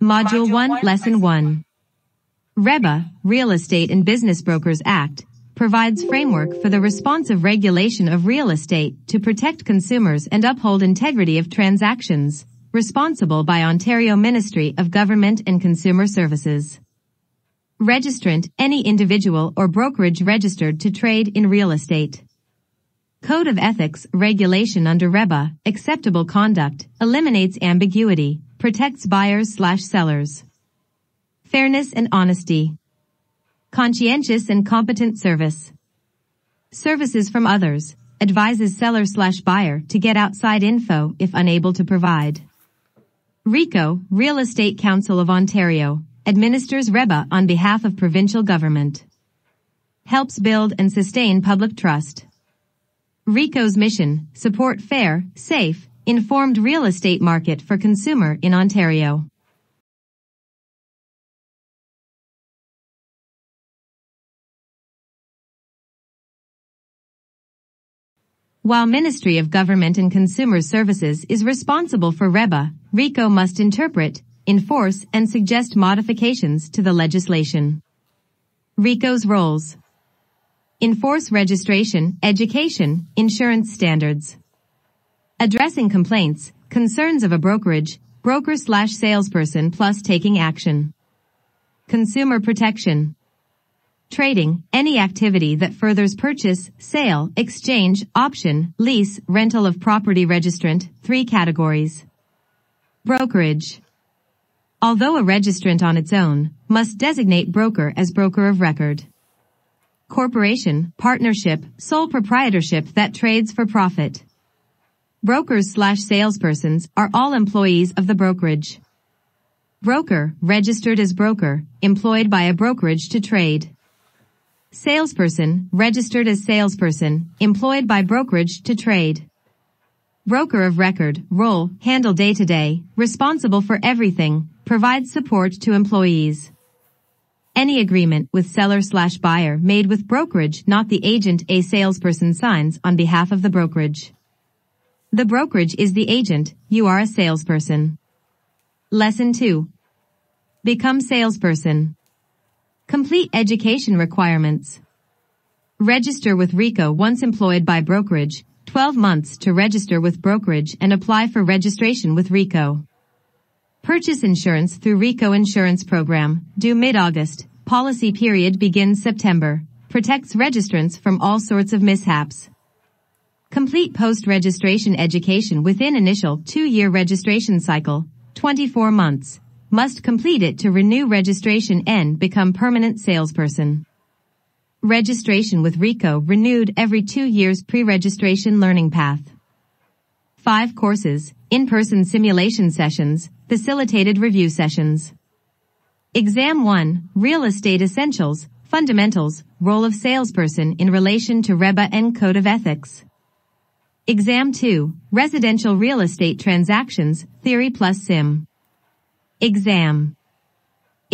Module 1, Lesson 1. REBBA, Real Estate and Business Brokers Act, provides framework for the responsive regulation of real estate to protect consumers and uphold integrity of transactions, responsible by Ontario Ministry of Government and Consumer Services. Registrant, any individual or brokerage registered to trade in real estate. Code of Ethics, regulation under REBBA, acceptable conduct, eliminates ambiguity, protects buyers/sellers. Fairness and honesty. Conscientious and competent service. Services from others, advises seller/buyer to get outside info if unable to provide. RECO, Real Estate Council of Ontario, administers REBBA on behalf of provincial government. Helps build and sustain public trust. RECO's mission, support fair, safe, informed real estate market for consumer in Ontario. While Ministry of Government and Consumer Services is responsible for REBBA, RECO must interpret, enforce and suggest modifications to the legislation. RECO's roles. Enforce registration, education, insurance standards. Addressing complaints, concerns of a brokerage, broker/salesperson plus taking action. Consumer protection. Trading, any activity that furthers purchase, sale, exchange, option, lease, rental of property registrant, three categories. Brokerage. Although a registrant on its own, must designate broker as broker of record. Corporation, partnership, sole proprietorship that trades for profit. Brokers/salespersons are all employees of the brokerage. Broker, registered as broker, employed by a brokerage to trade. Salesperson, registered as salesperson, employed by brokerage to trade. Broker of record, role, handle day-to-day, responsible for everything, provides support to employees. Any agreement with seller/buyer made with brokerage not the agent a salesperson signs on behalf of the brokerage. The brokerage is the agent, you are a salesperson. Lesson 2. Become salesperson. Complete education requirements. Register with RECO once employed by brokerage, 12 months to register with brokerage and apply for registration with RECO. Purchase insurance through RECO Insurance Program, due mid-August, policy period begins September, protects registrants from all sorts of mishaps. Complete post-registration education within initial 2-year registration cycle, 24 months. Must complete it to renew registration and become permanent salesperson. Registration with RECO renewed every 2 years pre-registration learning path. 5 courses, in-person simulation sessions, facilitated review sessions. Exam 1, Real Estate Essentials, Fundamentals, Role of Salesperson in Relation to REBBA and Code of Ethics. Exam 2, Residential Real Estate Transactions, Theory plus Sim. Exam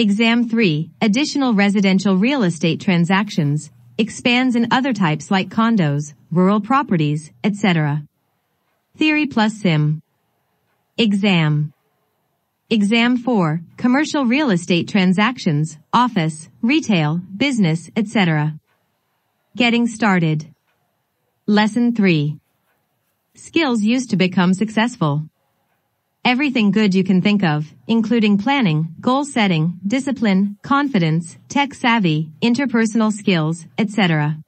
3, Additional Residential Real Estate Transactions, expands in other types like condos, rural properties, etc. Theory plus Sim. Exam 4, Commercial Real Estate Transactions, Office, Retail, Business, etc. Getting started. Lesson 3. Skills used to become successful. Everything good you can think of, including planning, goal setting, discipline, confidence, tech savvy, interpersonal skills, etc.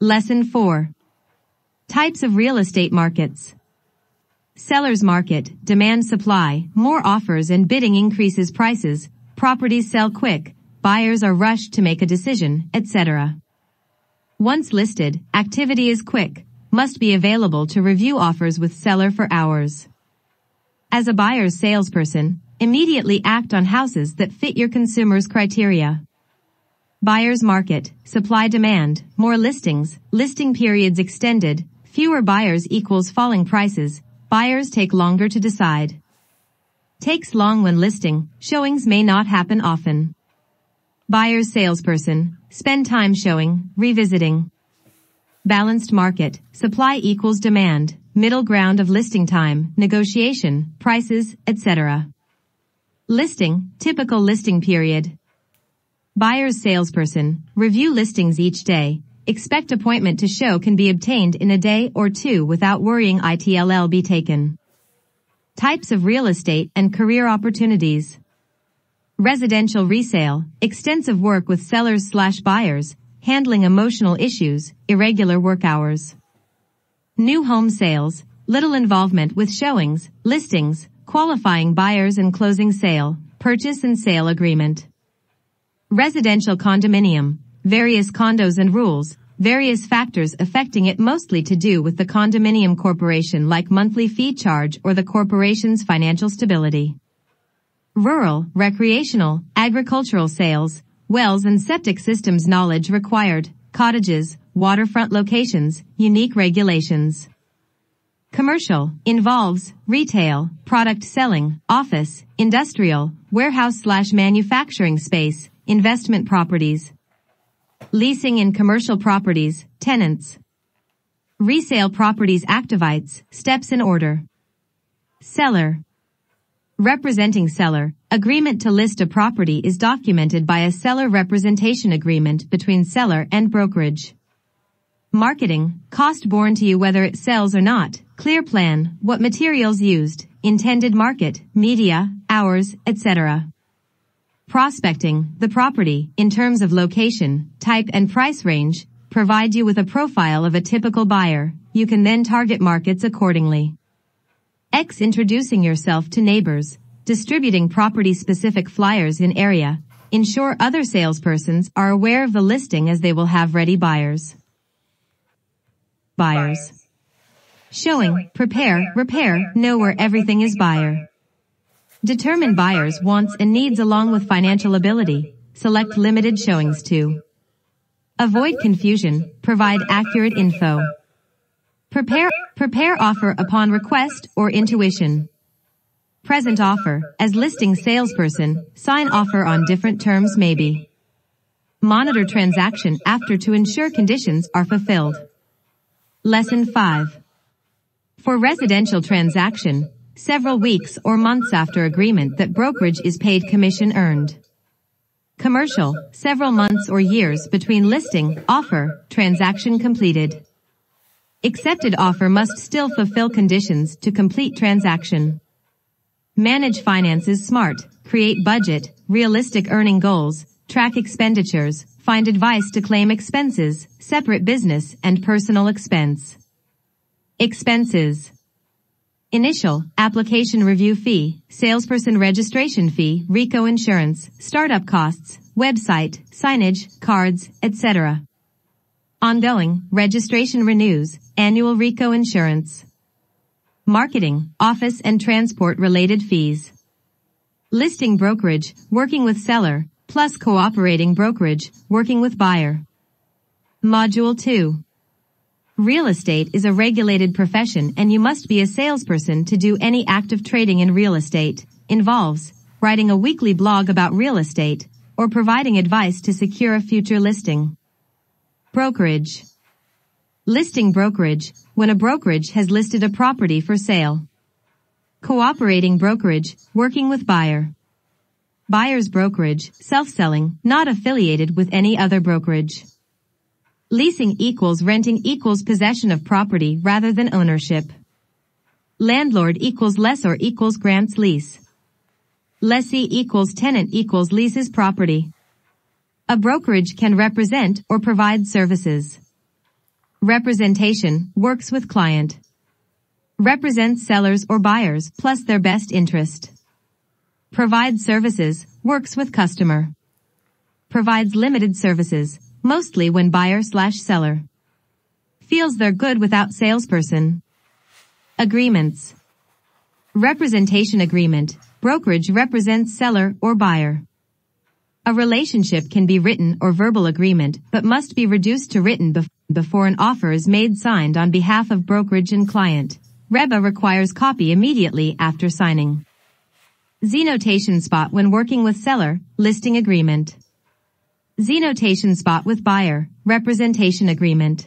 Lesson 4. Types of real estate markets. Seller's market, demand supply, more offers and bidding increases prices, properties sell quick, buyers are rushed to make a decision, etc. Once listed, activity is quick, must be available to review offers with seller for hours. As a buyer's salesperson, immediately act on houses that fit your consumer's criteria. Buyer's market, supply-demand, more listings, listing periods extended, fewer buyers equals falling prices, buyers take longer to decide. Takes long when listing, showings may not happen often. Buyer's salesperson, spend time showing, revisiting. Balanced market, supply equals demand. Middle ground of listing time, negotiation, prices, etc. Listing, typical listing period. Buyer's salesperson, review listings each day. Expect appointment to show can be obtained in a day or two without worrying ITLL be taken. Types of real estate and career opportunities. Residential resale, extensive work with sellers/buyers, handling emotional issues, irregular work hours. New home sales, little involvement with showings, listings, qualifying buyers and closing sale, purchase and sale agreement. Residential condominium, various condos and rules, various factors affecting it mostly to do with the condominium corporation like monthly fee charge or the corporation's financial stability. Rural, recreational, agricultural sales, wells and septic systems knowledge required, cottages, waterfront locations, unique regulations. Commercial, involves, retail, product selling, office, industrial, warehouse/manufacturing space, investment properties. Leasing in commercial properties, tenants. Resale properties activites, steps in order. Seller. Representing seller, agreement to list a property is documented by a seller representation agreement between seller and brokerage. Marketing, cost borne to you whether it sells or not, clear plan, what materials used, intended market, media, hours, etc. Prospecting, the property, in terms of location, type and price range, provide you with a profile of a typical buyer. You can then target markets accordingly. X, introducing yourself to neighbors, distributing property-specific flyers in area, ensure other salespersons are aware of the listing as they will have ready buyers. Buyers. Showing, prepare, repair, know where everything is buyer. Determine buyers' wants and needs along with financial ability. Select limited showings to avoid confusion, provide accurate info. Prepare offer upon request or intuition. Present offer, as listing salesperson, sign offer on different terms maybe. Monitor transaction after to ensure conditions are fulfilled. Lesson 5. For residential transaction, several weeks or months after agreement that brokerage is paid commission earned. Commercial, several months or years between listing, offer, transaction completed. Accepted offer must still fulfill conditions to complete transaction. Manage finances smart, create budget, realistic earning goals, track expenditures, find advice to claim expenses, separate business and personal expense. Expenses. Initial, application review fee, salesperson registration fee, RECO insurance, startup costs, website, signage, cards, etc. Ongoing, registration renews, annual RECO insurance. Marketing, office and transport related fees. Listing brokerage, working with seller, plus cooperating brokerage, working with buyer. Module 2. Real estate is a regulated profession and you must be a salesperson to do any active trading in real estate. Involves writing a weekly blog about real estate or providing advice to secure a future listing. Brokerage. Listing brokerage, when a brokerage has listed a property for sale. Cooperating brokerage, working with buyer. Buyer's brokerage, self-selling, not affiliated with any other brokerage. Leasing equals renting equals possession of property rather than ownership. Landlord equals lessor equals grants lease. Lessee equals tenant equals leases property. A brokerage can represent or provide services. Representation, works with client. Represents sellers or buyers plus their best interest. Provides services, works with customer. Provides limited services, mostly when buyer/seller feels they're good without salesperson. Agreements. Representation agreement, brokerage represents seller or buyer. A relationship can be written or verbal agreement but must be reduced to written before an offer is made signed on behalf of brokerage and client. REBBA requires copy immediately after signing. Z-notation spot when working with seller, listing agreement. Z-notation spot with buyer, representation agreement.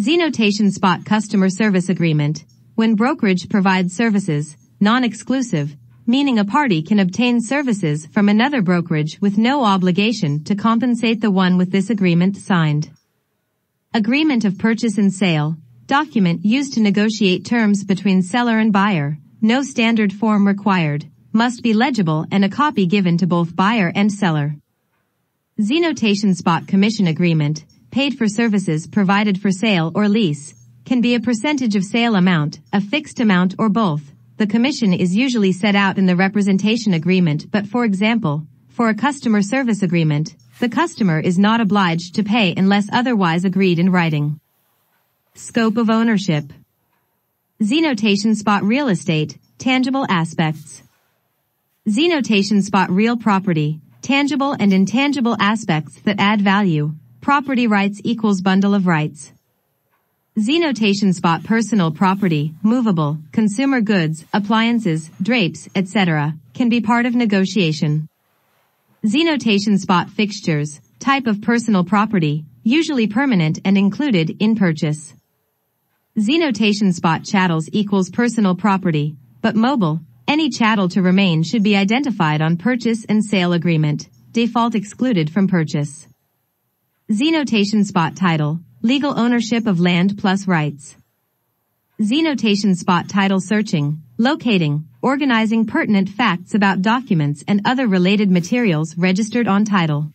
Z-notation spot customer service agreement, when brokerage provides services, non-exclusive, meaning a party can obtain services from another brokerage with no obligation to compensate the one with this agreement signed. Agreement of purchase and sale, document used to negotiate terms between seller and buyer, no standard form required, must be legible and a copy given to both buyer and seller. Zenotation spot commission agreement, paid for services provided for sale or lease, can be a percentage of sale amount, a fixed amount or both. The commission is usually set out in the representation agreement, but for example, for a customer service agreement, the customer is not obliged to pay unless otherwise agreed in writing. Scope of ownership. Zenotation spot real estate, tangible aspects. Zenotation spot real property, tangible and intangible aspects that add value. Property rights equals bundle of rights. Zenotation spot personal property, movable, consumer goods, appliances, drapes, etc., can be part of negotiation. Zenotation spot fixtures, type of personal property, usually permanent and included in purchase. Zenotation spot chattels equals personal property, but mobile, any chattel to remain should be identified on purchase and sale agreement, default excluded from purchase. Zenotation spot title, legal ownership of land plus rights. Zenotation spot title searching, locating, organizing pertinent facts about documents and other related materials registered on title.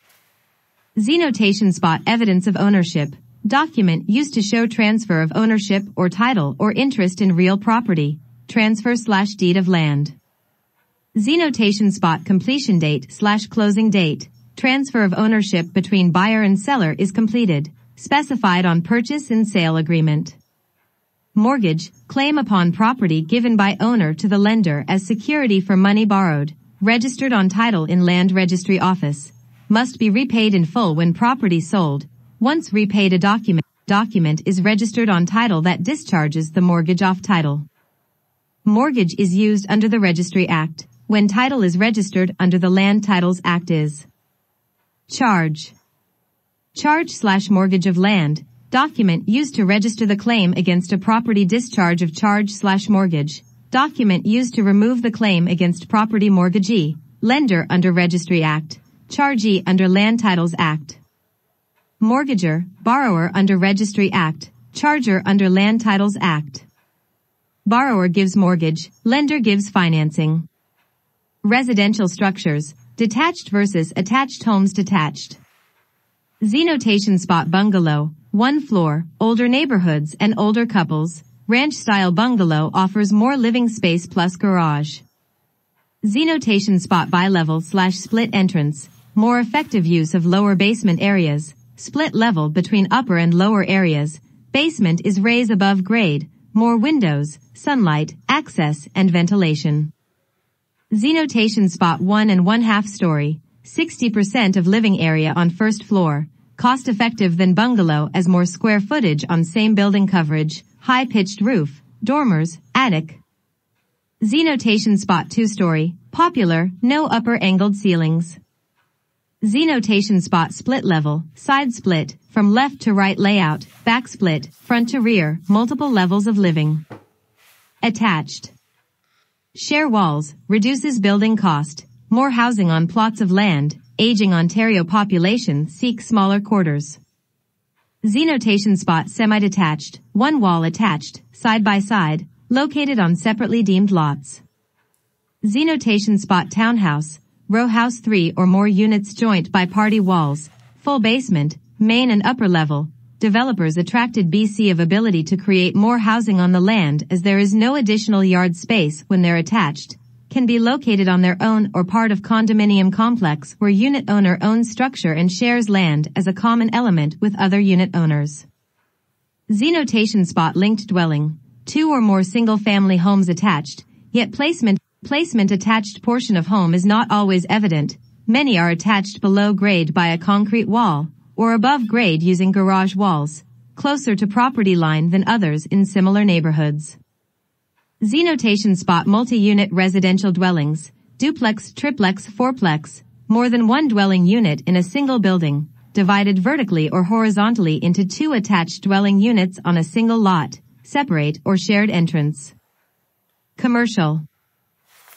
Zenotation spot evidence of ownership, document used to show transfer of ownership or title or interest in real property, transfer/deed of land. Zenotation spot completion date/closing date, transfer of ownership between buyer and seller is completed, specified on purchase and sale agreement. Mortgage, claim upon property given by owner to the lender as security for money borrowed, registered on title in land registry office, must be repaid in full when property sold. Once repaid, a document is registered on title that discharges the mortgage off title. Mortgage is used under the Registry Act when title is registered under the Land Titles Act is. Charge. Charge/mortgage of land, document used to register the claim against a property, discharge of charge/mortgage, document used to remove the claim against property mortgagee, lender under Registry Act, chargee under Land Titles Act. Mortgager, borrower under Registry Act, charger under Land Titles Act. Borrower gives mortgage, lender gives financing. Residential structures, detached versus attached homes, detached. Zenotation spot bungalow, one floor, older neighborhoods and older couples, ranch-style bungalow offers more living space plus garage. Zenotation spot bilevel/split entrance, more effective use of lower basement areas, split level between upper and lower areas, basement is raised above grade, more windows, sunlight, access, and ventilation. Zenotation spot 1 1/2 story, 60% of living area on first floor, cost effective than bungalow as more square footage on same building coverage, high-pitched roof, dormers, attic. Zenotation spot 2 story, popular, no upper angled ceilings. Zenotation spot split level, side split, from left to right layout, back split, front to rear, multiple levels of living. Attached. Share walls, reduces building cost, more housing on plots of land, aging Ontario population seeks smaller quarters. Zenotation spot semi-detached, one wall attached, side by side, located on separately deemed lots. Zenotation spot townhouse, row house 3 or more units joint by party walls, full basement, main and upper level. Developers attracted BC of ability to create more housing on the land as there is no additional yard space when they're attached, can be located on their own or part of condominium complex where unit owner owns structure and shares land as a common element with other unit owners. Zenotation spot linked dwelling, 2 or more single-family homes attached, yet placement attached portion of home is not always evident. Many are attached below grade by a concrete wall, or above grade using garage walls, closer to property line than others in similar neighborhoods. Zenotation spot multi-unit residential dwellings, duplex, triplex, fourplex, more than one dwelling unit in a single building, divided vertically or horizontally into 2 attached dwelling units on a single lot, separate or shared entrance. Commercial.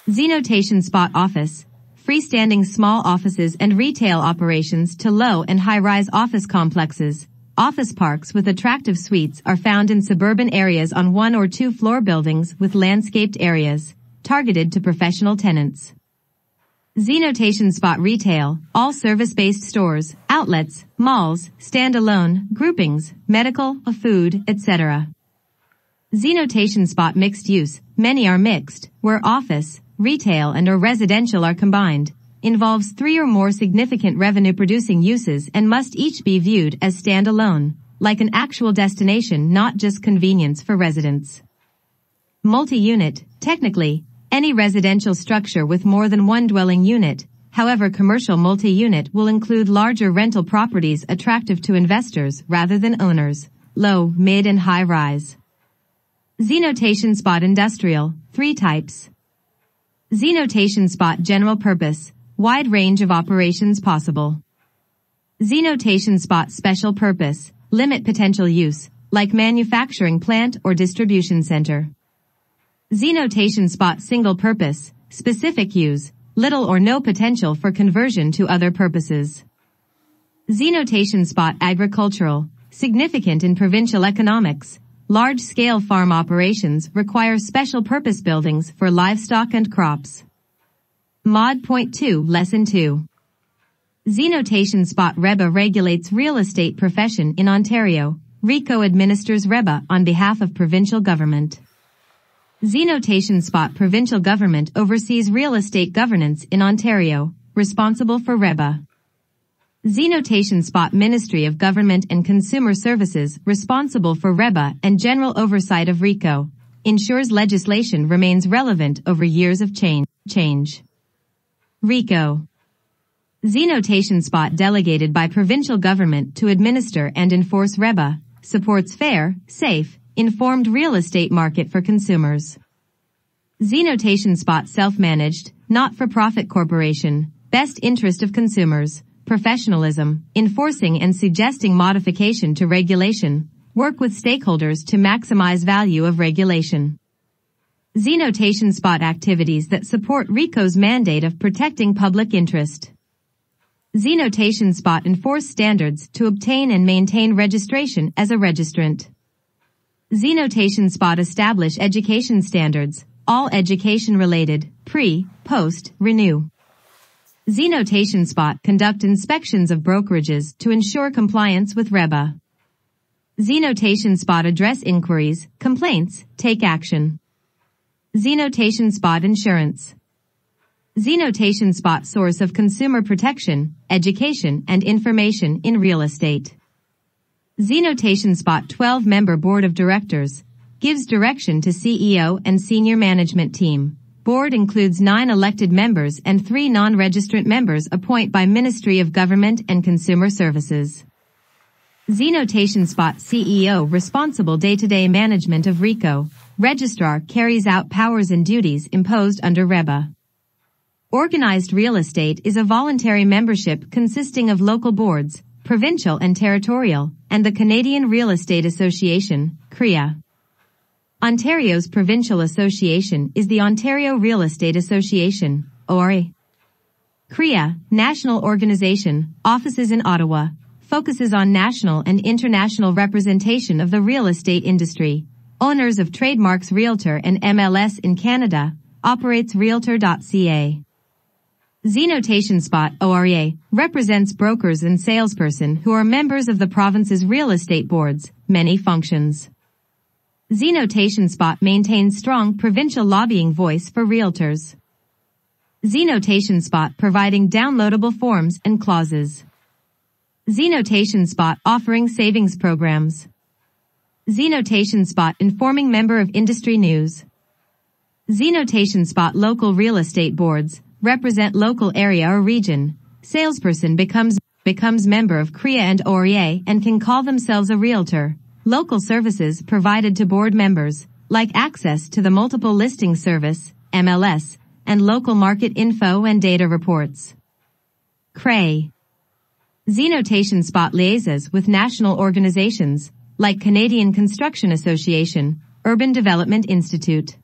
Zenotation spot office, freestanding small offices and retail operations to low and high-rise office complexes. Office parks with attractive suites are found in suburban areas on 1- or 2-floor buildings with landscaped areas, targeted to professional tenants. Zenotation spot retail, all service-based stores, outlets, malls, standalone, groupings, medical, food, etc. Zenotation spot mixed use, many are mixed, where office, retail and/or residential are combined, involves 3 or more significant revenue-producing uses and must each be viewed as standalone, like an actual destination, not just convenience for residents. Multi-unit, technically, any residential structure with more than one dwelling unit, however commercial multi-unit will include larger rental properties attractive to investors rather than owners, low, mid and high rise. Zenotation spot industrial, 3 types. Zenotation spot general purpose, wide range of operations possible. Zenotation spot special purpose, limit potential use, like manufacturing plant or distribution center. Zenotation spot single purpose, specific use, little or no potential for conversion to other purposes. Zenotation spot agricultural, significant in provincial economics. Large-scale farm operations require special purpose buildings for livestock and crops. Mod. 2, Lesson 2. Zenotation spot REBBA regulates real estate profession in Ontario. RECO administers REBBA on behalf of provincial government. Zenotation spot provincial government oversees real estate governance in Ontario, responsible for REBBA. Zenotation spot Ministry of Government and Consumer Services, responsible for REBBA and general oversight of RECO, ensures legislation remains relevant over years of change. RECO. Zenotation spot delegated by provincial government to administer and enforce REBBA, supports fair, safe, informed real estate market for consumers. Zenotation spot self-managed, not-for-profit corporation, best interest of consumers. Professionalism, enforcing and suggesting modification to regulation, work with stakeholders to maximize value of regulation. Zenotation spot activities that support RECO's mandate of protecting public interest. Zenotation spot enforce standards to obtain and maintain registration as a registrant. Zenotation spot establish education standards, all education related, pre, post, renew. Zenotation spot conduct inspections of brokerages to ensure compliance with REBBA. Zenotation spot address inquiries, complaints, take action. Zenotation spot insurance. Zenotation spot source of consumer protection, education and information in real estate. Zenotation spot 12-member board of directors, gives direction to CEO and senior management team. Board includes 9 elected members and 3 non-registrant members appointed by Ministry of Government and Consumer Services. Zenotation spot CEO responsible day-to-day management of RECO. Registrar carries out powers and duties imposed under REBBA. Organized real estate is a voluntary membership consisting of local boards, provincial and territorial, and the Canadian Real Estate Association, CREA. Ontario's provincial association is the Ontario Real Estate Association, OREA. CREA, national organization, offices in Ottawa, focuses on national and international representation of the real estate industry. Owners of trademarks Realtor and MLS in Canada, operates Realtor.ca. Zenotation spot OREA represents brokers and salesperson who are members of the province's real estate boards, many functions. Zenotation spot maintains strong provincial lobbying voice for realtors. Zenotation spot providing downloadable forms and clauses. Zenotation spot offering savings programs. Zenotation spot informing member of industry news. Zenotation spot local real estate boards represent local area or region. Salesperson becomes member of CREA and OREA and can call themselves a realtor. Local services provided to board members, like access to the multiple listing service, MLS, and local market info and data reports. CREA. Zenotation spot liaises with national organizations, like Canadian Construction Association, Urban Development Institute.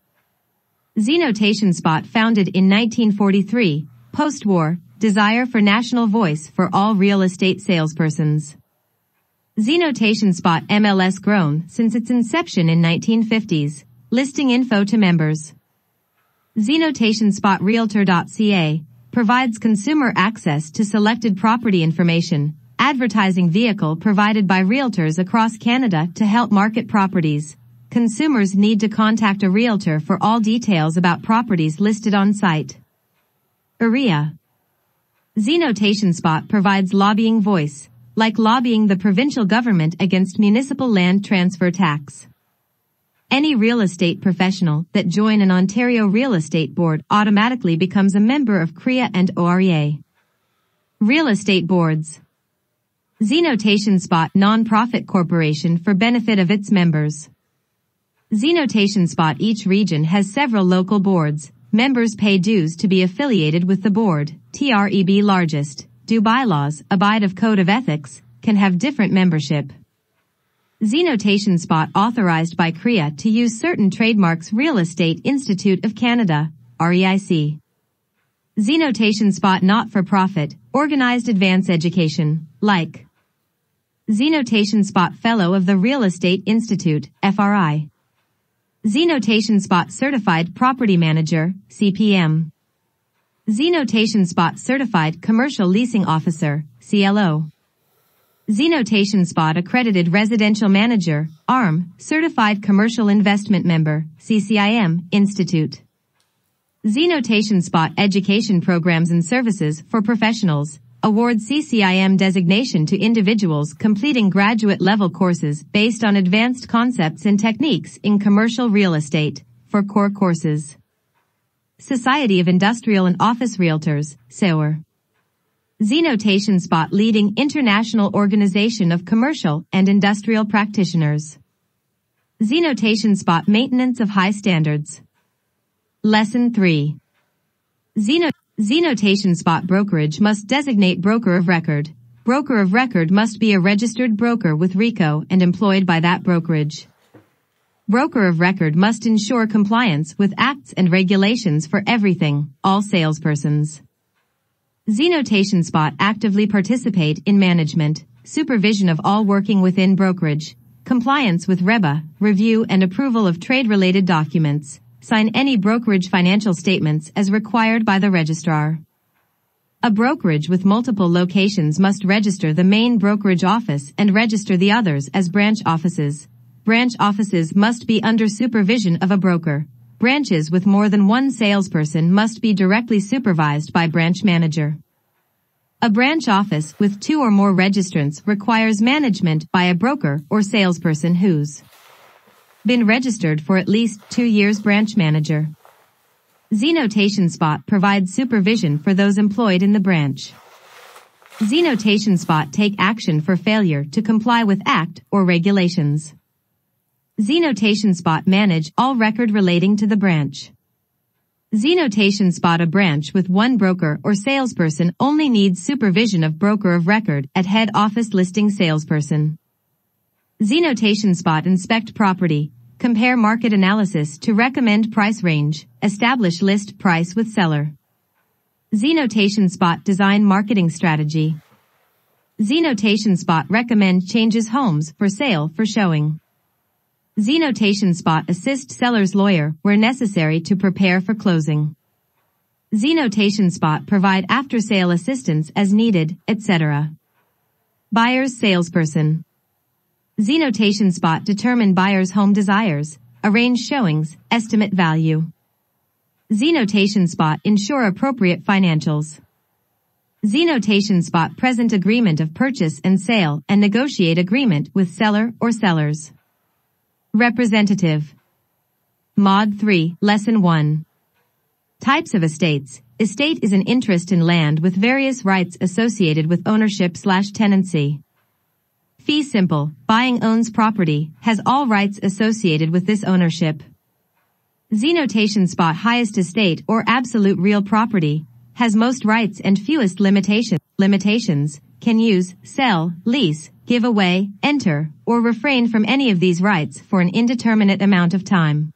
Z-notation spot founded in 1943, post-war, desire for national voice for all real estate salespersons. Z-notation spot MLS grown since its inception in 1950s, listing info to members. Z-notation spot Realtor.ca provides consumer access to selected property information, advertising vehicle provided by realtors across Canada to help market properties. Consumers need to contact a realtor for all details about properties listed on site. OREA. Z-notation spot provides lobbying voice, like lobbying the provincial government against municipal land transfer tax. Any real estate professional that joins an Ontario Real Estate Board automatically becomes a member of CREA and OREA. Real Estate Boards. Z-notation spot non-profit corporation for benefit of its members. Z-notation spot each region has several local boards. Members pay dues to be affiliated with the board. TREB largest. Do bylaws, abide of code of ethics, can have different membership. Z-notation spot authorized by CREA to use certain trademarks. Real Estate Institute of Canada, REIC. Z-notation spot not-for-profit, organized advance education, like. Z-notation spot fellow of the Real Estate Institute, FRI. Z-notation spot certified property manager, CPM. Z-notation spot certified commercial leasing officer, CLO. Z-notation spot accredited residential manager, ARM, certified commercial investment member, CCIM, Institute. Z-notation spot education programs and services for professionals, award CCIM designation to individuals completing graduate-level courses based on advanced concepts and techniques in commercial real estate, for core courses. Society of Industrial and Office Realtors, SOAR. Z-notation spot leading international organization of commercial and industrial practitioners. Z-notation spot maintenance of high standards. Lesson 3. Z-notation spot brokerage must designate broker of record. Broker of record must be a registered broker with RECO and employed by that brokerage. Broker of record must ensure compliance with acts and regulations for everything, all salespersons. Z-notation spot actively participate in management, supervision of all working within brokerage, compliance with REBBA, review and approval of trade-related documents. Sign any brokerage financial statements as required by the registrar. A brokerage with multiple locations must register the main brokerage office and register the others as branch offices. Branch offices must be under supervision of a broker. Branches with more than one salesperson must be directly supervised by branch manager. A branch office with two or more registrants requires management by a broker or salesperson who's been registered for at least 2 years. Branch manager. Z-notation spot provides supervision for those employed in the branch. Z-notation spot take action for failure to comply with act or regulations. Z-notation spot manage all record relating to the branch. Z-notation spot a branch with one broker or salesperson only needs supervision of broker of record at head office listing salesperson. Z-notation spot inspect property, compare market analysis to recommend price range, establish list price with seller. Z-notation spot design marketing strategy. Z-notation spot recommend changes homes for sale for showing. Z-notation spot assist seller's lawyer where necessary to prepare for closing. Z-notation spot provide after-sale assistance as needed, etc. Buyer's salesperson. Z-notation spot determine buyer's home desires, arrange showings, estimate value. Z-notation spot ensure appropriate financials. Z-notation spot present agreement of purchase and sale and negotiate agreement with seller or sellers. Representative. Mod 3, Lesson 1. Types of estates. Estate is an interest in land with various rights associated with ownership/tenancy. Fee simple, buying owns property, has all rights associated with this ownership. Z-notation spot highest estate or absolute real property, has most rights and fewest limitations, can use, sell, lease, give away, enter, or refrain from any of these rights for an indeterminate amount of time.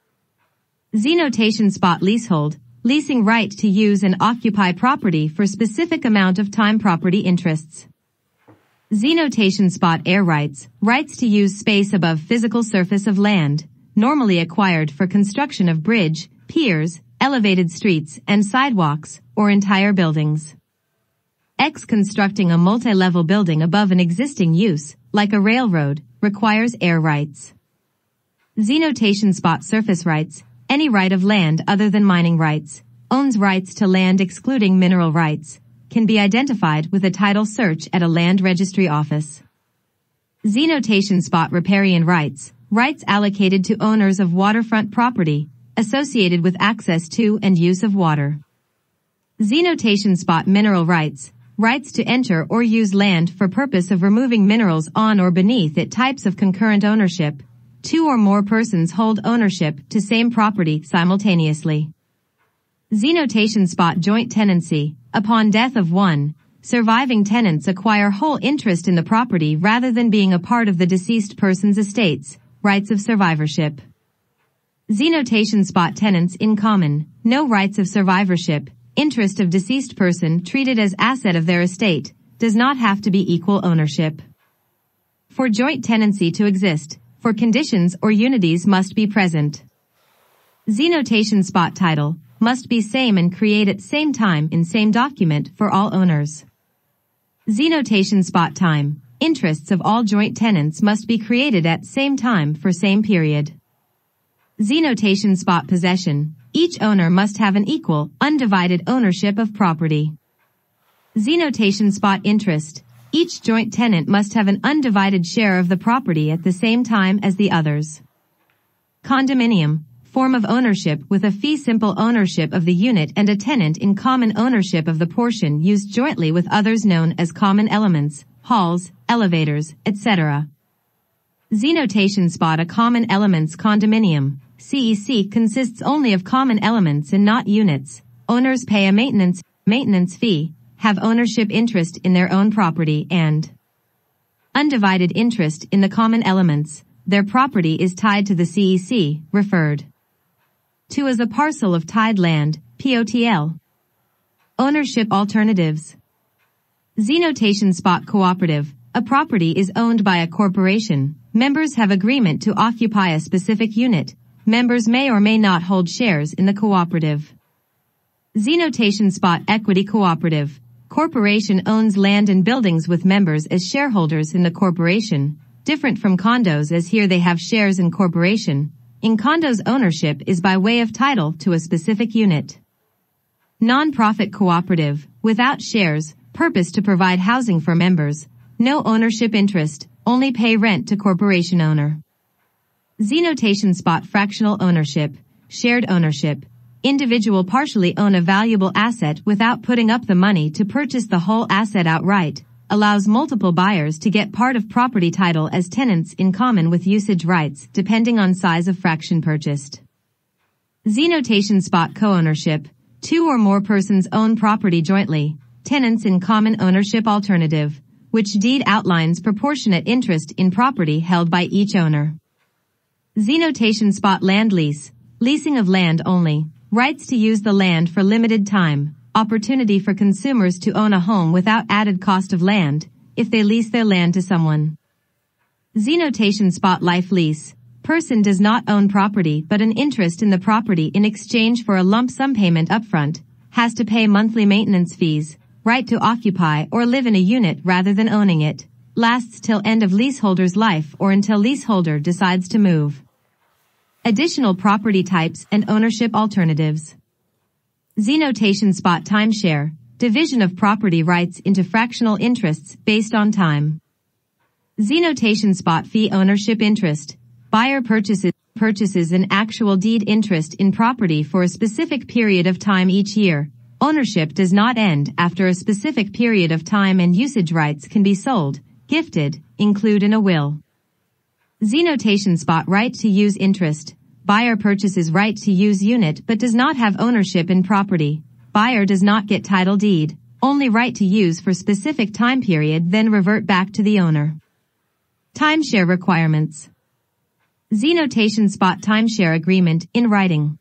Zenotation spot leasehold, leasing right to use and occupy property for specific amount of time property interests. Zenotation spot air rights, rights to use space above physical surface of land, normally acquired for construction of bridge, piers, elevated streets and sidewalks, or entire buildings. X. Constructing a multi-level building above an existing use, like a railroad, requires air rights. Zenotation spot surface rights, any right of land other than mining rights, owns rights to land excluding mineral rights, can be identified with a title search at a land registry office. Zenotation spot riparian rights, rights allocated to owners of waterfront property, associated with access to and use of water. Zenotation spot mineral rights, rights to enter or use land for purpose of removing minerals on or beneath it. Types of concurrent ownership, two or more persons hold ownership to same property simultaneously. Zenotation spot joint tenancy, upon death of one, surviving tenants acquire whole interest in the property rather than being a part of the deceased person's estates, rights of survivorship. Zenotation spot tenants in common, no rights of survivorship, interest of deceased person treated as asset of their estate, does not have to be equal ownership. For joint tenancy to exist, for conditions or unities must be present. Zenotation spot title, must be same and create at same time in same document for all owners. Zenotation spot time, interests of all joint tenants must be created at same time for same period. Zenotation spot possession, each owner must have an equal, undivided ownership of property. Zenotation spot interest, each joint tenant must have an undivided share of the property at the same time as the others. Condominium, form of ownership with a fee simple ownership of the unit and a tenant in common ownership of the portion used jointly with others known as common elements, halls, elevators, etc. Zenotation spot a common elements condominium, CEC consists only of common elements and not units. Owners pay a maintenance fee, have ownership interest in their own property and undivided interest in the common elements. Their property is tied to the CEC, referred to as a parcel of tied land, POTL. Ownership alternatives. Zenotation spot cooperative. A property is owned by a corporation. Members have agreement to occupy a specific unit. Members may or may not hold shares in the cooperative. Zenotation spot equity cooperative. Corporation owns land and buildings with members as shareholders in the corporation. Different from condos as here they have shares in corporation. In condos ownership is by way of title to a specific unit. Non-profit cooperative, without shares, purpose to provide housing for members, no ownership interest, only pay rent to corporation owner. Zenotation spot fractional ownership, shared ownership, individual partially own a valuable asset without putting up the money to purchase the whole asset outright, allows multiple buyers to get part of property title as tenants in common with usage rights depending on size of fraction purchased. Zenotation spot co-ownership, two or more persons own property jointly, tenants in common ownership alternative, which deed outlines proportionate interest in property held by each owner. Zenotation spot land lease, leasing of land only, rights to use the land for limited time, opportunity for consumers to own a home without added cost of land, if they lease their land to someone. Zenotation spot life lease, person does not own property but an interest in the property in exchange for a lump sum payment upfront, has to pay monthly maintenance fees, right to occupy or live in a unit rather than owning it, lasts till end of leaseholder's life or until leaseholder decides to move. Additional property types and ownership alternatives. Zenotation spot timeshare, division of property rights into fractional interests based on time. Zenotation spot fee ownership interest, buyer purchases an actual deed interest in property for a specific period of time each year. Ownership does not end after a specific period of time and usage rights can be sold, gifted, include in a will. Zenotation spot right to use interest. Buyer purchases right to use unit but does not have ownership in property. Buyer does not get title deed, only right to use for specific time period then revert back to the owner. Timeshare requirements. Zenotation spot timeshare agreement in writing.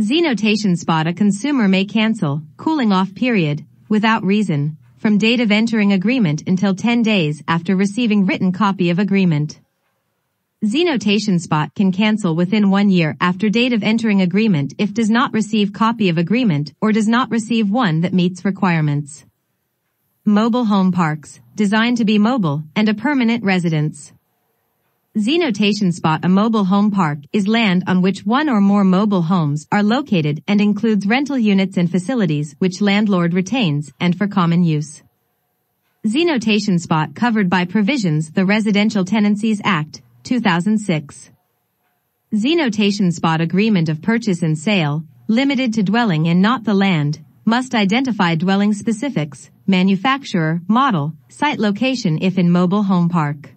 Z-notation spot a consumer may cancel, cooling off period, without reason, from date of entering agreement until 10 days after receiving written copy of agreement. Z-notation spot can cancel within 1 year after date of entering agreement if does not receive copy of agreement or does not receive one that meets requirements. Mobile home parks, designed to be mobile, and a permanent residence. Z-notation spot a mobile home park is land on which one or more mobile homes are located and includes rental units and facilities which landlord retains and for common use. Z-notation spot covered by provisions the Residential Tenancies Act, 2006. Z-notation spot agreement of purchase and sale, limited to dwelling and not the land, must identify dwelling specifics, manufacturer, model, site location if in mobile home park.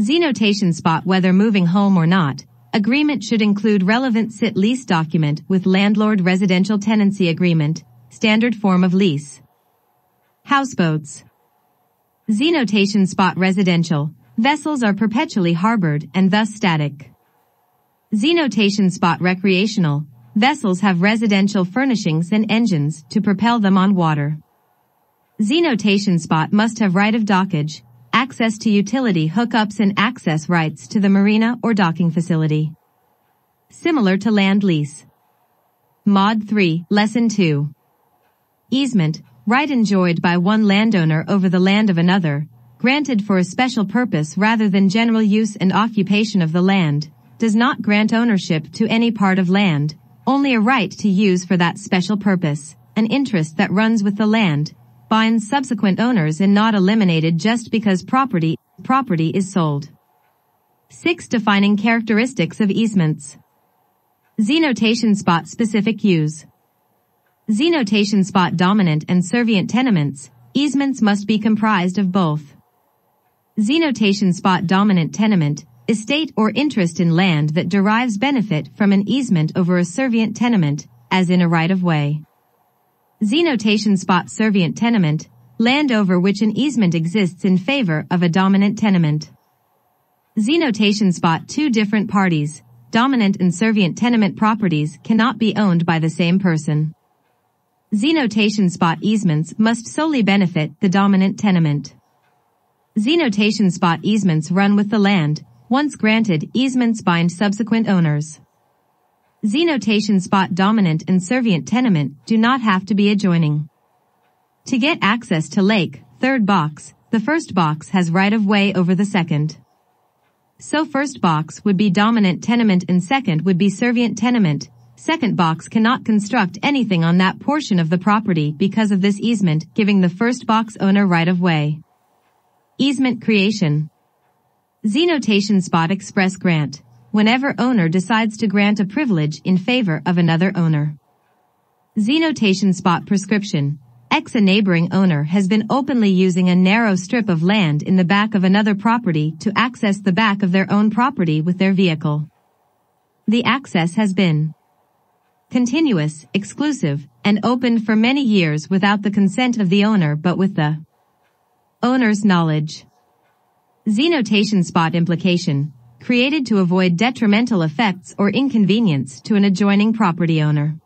Z-notation spot whether moving home or not, agreement should include relevant sit lease document with landlord residential tenancy agreement, standard form of lease. Houseboats. Z-notation spot residential. Vessels are perpetually harbored and thus static. Z-notation spot recreational. Vessels have residential furnishings and engines to propel them on water. Z-notation spot must have right of dockage, access to utility hookups and access rights to the marina or docking facility. Similar to land lease. Mod 3, Lesson 2. Easement, right enjoyed by one landowner over the land of another, granted for a special purpose rather than general use and occupation of the land, does not grant ownership to any part of land, only a right to use for that special purpose, an interest that runs with the land, binds subsequent owners and not eliminated just because property is sold. 6. Defining characteristics of easements. Z-notation spot specific use. Z-notation spot dominant and servient tenements, easements must be comprised of both. Z-notation spot dominant tenement, estate or interest in land that derives benefit from an easement over a servient tenement, as in a right-of-way. Z-notation spot servient tenement, land over which an easement exists in favor of a dominant tenement. Z-notation spot two different parties, dominant and servient tenement properties cannot be owned by the same person. Z-notation spot easements must solely benefit the dominant tenement. Z-notation spot easements run with the land, once granted easements bind subsequent owners. Z-notation spot dominant and servient tenement do not have to be adjoining. To get access to lake, third box, the first box has right of way over the second. So first box would be dominant tenement and second would be servient tenement, second box cannot construct anything on that portion of the property because of this easement giving the first box owner right of way. Easement creation. Z-notation spot express grant, whenever owner decides to grant a privilege in favor of another owner. Z-notation spot prescription. X. A neighboring owner has been openly using a narrow strip of land in the back of another property to access the back of their own property with their vehicle. The access has been continuous, exclusive, and open for many years without the consent of the owner but with the owner's knowledge. Z-notation spot implication, created to avoid detrimental effects or inconvenience to an adjoining property owner.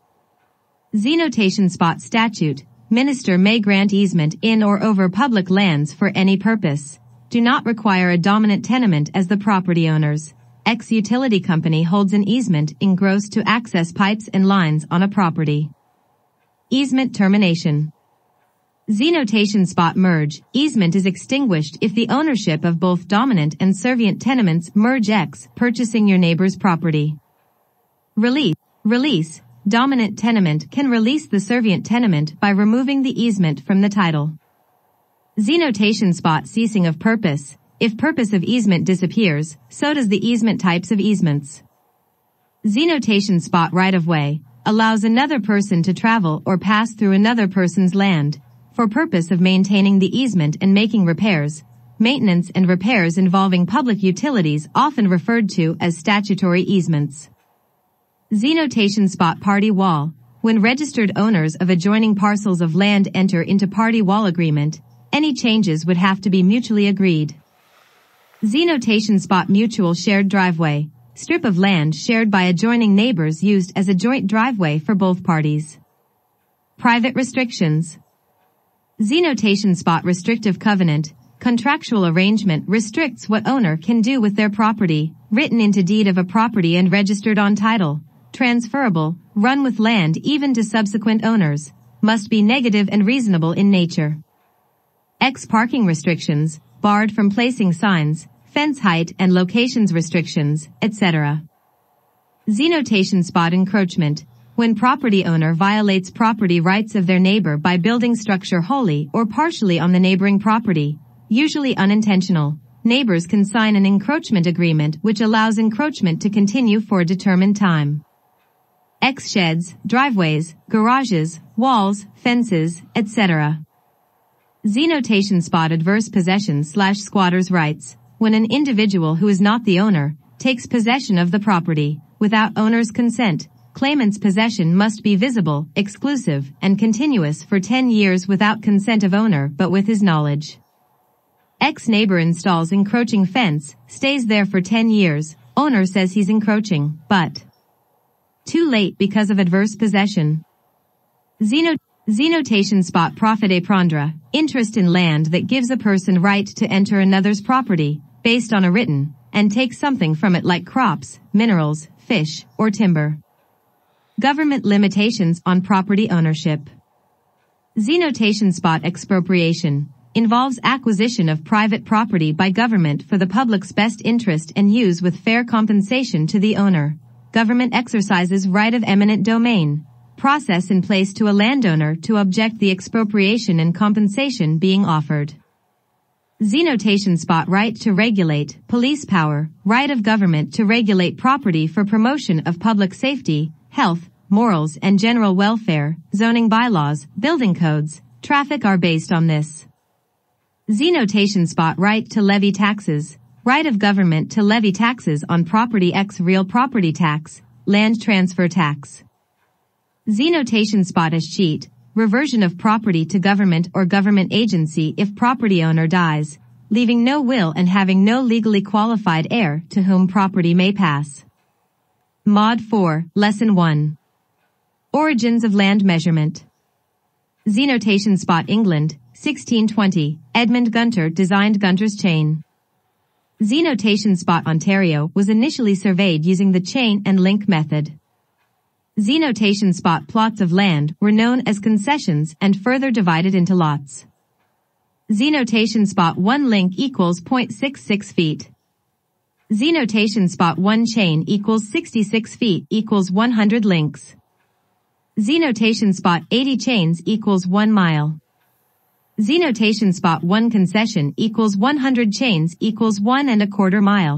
Z-notation spot statute, minister may grant easement in or over public lands for any purpose, do not require a dominant tenement as the property owners. X utility company holds an easement in gross to access pipes and lines on a property. Easement termination. Z-notation spot merge, easement is extinguished if the ownership of both dominant and servient tenements merge X, purchasing your neighbor's property. Release, dominant tenement can release the servient tenement by removing the easement from the title. Z-notation spot ceasing of purpose, if purpose of easement disappears, so does the easement types of easements. Z-notation spot right-of-way, allows another person to travel or pass through another person's land, for purpose of maintaining the easement and making repairs, maintenance and repairs involving public utilities often referred to as statutory easements. Z-notation spot party wall, when registered owners of adjoining parcels of land enter into party wall agreement, any changes would have to be mutually agreed. Z-notation spot mutual shared driveway, strip of land shared by adjoining neighbors used as a joint driveway for both parties. Private restrictions. Z-notation spot restrictive covenant, contractual arrangement restricts what owner can do with their property, written into deed of a property and registered on title, transferable, run with land even to subsequent owners, must be negative and reasonable in nature. Ex-parking restrictions, barred from placing signs, fence height and locations restrictions, etc. Z-notation spot encroachment, when property owner violates property rights of their neighbor by building structure wholly or partially on the neighboring property, usually unintentional, neighbors can sign an encroachment agreement which allows encroachment to continue for a determined time. Ex-sheds, driveways, garages, walls, fences, etc. Z-notation spot adverse possession/squatter's rights, when an individual who is not the owner takes possession of the property without owner's consent, claimant's possession must be visible, exclusive, and continuous for 10 years without consent of owner but with his knowledge. Ex-neighbor installs encroaching fence, stays there for 10 years, owner says he's encroaching, but too late because of adverse possession. Z-notation spot profit e prendere, interest in land that gives a person right to enter another's property, based on a written, and take something from it like crops, minerals, fish, or timber. Government limitations on property ownership. Z-notation spot expropriation, involves acquisition of private property by government for the public's best interest and use with fair compensation to the owner. Government exercises right of eminent domain, process in place to a landowner to object the expropriation and compensation being offered. Z-notation spot right to regulate, police power, right of government to regulate property for promotion of public safety, health, morals and general welfare, zoning bylaws, building codes, traffic are based on this. Z-notation spot right to levy taxes, right of government to levy taxes on property ex real property tax, land transfer tax. Z-notation spot escheat, reversion of property to government or government agency if property owner dies, leaving no will and having no legally qualified heir to whom property may pass. Mod 4, Lesson 1. Origins of land measurement. Z-notation spot England, 1620, Edmund Gunter designed Gunter's chain. Z-notation spot Ontario was initially surveyed using the chain and link method. Z-notation spot plots of land were known as concessions and further divided into lots. Z-notation spot 1 link equals 0.66 feet. Z-notation spot 1 chain equals 66 feet equals 100 links. Z-notation spot 80 chains equals 1 mile. Z-notation spot 1 concession equals 100 chains equals 1 1/4 mile.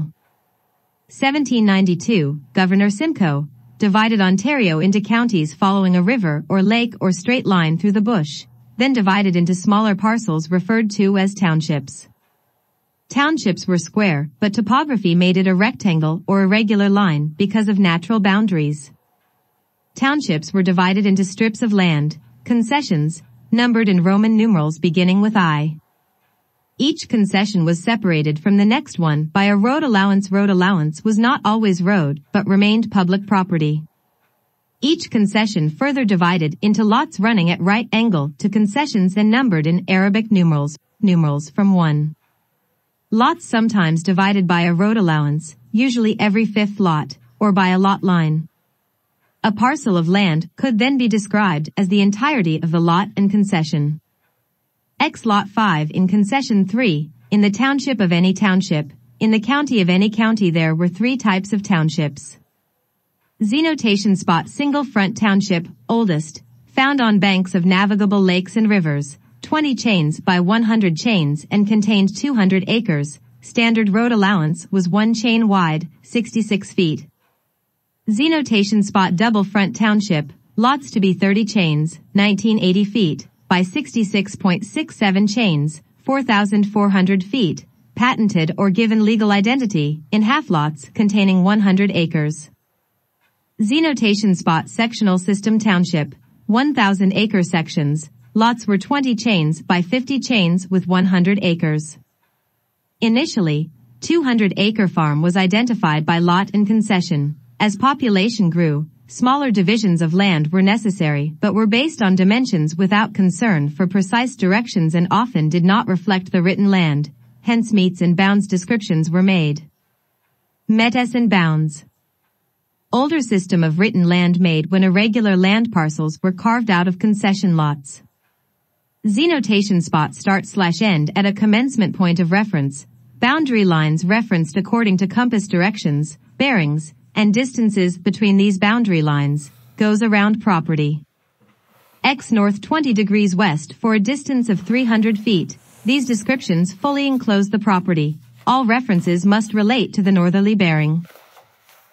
1792, Governor Simcoe divided Ontario into counties following a river or lake or straight line through the bush, then divided into smaller parcels referred to as townships. Townships were square, but topography made it a rectangle or irregular line because of natural boundaries. Townships were divided into strips of land, concessions, numbered in Roman numerals beginning with I. Each concession was separated from the next one by a road allowance. Road allowance was not always road, but remained public property. Each concession further divided into lots running at right angle to concessions and numbered in Arabic numerals from 1. Lots sometimes divided by a road allowance, usually every 5th lot, or by a lot line. A parcel of land could then be described as the entirety of the lot and concession. X lot 5 in concession 3, in the township of any township, in the county of any county. There were 3 types of townships. Z-notation spot single front township, oldest, found on banks of navigable lakes and rivers, 20 chains by 100 chains and contained 200 acres, standard road allowance was 1 chain wide, 66 feet. Z-notation spot double front township, lots to be 30 chains, 1980 feet, by 66.67 chains, 4,400 feet, patented or given legal identity, in half lots containing 100 acres. Z-notation spot sectional system township, 1,000 acre sections, lots were 20 chains by 50 chains with 100 acres. Initially, 200-acre farm was identified by lot and concession. As population grew, smaller divisions of land were necessary but were based on dimensions without concern for precise directions and often did not reflect the written land, hence meets and bounds descriptions were made. Metes and bounds. Older system of written land made when irregular land parcels were carved out of concession lots. Zenotation spot start/end at a commencement point of reference, boundary lines referenced according to compass directions, bearings, and distances between these boundary lines, goes around property. X north 20 degrees west for a distance of 300 feet, these descriptions fully enclose the property. All references must relate to the northerly bearing.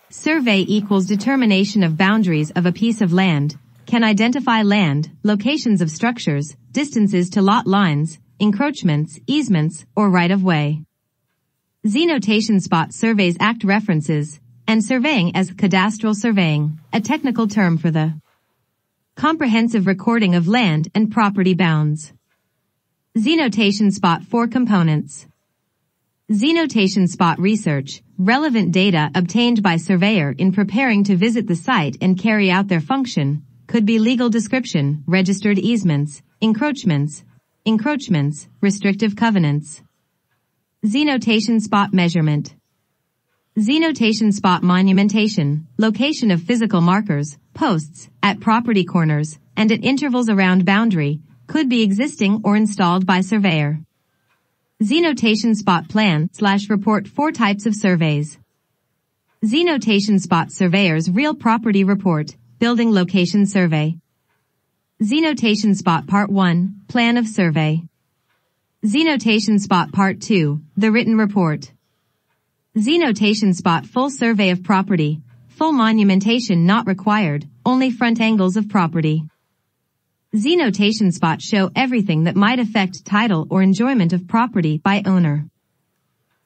Survey equals determination of boundaries of a piece of land, can identify land, locations of structures, distances to lot lines, encroachments, easements, or right-of-way. Zenotation spot Surveys Act references, and surveying as cadastral surveying, a technical term for the comprehensive recording of land and property bounds. Zenotation spot 4 components. Zenotation spot research, relevant data obtained by surveyor in preparing to visit the site and carry out their function, could be legal description, registered easements, encroachments, restrictive covenants. Zenotation spot measurement. Zenotation spot monumentation, location of physical markers, posts, at property corners, and at intervals around boundary, could be existing or installed by surveyor. Zenotation spot plan/report 4 types of surveys. Zenotation spot surveyor's real property report, building location survey. Zenotation spot part 1, plan of survey. Zenotation spot part 2, the written report. Zenotation spot full survey of property, full monumentation not required, only front angles of property. Zenotation spot show everything that might affect title or enjoyment of property by owner.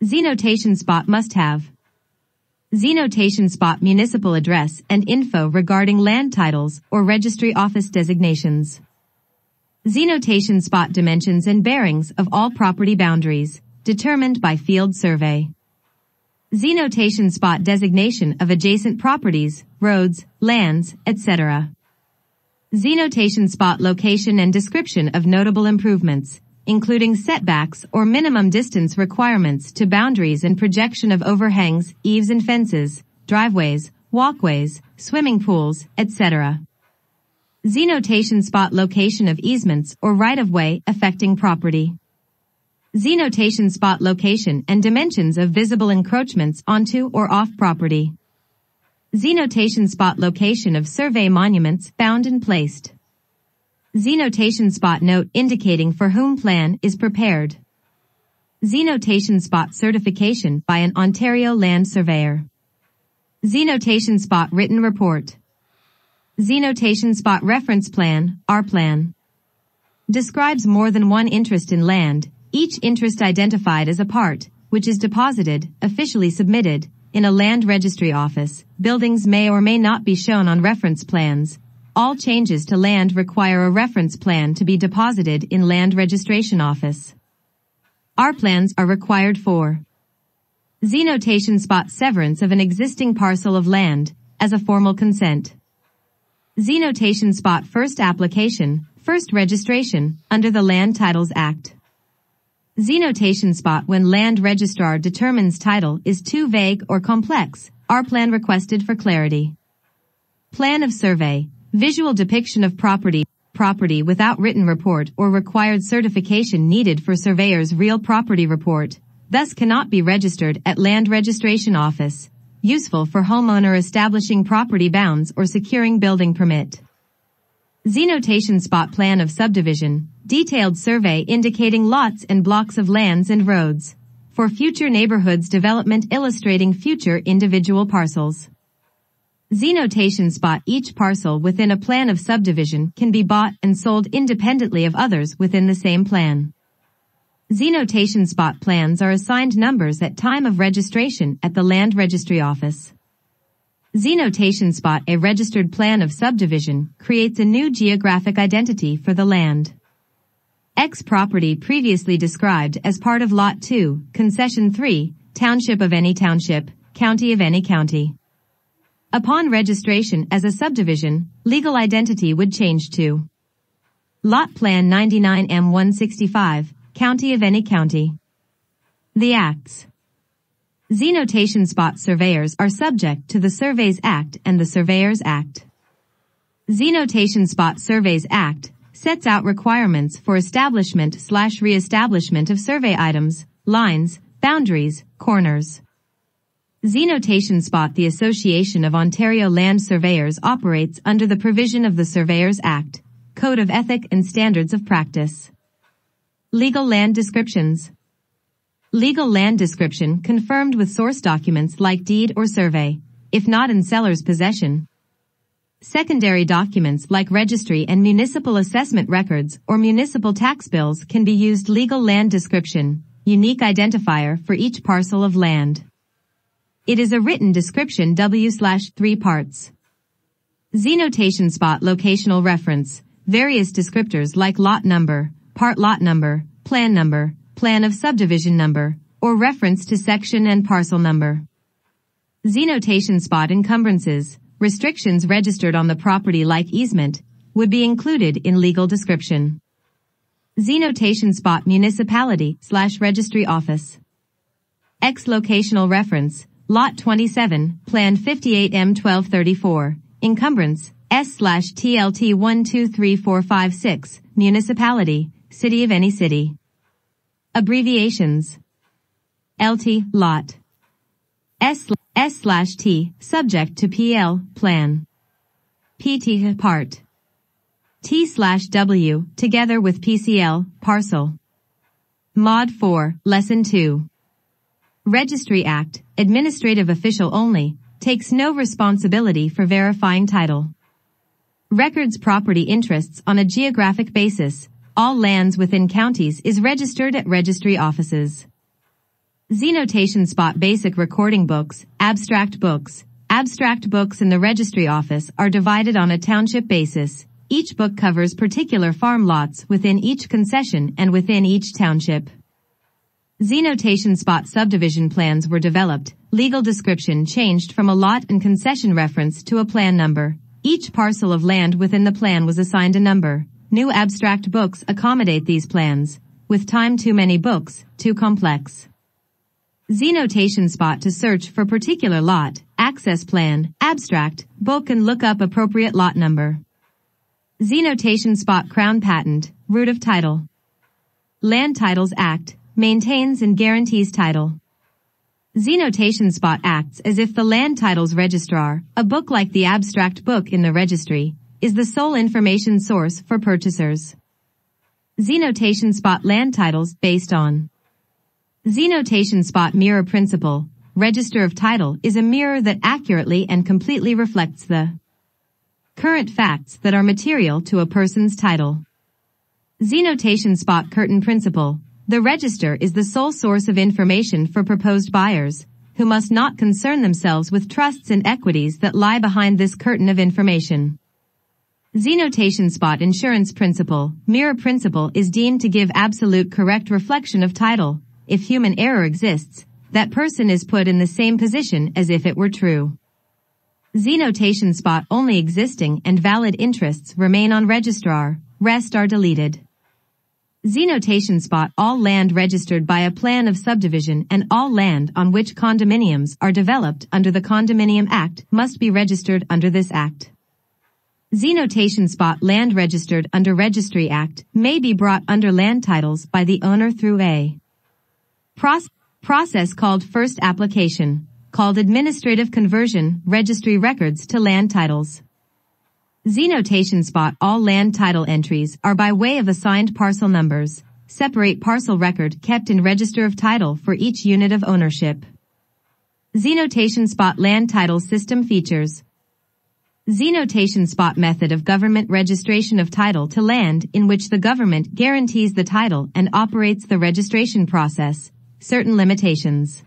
Zenotation spot must have. Zenotation spot municipal address and info regarding land titles or registry office designations. Zenotation spot dimensions and bearings of all property boundaries, determined by field survey. Zenotation spot designation of adjacent properties, roads, lands, etc. Zenotation spot location and description of notable improvements, including setbacks or minimum distance requirements to boundaries and projection of overhangs, eaves and fences, driveways, walkways, swimming pools, etc. Zenotation spot location of easements or right-of-way affecting property. Zenotation spot location and dimensions of visible encroachments onto or off property. Zenotation spot location of survey monuments bound and placed. Zenotation spot note indicating for whom plan is prepared. Zenotation spot certification by an Ontario land surveyor. Zenotation spot written report. Zenotation spot reference plan, R plan. Describes more than one interest in land, each interest identified as a part, which is deposited, officially submitted, in a land registry office. Buildings may or may not be shown on reference plans. All changes to land require a reference plan to be deposited in land registration office. R plans are required for zenotation spot severance of an existing parcel of land, as a formal consent. Zenotation spot first application, first registration, under the Land Titles Act. Zenotation spot when land registrar determines title is too vague or complex, R plan requested for clarity. Plan of survey, visual depiction of property without written report or required certification needed for surveyor's real property report, thus cannot be registered at land registration office, useful for homeowner establishing property bounds or securing building permit. Zenotation spot plan of subdivision, detailed survey indicating lots and blocks of lands and roads, for future neighborhoods development illustrating future individual parcels. Zenotation spot each parcel within a plan of subdivision can be bought and sold independently of others within the same plan. Zenotation spot plans are assigned numbers at time of registration at the Land Registry Office. Zenotation spot a registered plan of subdivision creates a new geographic identity for the land. X property previously described as part of Lot 2, Concession 3, township of any township, county of any county. Upon registration as a subdivision, legal identity would change to Lot Plan 99M165, county of any county. The Acts. Z-notation spot surveyors are subject to the Surveys Act and the Surveyors Act. Z-notation spot Surveys Act sets out requirements for establishment/reestablishment of survey items, lines, boundaries, corners. Z-notation spot the Association of Ontario Land Surveyors operates under the provision of the Surveyors Act, Code of Ethic and Standards of Practice. Legal land descriptions. Legal land description confirmed with source documents like deed or survey, if not in seller's possession. Secondary documents like registry and municipal assessment records or municipal tax bills can be used. Legal land description, unique identifier for each parcel of land. It is a written description W/3 parts. Z-notation spot locational reference, various descriptors like lot number, part lot number, plan of subdivision number, or reference to section and parcel number. Z-notation spot encumbrances, restrictions registered on the property like easement, would be included in legal description. Z-notation spot municipality/registry office. X locational reference, lot 27, plan 58M1234, encumbrance, S/TLT123456, municipality, city of any city. Abbreviations. LT, lot. S/T, subject to PL, plan. PT, part. T/W, together with PCL, parcel. Mod 4, Lesson 2. Registry Act, administrative official only, takes no responsibility for verifying title. Records property interests on a geographic basis. All lands within counties is registered at registry offices. Z-notation spot basic recording books, abstract books. Abstract books in the registry office are divided on a township basis. Each book covers particular farm lots within each concession and within each township. Z-notation spot subdivision plans were developed. Legal description changed from a lot and concession reference to a plan number. Each parcel of land within the plan was assigned a number. New abstract books accommodate these plans. With time, too many books, too complex. Z-notation spot to search for particular lot, access plan, abstract, book and look up appropriate lot number. Z-notation spot crown patent, root of title. Land Titles Act, maintains and guarantees title. Z-notation spot acts as if the land titles registrar, a book like the abstract book in the registry, is the sole information source for purchasers. Z-notation spot land titles based on Z-notation spot mirror principle. Register of title is a mirror that accurately and completely reflects the current facts that are material to a person's title. Z-notation spot curtain principle. The register is the sole source of information for proposed buyers, who must not concern themselves with trusts and equities that lie behind this curtain of information. Z-notation spot insurance principle. Mirror principle is deemed to give absolute correct reflection of title. If human error exists, that person is put in the same position as if it were true. Z-notation spot only existing and valid interests remain on registrar, rest are deleted. Z-notation spot all land registered by a plan of subdivision and all land on which condominiums are developed under the Condominium Act must be registered under this act. Z-notation spot land registered under Registry Act may be brought under land titles by the owner through a process called first application, called administrative conversion, registry records to land titles. Z-notation spot all land title entries are by way of assigned parcel numbers, separate parcel record kept in register of title for each unit of ownership. Z-notation spot land title system features. Z-notation spot method of government registration of title to land in which the government guarantees the title and operates the registration process. Certain limitations.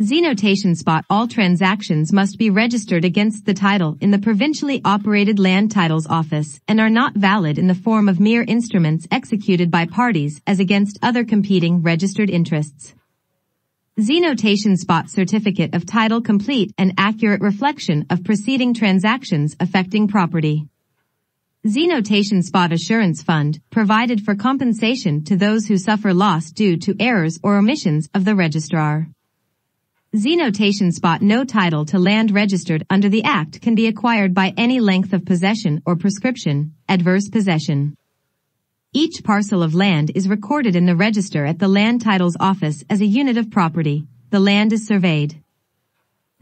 Z-notation spot all transactions must be registered against the title in the provincially operated land titles office and are not valid in the form of mere instruments executed by parties as against other competing registered interests. Z notation spot certificate of title complete and accurate reflection of preceding transactions affecting property. Z notation spot assurance fund provided for compensation to those who suffer loss due to errors or omissions of the registrar. Z notation spot no title to land registered under the Act can be acquired by any length of possession or prescription, adverse possession. Each parcel of land is recorded in the register at the Land Titles Office as a unit of property. The land is surveyed.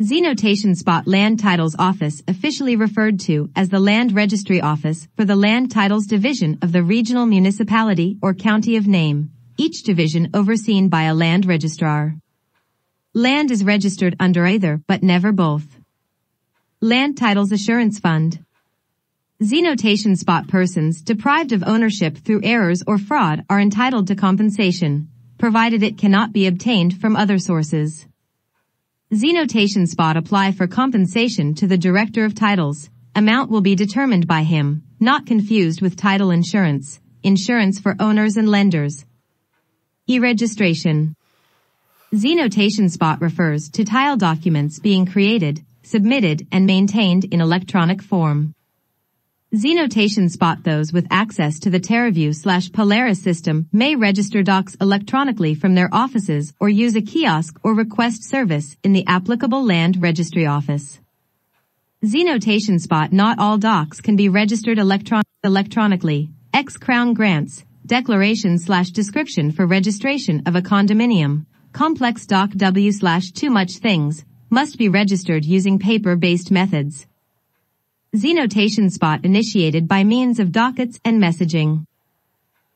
Z notation spot Land Titles Office, officially referred to as the Land Registry Office for the Land Titles Division of the regional municipality or county of name, each division overseen by a land registrar. Land is registered under either but never both. Land Titles Assurance Fund. Z notation spot persons deprived of ownership through errors or fraud are entitled to compensation, provided it cannot be obtained from other sources. Z notation spot apply for compensation to the Director of Titles. Amount will be determined by him, not confused with title insurance, insurance for owners and lenders. E-registration. Z notation spot refers to tile documents being created, submitted, and maintained in electronic form. Z notation spot those with access to the TerraView/Polaris system may register docs electronically from their offices or use a kiosk or request service in the applicable land registry office. Z notation spot not all docs can be registered electronically. Ex Crown grants, declaration/description for registration of a condominium. Complex doc W/too much things must be registered using paper-based methods. Z notation spot initiated by means of dockets and messaging.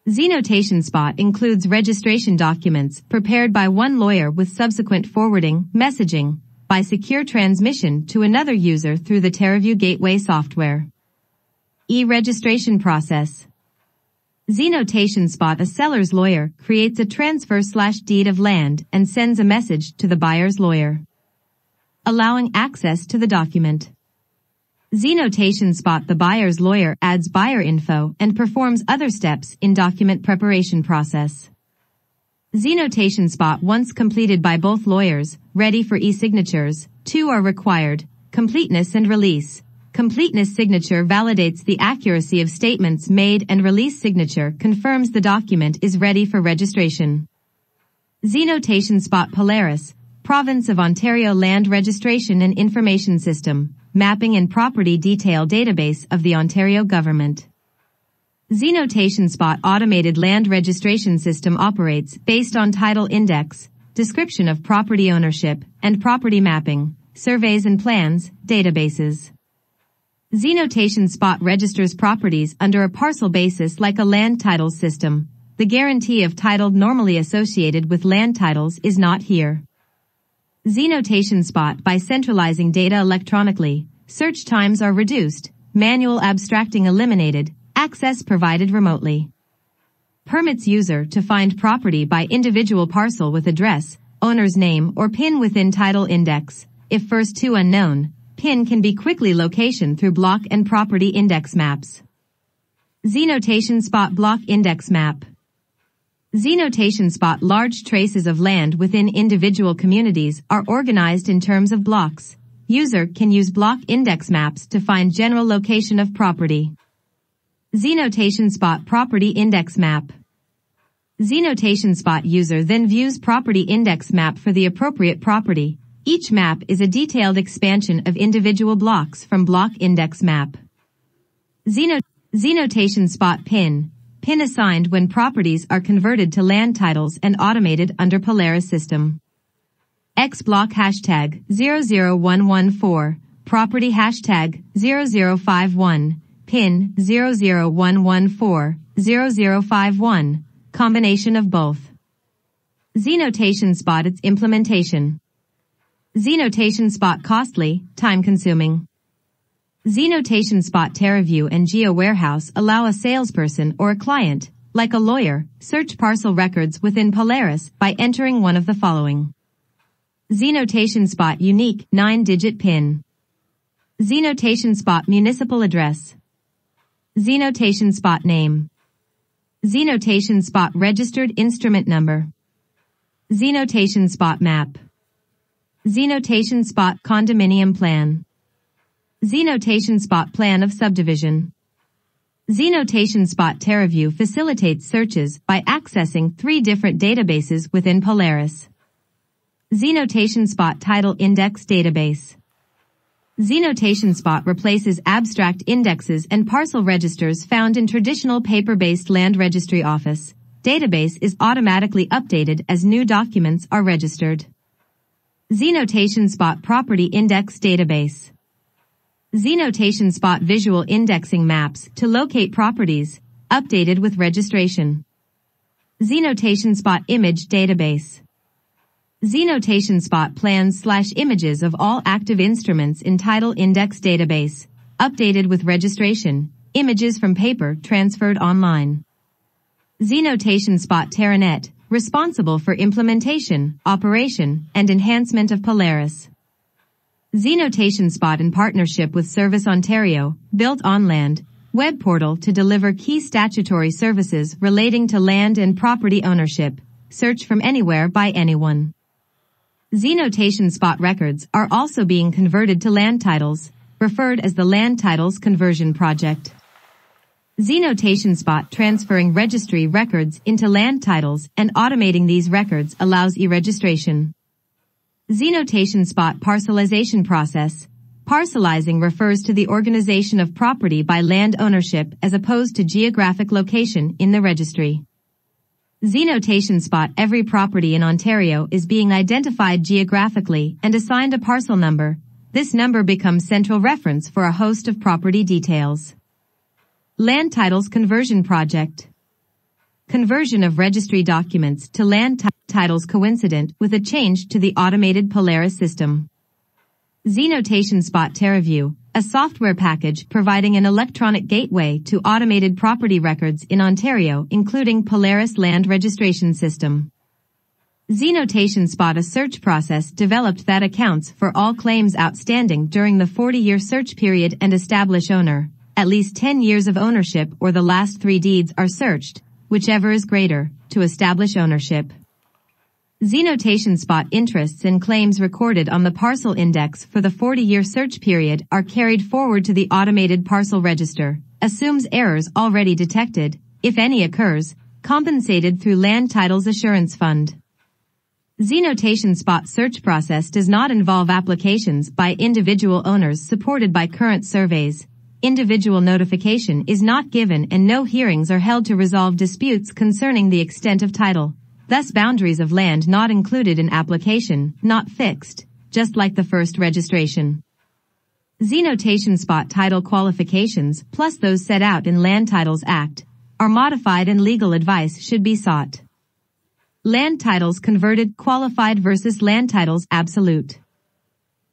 Z notation spot includes registration documents prepared by one lawyer with subsequent forwarding, messaging, by secure transmission to another user through the TerraView Gateway software. E-registration process. Z notation spot a seller's lawyer creates a transfer/deed of land and sends a message to the buyer's lawyer, allowing access to the document. Z notation spot the buyer's lawyer adds buyer info and performs other steps in document preparation process. Z notation spot once completed by both lawyers, ready for e-signatures. Two are required: completeness and release. Completeness signature validates the accuracy of statements made, and release signature confirms the document is ready for registration. Z notation spot Polaris, Province of Ontario Land Registration and Information System, Mapping and Property Detail Database of the Ontario Government. Z notation spot automated land registration system operates based on title index, description of property ownership, and property mapping, surveys and plans, databases. Z notation spot registers properties under a parcel basis like a land title system. The guarantee of title normally associated with land titles is not here. Z notation spot by centralizing data electronically, search times are reduced, manual abstracting eliminated, access provided remotely. Permits user to find property by individual parcel with address, owner's name or PIN within title index. If first two unknown, PIN can be quickly location through block and property index maps. Z notation spot block index map. Z notation spot large traces of land within individual communities are organized in terms of blocks. User can use block index maps to find general location of property. Z notation spot property index map. Z notation spot user then views property index map for the appropriate property. Each map is a detailed expansion of individual blocks from block index map. Z notation spot PIN. PIN assigned when properties are converted to land titles and automated under Polaris system. X block hashtag 00114, property hashtag 0051, PIN 00114, 0051, combination of both. Z notation spot its implementation. Z notation spot costly, time consuming. Z notation spot TerraView and Geo Warehouse allow a salesperson or a client, like a lawyer, search parcel records within Polaris by entering one of the following. Z notation spot unique 9-digit PIN. Z notation spot municipal address. Z notation spot name. Z notation spot registered instrument number. Zenotation Spot Map, Zenotation Spot Condominium Plan, Zenotation Spot Plan of Subdivision. Zenotation Spot TerraView facilitates searches by accessing three different databases within Polaris. Zenotation Spot Title Index Database. Zenotation Spot replaces abstract indexes and parcel registers found in traditional paper-based land registry office. Database is automatically updated as new documents are registered. Zenotation Spot Property Index Database. Zenotation Spot visual indexing maps to locate properties, updated with registration. Zenotation Spot Image Database. Zenotation Spot plans/images of all active instruments in Title Index Database, updated with registration, images from paper transferred online. Zenotation Spot Terranet, responsible for implementation, operation, and enhancement of Polaris. Zenotation Spot in partnership with Service Ontario, built on land, web portal to deliver key statutory services relating to land and property ownership, search from anywhere by anyone. Zenotation Spot records are also being converted to land titles, referred as the Land Titles Conversion Project. Zenotation Spot transferring registry records into land titles and automating these records allows e-registration. Zenotation Spot parcelization process. Parcelizing refers to the organization of property by land ownership as opposed to geographic location in the registry. Zenotation Spot every property in Ontario is being identified geographically and assigned a parcel number. This number becomes central reference for a host of property details. Land Titles Conversion Project. Conversion of registry documents to land titles coincident with a change to the automated Polaris system. Zenotation Spot TerraView, a software package providing an electronic gateway to automated property records in Ontario including Polaris Land Registration System. Zenotation Spot a search process developed that accounts for all claims outstanding during the 40-year search period and establish owner. At least 10 years of ownership or the last three deeds are searched, whichever is greater, to establish ownership. Zenotation Spot interests and claims recorded on the parcel index for the 40-year search period are carried forward to the automated parcel register, assumes errors already detected, if any occurs, compensated through Land Titles Assurance Fund. Zenotation Spot search process does not involve applications by individual owners supported by current surveys. Individual notification is not given and no hearings are held to resolve disputes concerning the extent of title. Thus boundaries of land not included in application, not fixed, just like the first registration. Zenotation Spot title qualifications plus those set out in Land Titles Act are modified and legal advice should be sought. Land titles converted qualified versus land titles absolute.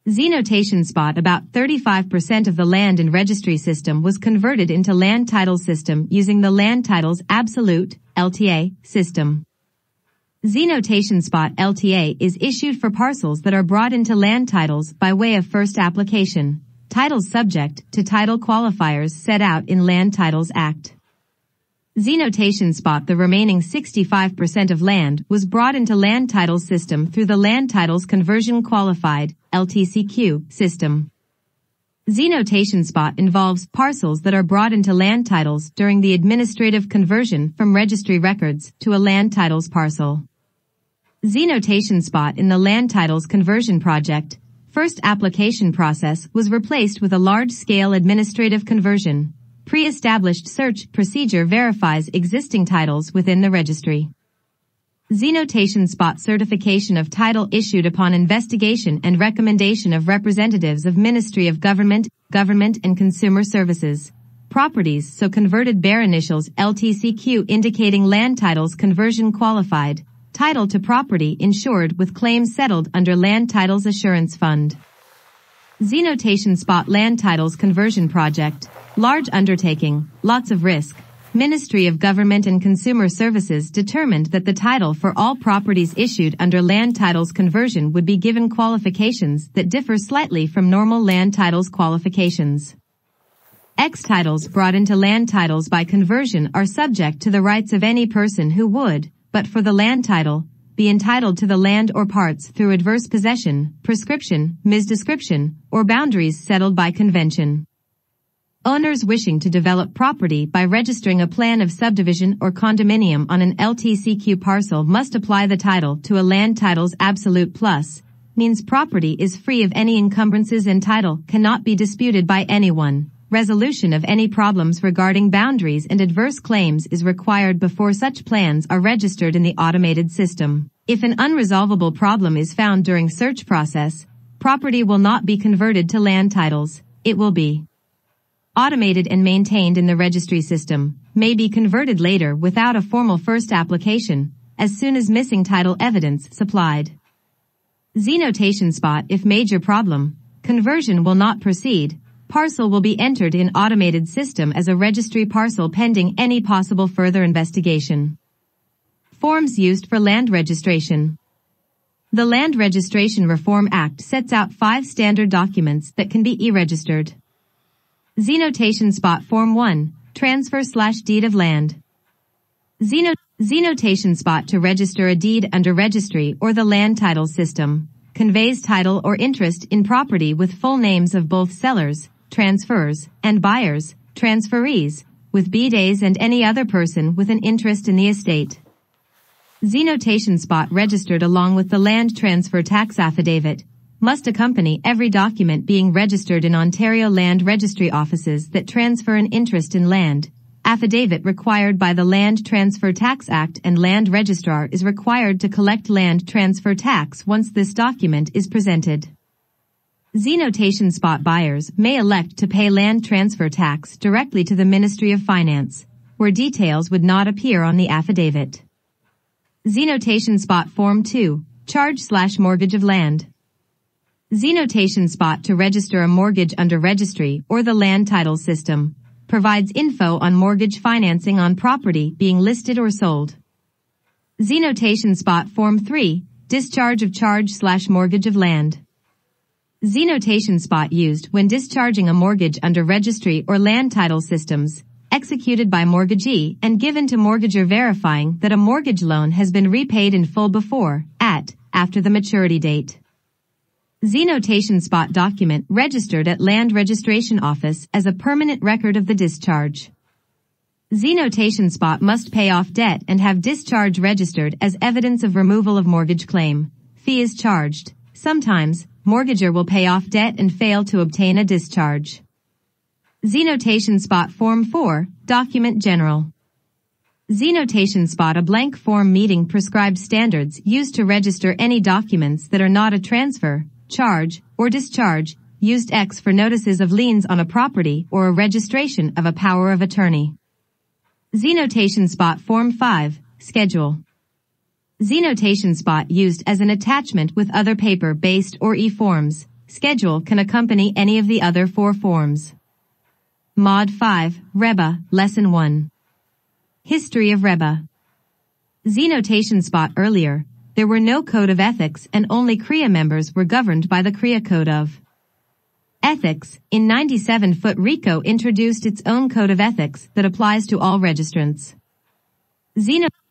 Zenotation Spot about 35% of the land and registry system was converted into land title system using the Land Titles Absolute, LTA, system. Zenotation Spot LTA is issued for parcels that are brought into land titles by way of first application, titles subject to title qualifiers set out in Land Titles Act. Zenotation Spot the remaining 65% of land was brought into land titles system through the Land Titles Conversion Qualified, LTCQ, system. Zenotation Spot involves parcels that are brought into land titles during the administrative conversion from registry records to a land titles parcel. Zenotation Spot in the Land Titles Conversion Project, first application process was replaced with a large-scale administrative conversion. Pre-established search procedure verifies existing titles within the registry. Zenotation Spot certification of title issued upon investigation and recommendation of representatives of Ministry of Government, Government and Consumer Services. Properties so converted bear initials LTCQ indicating land titles conversion qualified, title to property insured with claims settled under Land Titles Assurance Fund. Zenotation Spot Land Titles Conversion Project. Large undertaking, lots of risk. Ministry of Government and Consumer Services determined that the title for all properties issued under land titles conversion would be given qualifications that differ slightly from normal land titles qualifications. X titles brought into land titles by conversion are subject to the rights of any person who would, but for the land title, be entitled to the land or parts through adverse possession, prescription, misdescription, or boundaries settled by convention. Owners wishing to develop property by registering a plan of subdivision or condominium on an LTCQ parcel must apply the title to a land title's absolute plus, means property is free of any encumbrances and title cannot be disputed by anyone. Resolution of any problems regarding boundaries and adverse claims is required before such plans are registered in the automated system. If an unresolvable problem is found during search process, property will not be converted to land titles. It will be automated and maintained in the registry system, may be converted later without a formal first application, as soon as missing title evidence supplied. Z-notation spot. If major problem, conversion will not proceed, parcel will be entered in automated system as a registry parcel pending any possible further investigation. Forms used for land registration. The Land Registration Reform Act sets out 5 standard documents that can be e-registered. Z-notation spot. Form 1, Transfer/Deed of Land. Z-notation spot. To register a deed under registry or the land title system, conveys title or interest in property with full names of both sellers, transfers, and buyers, transferees, with BDAs and any other person with an interest in the estate. Z-notation spot. Registered along with the land transfer tax affidavit, must accompany every document being registered in Ontario Land Registry offices that transfer an interest in land. Affidavit required by the Land Transfer Tax Act, and land registrar is required to collect land transfer tax once this document is presented. Z-notation spot. Buyers may elect to pay land transfer tax directly to the Ministry of Finance, where details would not appear on the affidavit. Z-notation spot. Form 2, Charge/Mortgage of Land. Z-notation spot. To register a mortgage under registry or the land title system, provides info on mortgage financing on property being listed or sold. Z-notation spot. Form 3, Discharge of Charge/Mortgage of Land. Z-notation spot. Used when discharging a mortgage under registry or land title systems, executed by mortgagee and given to mortgager verifying that a mortgage loan has been repaid in full before, at, after the maturity date. Z-notation spot. Document registered at Land Registration Office as a permanent record of the discharge. Z-notation spot. Must pay off debt and have discharge registered as evidence of removal of mortgage claim. Fee is charged. Sometimes, mortgager will pay off debt and fail to obtain a discharge. Z-notation spot. Form 4, Document General. Z-notation spot. A blank form meeting prescribed standards used to register any documents that are not a transfer, charge, or discharge, used X for notices of liens on a property or a registration of a power of attorney. Z-notation spot. Form 5, Schedule. Z-notation spot. Used as an attachment with other paper-based or e-forms, schedule can accompany any of the other 4 forms. Mod 5, REBBA, Lesson 1. History of REBBA. Z-notation spot. Earlier, there were no code of ethics and only CREA members were governed by the CREA code of ethics. In 1997, RECO introduced its own code of ethics that applies to all registrants.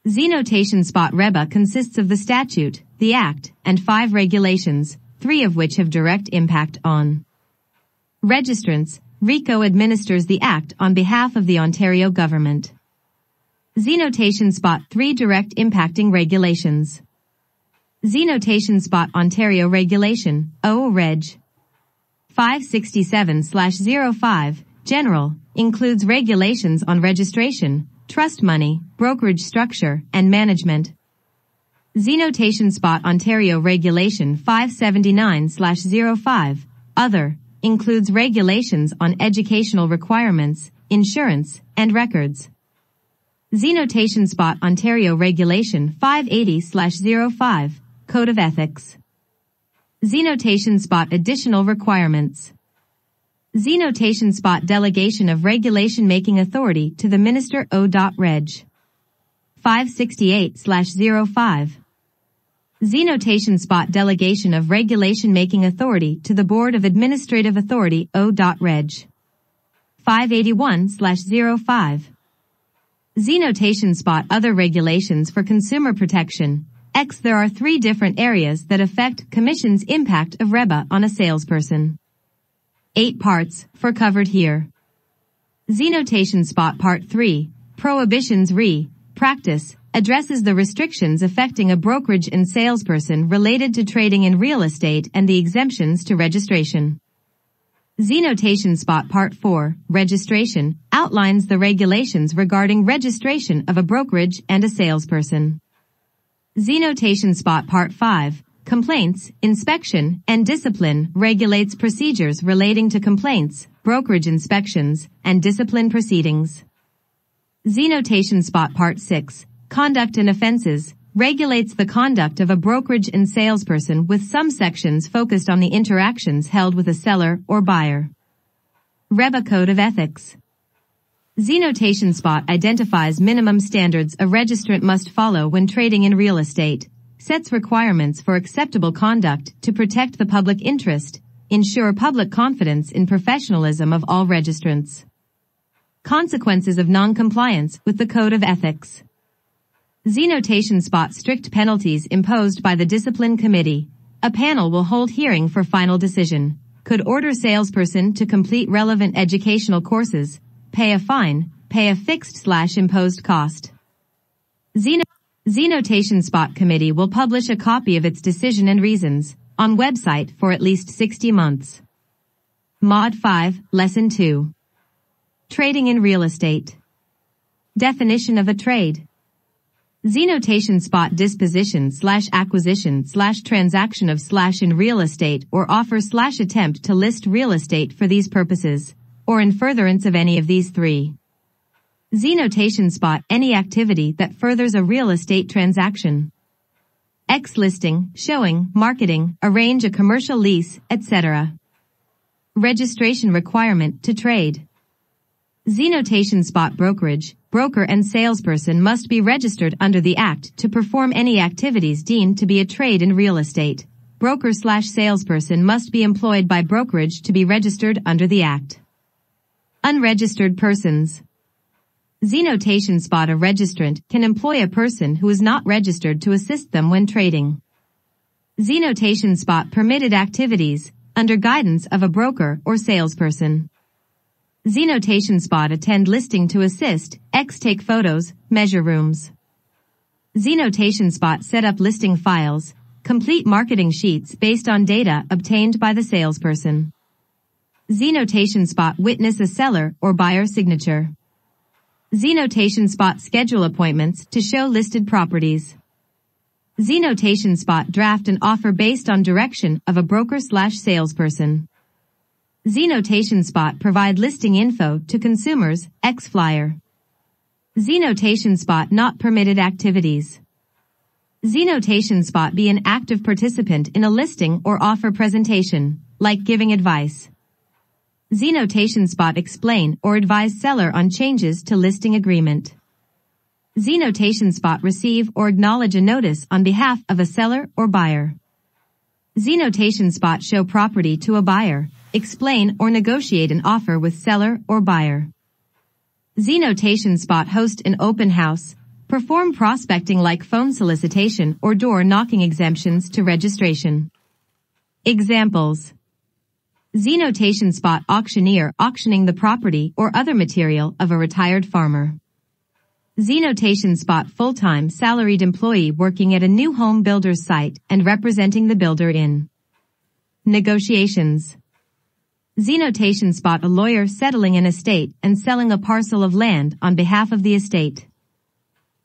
Z-notation spot. REBBA consists of the statute, the act, and 5 regulations, 3 of which have direct impact on registrants. RECO administers the act on behalf of the Ontario government. Z-notation spot. 3 direct impacting regulations. Z-notation spot. Ontario Regulation, OREG 567/05, General, includes regulations on registration, trust money, brokerage structure, and management. Z-notation spot. Ontario Regulation 579/05, Other, includes regulations on educational requirements, insurance, and records. Z-notation spot. Ontario Regulation 580/05, Code of Ethics. Z-notation spot. Additional requirements. Z-notation spot. Delegation of regulation-making authority to the Minister. O.Reg 568/05. Z-notation spot. Delegation of regulation-making authority to the Board of Administrative Authority. O.Reg 581/05. Z-notation spot. Other regulations for consumer protection, X. There are three different areas that affect commission's impact of REBBA on a salesperson. 8 parts, for covered here. Z. Notation spot part 3, Prohibitions re, practice, addresses the restrictions affecting a brokerage and salesperson related to trading in real estate and the exemptions to registration. Z. Notation spot part 4, registration, outlines the regulations regarding registration of a brokerage and a salesperson. Z. Notation spot part 5, complaints, inspection, and discipline, regulates procedures relating to complaints, brokerage inspections, and discipline proceedings. Z. Notation spot part 6, conduct and offenses, regulates the conduct of a brokerage and salesperson with some sections focused on the interactions held with a seller or buyer. REBBA Code of Ethics. Z. Notation spot identifies minimum standards a registrant must follow when trading in real estate, sets requirements for acceptable conduct to protect the public interest, ensure public confidence in professionalism of all registrants. Consequences of non-compliance with the Code of Ethics. Z. Notation spot strict penalties imposed by the Discipline Committee. A panel will hold hearing for final decision. Could order salesperson to complete relevant educational courses, pay a fine, pay a fixed/imposed cost. Z. Notation spot committee will publish a copy of its decision and reasons on website for at least 60 months. Mod 5, Lesson 2. Trading in real estate. Definition of a trade. Z. Notation spot disposition/acquisition/transaction of/ in real estate or offer/ attempt to list real estate for these purposes, or in furtherance of any of these three. Z. Notation spot any activity that furthers a real estate transaction. X. Listing, showing, marketing, arrange a commercial lease, etc. Registration requirement to trade. Z. Notation spot brokerage, broker and salesperson must be registered under the Act to perform any activities deemed to be a trade in real estate. Broker/salesperson must be employed by brokerage to be registered under the Act. Unregistered persons. Z. Notation spot a registrant can employ a person who is not registered to assist them when trading. Z. Notation spot permitted activities, under guidance of a broker or salesperson. Z. Notation spot attend listing to assist, X. take photos, measure rooms. Z. Notation spot set up listing files, complete marketing sheets based on data obtained by the salesperson. Z. Notation spot witness a seller or buyer signature. Z. Notation spot schedule appointments to show listed properties. Z. Notation spot draft an offer based on direction of a broker/salesperson. Z. Notation spot provide listing info to consumers, X. flyer. Z. Notation spot not permitted activities. Z. Notation spot be an active participant in a listing or offer presentation, like giving advice. Z. Notation spot explain or advise seller on changes to listing agreement. Z. Notation spot receive or acknowledge a notice on behalf of a seller or buyer. Z. Notation spot show property to a buyer, explain or negotiate an offer with seller or buyer. Z. Notation spot host an open house, perform prospecting like phone solicitation or door knocking, exemptions to registration. Examples. Z. Notation spot auctioneer auctioning the property or other material of a retired farmer. Z. Notation spot full-time salaried employee working at a new home builder's site and representing the builder in negotiations. Z. Notation spot a lawyer settling an estate and selling a parcel of land on behalf of the estate.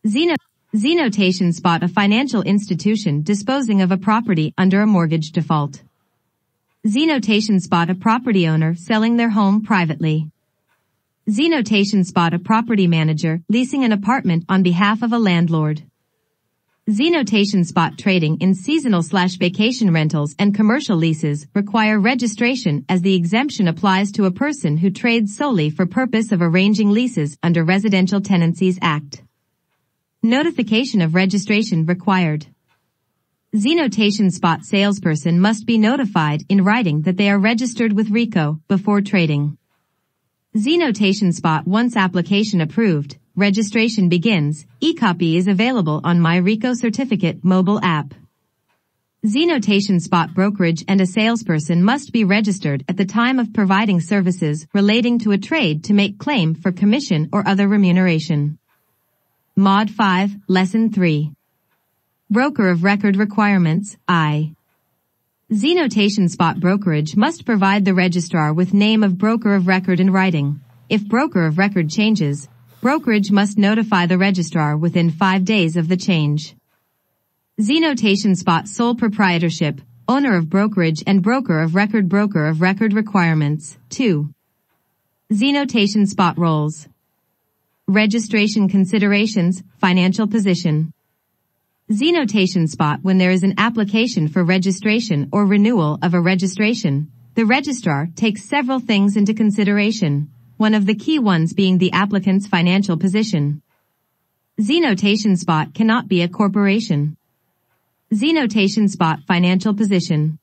Z. Notation spot a financial institution disposing of a property under a mortgage default. Z. Notation spot a property owner selling their home privately. Z. Notation spot a property manager leasing an apartment on behalf of a landlord. Z. Notation spot trading in seasonal/vacation rentals and commercial leases require registration, as the exemption applies to a person who trades solely for purpose of arranging leases under Residential Tenancies Act. Notification of registration required. Z. Notation spot salesperson must be notified in writing that they are registered with RECO before trading. Z. Notation spot once application approved, registration begins. E-copy is available on my RECO certificate mobile app. Z-notation spot brokerage and a salesperson must be registered at the time of providing services relating to a trade to make claim for commission or other remuneration. Mod 5, Lesson 3. Broker of Record Requirements, I. Z-notation spot brokerage must provide the registrar with name of broker of record in writing. If broker of record changes, brokerage must notify the registrar within 5 days of the change. Z-notation spot sole proprietorship, owner of brokerage and broker of record requirements, 2. Z-notation spot roles. Registration considerations, financial position. Z-notation spot when there is an application for registration or renewal of a registration, the registrar takes several things into consideration, one of the key ones being the applicant's financial position. Z-notation spot cannot be a corporation. Z-notation spot financial position.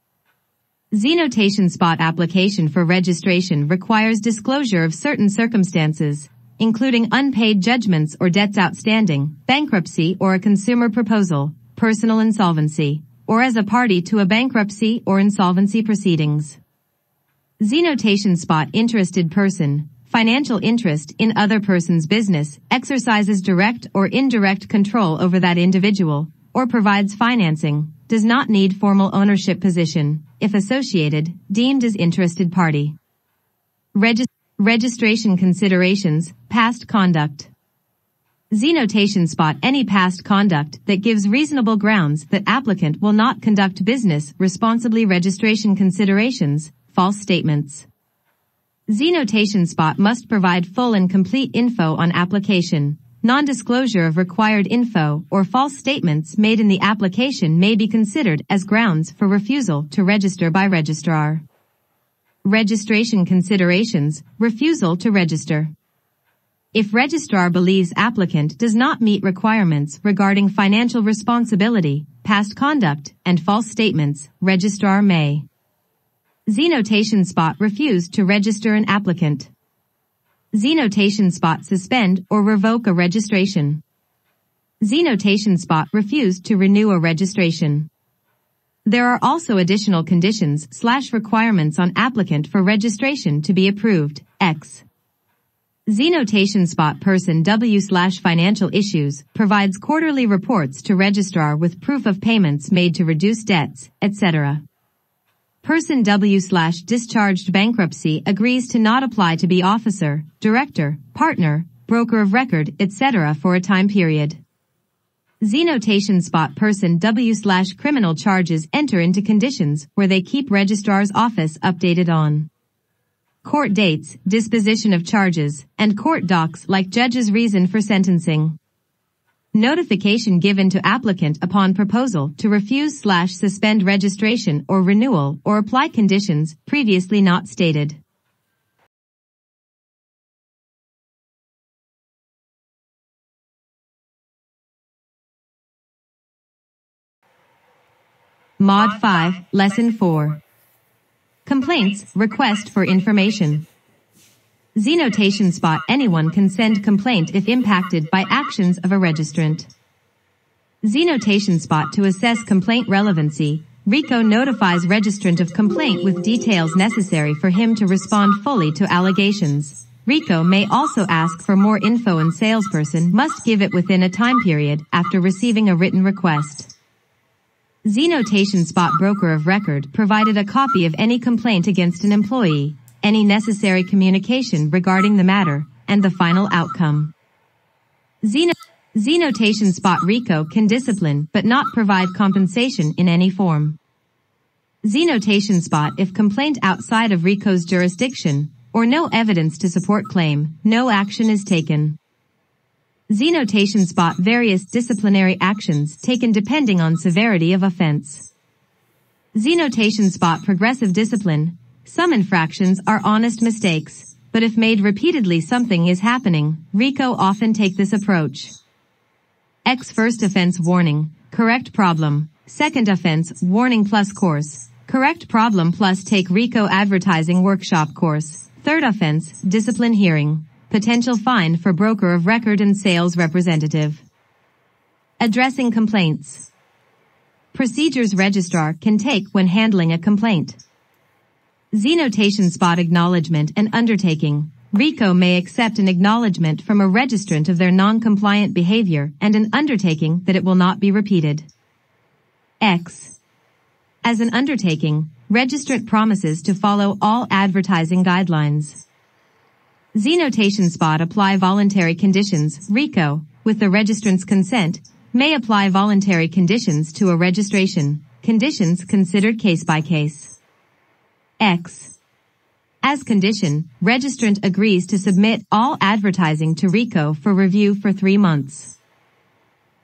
Z-notation spot application for registration requires disclosure of certain circumstances, including unpaid judgments or debts outstanding, bankruptcy or a consumer proposal, personal insolvency, or as a party to a bankruptcy or insolvency proceedings. Z-notation spot interested person, financial interest in other person's business, exercises direct or indirect control over that individual, or provides financing, does not need formal ownership position, if associated, deemed as interested party. Registration considerations, past conduct. Z-notation spot any past conduct that gives reasonable grounds that applicant will not conduct business responsibly. Registration considerations, false statements. Z-notation spot must provide full and complete info on application. Non-disclosure of required info or false statements made in the application may be considered as grounds for refusal to register by registrar. Registration considerations, refusal to register. If registrar believes applicant does not meet requirements regarding financial responsibility, past conduct, and false statements, registrar may. Z-notation spot refuse to register an applicant. Z-notation spot suspend or revoke a registration. Z-notation spot refuse to renew a registration. There are also additional conditions / requirements on applicant for registration to be approved, X. Z-notation spot person W / financial issues provides quarterly reports to registrar with proof of payments made to reduce debts, etc. Person W / discharged bankruptcy agrees to not apply to be officer, director, partner, broker of record, etc. for a time period. Z-notation spot person W / criminal charges enter into conditions where they keep registrar's office updated on court dates, disposition of charges, and court docs like judge's reason for sentencing. Notification given to applicant upon proposal to refuse / suspend registration or renewal or apply conditions previously not stated. Mod 5, Lesson 4. Complaints, request for information. Z-notation spot anyone can send complaint if impacted by actions of a registrant. Z-notation spot to assess complaint relevancy, RECO notifies registrant of complaint with details necessary for him to respond fully to allegations. RECO may also ask for more info and salesperson must give it within a time period after receiving a written request. Z-notation spot broker of record provided a copy of any complaint against an employee, any necessary communication regarding the matter, and the final outcome. Z-notation spot RECO can discipline but not provide compensation in any form. Z-notation spot if complaint outside of RECO's jurisdiction, or no evidence to support claim, no action is taken. Z-notation spot various disciplinary actions taken depending on severity of offense. Z-notation spot progressive discipline. Some infractions are honest mistakes, but if made repeatedly something is happening. RECO often take this approach. X. First offense warning, correct problem. Second offense warning plus course, correct problem plus take RECO advertising workshop course. Third offense, discipline hearing. Potential fine for broker of record and sales representative. Addressing complaints. Procedures registrar can take when handling a complaint. Z-notation spot acknowledgement and undertaking. RECO may accept an acknowledgement from a registrant of their non-compliant behavior and an undertaking that it will not be repeated. X. As an undertaking, registrant promises to follow all advertising guidelines. Z-notation spot apply voluntary conditions. RECO, with the registrant's consent, may apply voluntary conditions to a registration, conditions considered case by case. X. As condition, registrant agrees to submit all advertising to RECO for review for 3 months.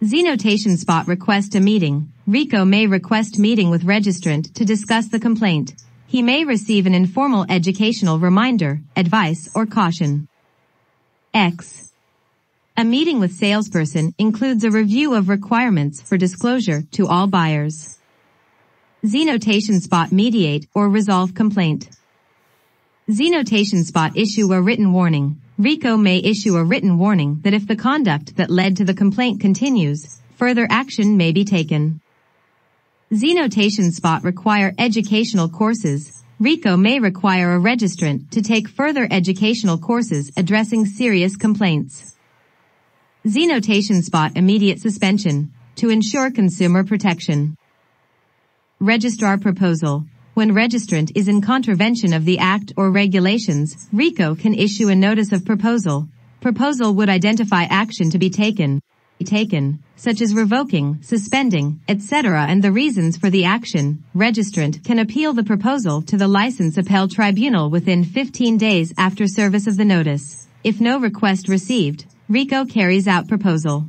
Z-notation spot request a meeting. RECO may request meeting with registrant to discuss the complaint. He may receive an informal educational reminder, advice, or caution. X. A meeting with salesperson includes a review of requirements for disclosure to all buyers. Z-notation spot mediate or resolve complaint. Z-notation spot issue a written warning. RECO may issue a written warning that if the conduct that led to the complaint continues, further action may be taken. Z-notation spot require educational courses. RECO may require a registrant to take further educational courses addressing serious complaints. Z-notation spot immediate suspension to ensure consumer protection. Registrar proposal. When registrant is in contravention of the Act or regulations, RECO can issue a notice of proposal. Proposal would identify action to be taken, such as revoking, suspending, etc., and the reasons for the action. Registrant can appeal the proposal to the License Appeal Tribunal within 15 days after service of the notice. If no request received, RECO carries out proposal.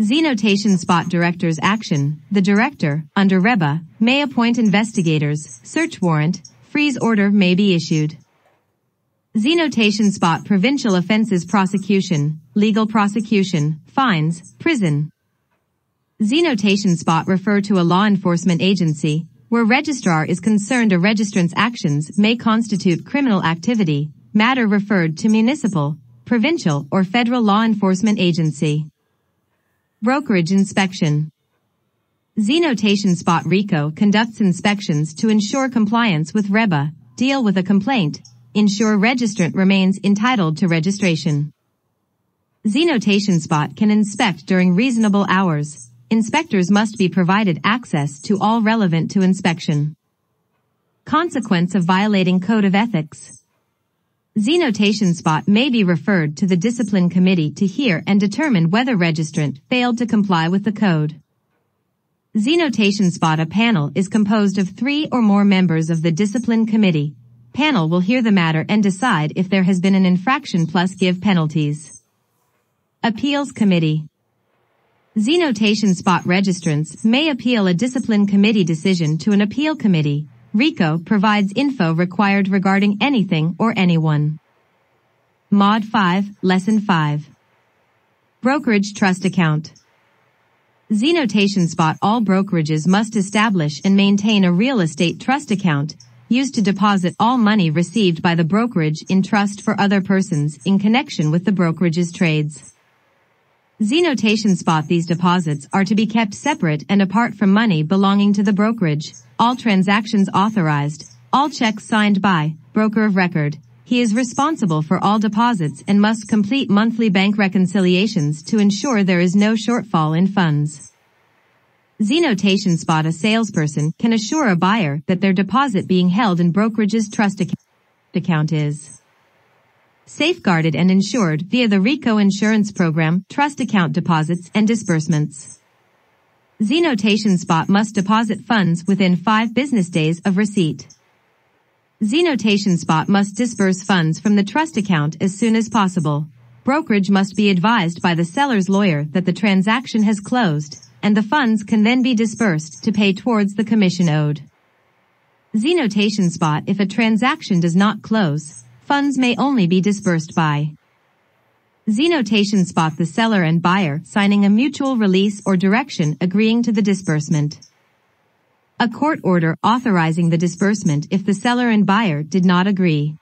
Z-notation spot director's action. The director, under REBBA, may appoint investigators. Search warrant, freeze order may be issued. Z-notation spot provincial offenses prosecution, legal prosecution, fines, prison. Z-notation spot refer to a law enforcement agency. Where registrar is concerned, a registrant's actions may constitute criminal activity. Matter referred to municipal, provincial, or federal law enforcement agency. Brokerage inspection. Z-notation spot RECO conducts inspections to ensure compliance with REBBA, deal with a complaint, ensure registrant remains entitled to registration. Z-notation spot can inspect during reasonable hours. Inspectors must be provided access to all relevant to inspection. Consequence of violating Code of Ethics. Z-notation spot may be referred to the discipline committee to hear and determine whether registrant failed to comply with the code. Z-notation spot a panel is composed of 3 or more members of the discipline committee. Panel will hear the matter and decide if there has been an infraction plus give penalties. Appeals committee. Z-notation spot registrants may appeal a discipline committee decision to an appeal committee. RECO provides info required regarding anything or anyone. Mod 5, Lesson 5. Brokerage Trust Account. Z-notation spot all brokerages must establish and maintain a real estate trust account used to deposit all money received by the brokerage in trust for other persons in connection with the brokerage's trades. Z-notation spot these deposits are to be kept separate and apart from money belonging to the brokerage. All transactions authorized, all checks signed by broker of record. He is responsible for all deposits and must complete monthly bank reconciliations to ensure there is no shortfall in funds. Z-notation spot a salesperson can assure a buyer that their deposit being held in brokerage's trust account is safeguarded and insured via the RECO insurance program, trust account deposits and disbursements. Z-notation spot must deposit funds within 5 business days of receipt. Z-notation spot must disburse funds from the trust account as soon as possible. Brokerage must be advised by the seller's lawyer that the transaction has closed, and the funds can then be disbursed to pay towards the commission owed. Z-notation spot if a transaction does not close, funds may only be disbursed by Z-notation spot the seller and buyer signing a mutual release or direction agreeing to the disbursement. A court order authorizing the disbursement if the seller and buyer did not agree.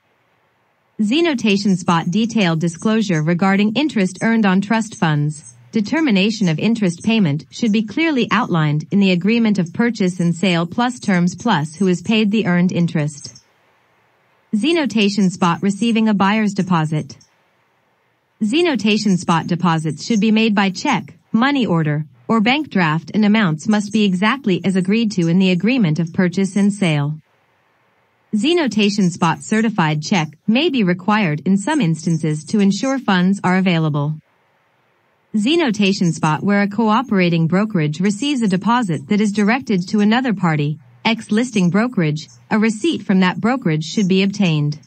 Z notation spot detailed disclosure regarding interest earned on trust funds. Determination of interest payment should be clearly outlined in the agreement of purchase and sale plus terms plus who is paid the earned interest. Z notation spot receiving a buyer's deposit. Z notation spot deposits should be made by check, money order, or bank draft, and amounts must be exactly as agreed to in the agreement of purchase and sale. Z notation spot certified check may be required in some instances to ensure funds are available. Z notation spot where a cooperating brokerage receives a deposit that is directed to another party, ex listing brokerage, a receipt from that brokerage should be obtained.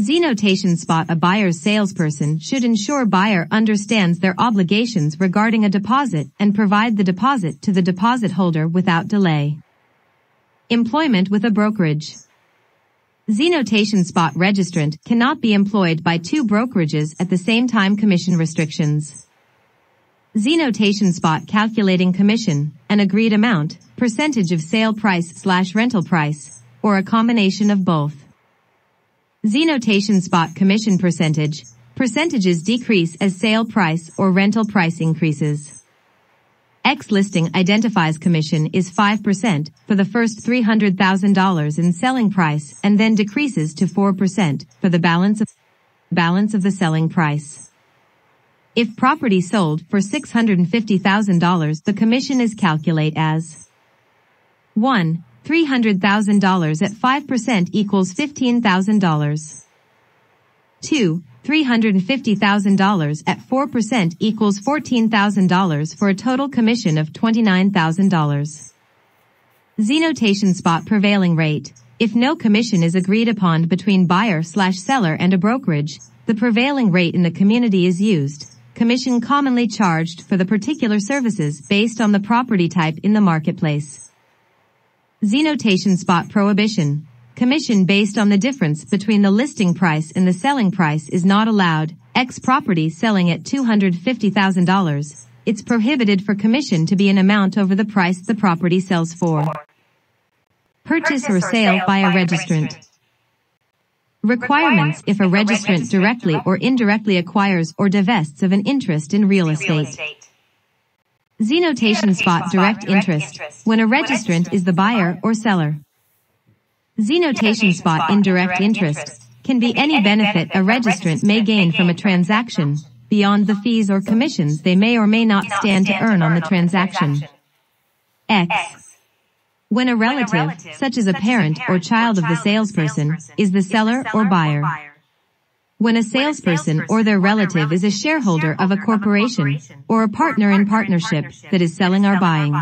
Z notation spot a buyer's salesperson should ensure buyer understands their obligations regarding a deposit and provide the deposit to the deposit holder without delay. Employment with a brokerage. Z notation spot registrant cannot be employed by two brokerages at the same time. Commission restrictions. Z notation spot calculating commission, an agreed amount, percentage of sale price / rental price, or a combination of both. Z notation spot commission percentage. Percentages decrease as sale price or rental price increases. Ex listing identifies commission is 5% for the first $300,000 in selling price and then decreases to 4% for the balance of the selling price. If property sold for $650,000, the commission is calculated as 1. $300,000 at 5% equals $15,000. 2. $350,000 at 4% equals $14,000 for a total commission of $29,000. Z notation spot prevailing rate. If no commission is agreed upon between buyer/seller and a brokerage, the prevailing rate in the community is used, commission commonly charged for the particular services based on the property type in the marketplace. Z notation spot prohibition. Commission based on the difference between the listing price and the selling price is not allowed. X property selling at $250,000. It's prohibited for commission to be an amount over the price the property sells for. Purchase or sale by a registrant. Requirements if a registrant directly or indirectly acquires or divests of an interest in real estate. Z notation spot direct interest, when a registrant is the buyer or seller. Z notation spot indirect interest can be any benefit a registrant may gain from a transaction beyond the fees or commissions they may or may not stand to earn on the transaction. X, when a relative, such as a parent or child of the salesperson, is the seller or buyer. When a salesperson or their relative is a shareholder of a corporation or a partner in partnership that is selling or buying.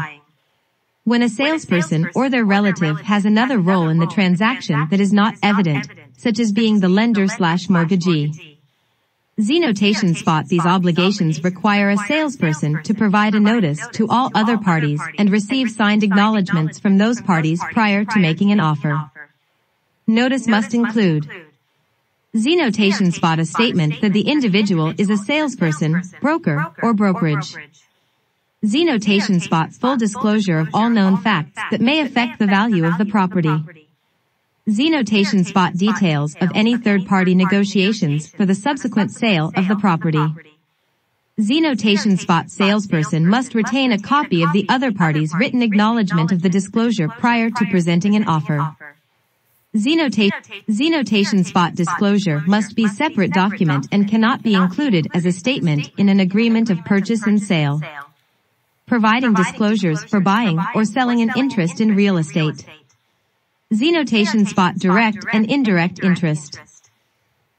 When a salesperson or their relative has another role in the transaction that is not evident, such as being the lender/mortgagee. Z notation spot these obligations require a salesperson to provide a notice to all other parties and receive signed acknowledgments from those parties prior to making an offer. Notice must include Z notation spot a statement that the individual is a salesperson, broker, or brokerage. Z notation spot full disclosure of all known facts that may affect the value of the property. Z notation spot details of any third-party negotiations for the subsequent sale of the property. Z notation spot salesperson must retain a copy of the other party's written acknowledgement of the disclosure prior to presenting an offer. Z notation spot disclosure must be separate document and cannot be included as a statement in an agreement of purchase and sale. Providing disclosures for buying or selling an interest in real estate. Z notation spot direct and indirect interest.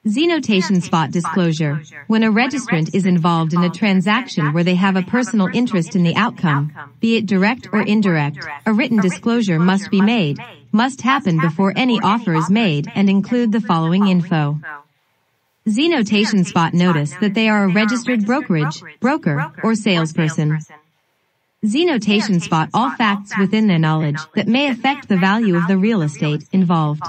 Z notation spot disclosure, when a registrant is involved in a transaction where they have a personal interest in the outcome, be it direct or indirect, a written disclosure must be made, must happen before any offer is made, and include the following info. Z notation spot notice that they are a registered brokerage, broker, or salesperson. Z notation spot all facts within their knowledge that may affect the value of the real estate involved.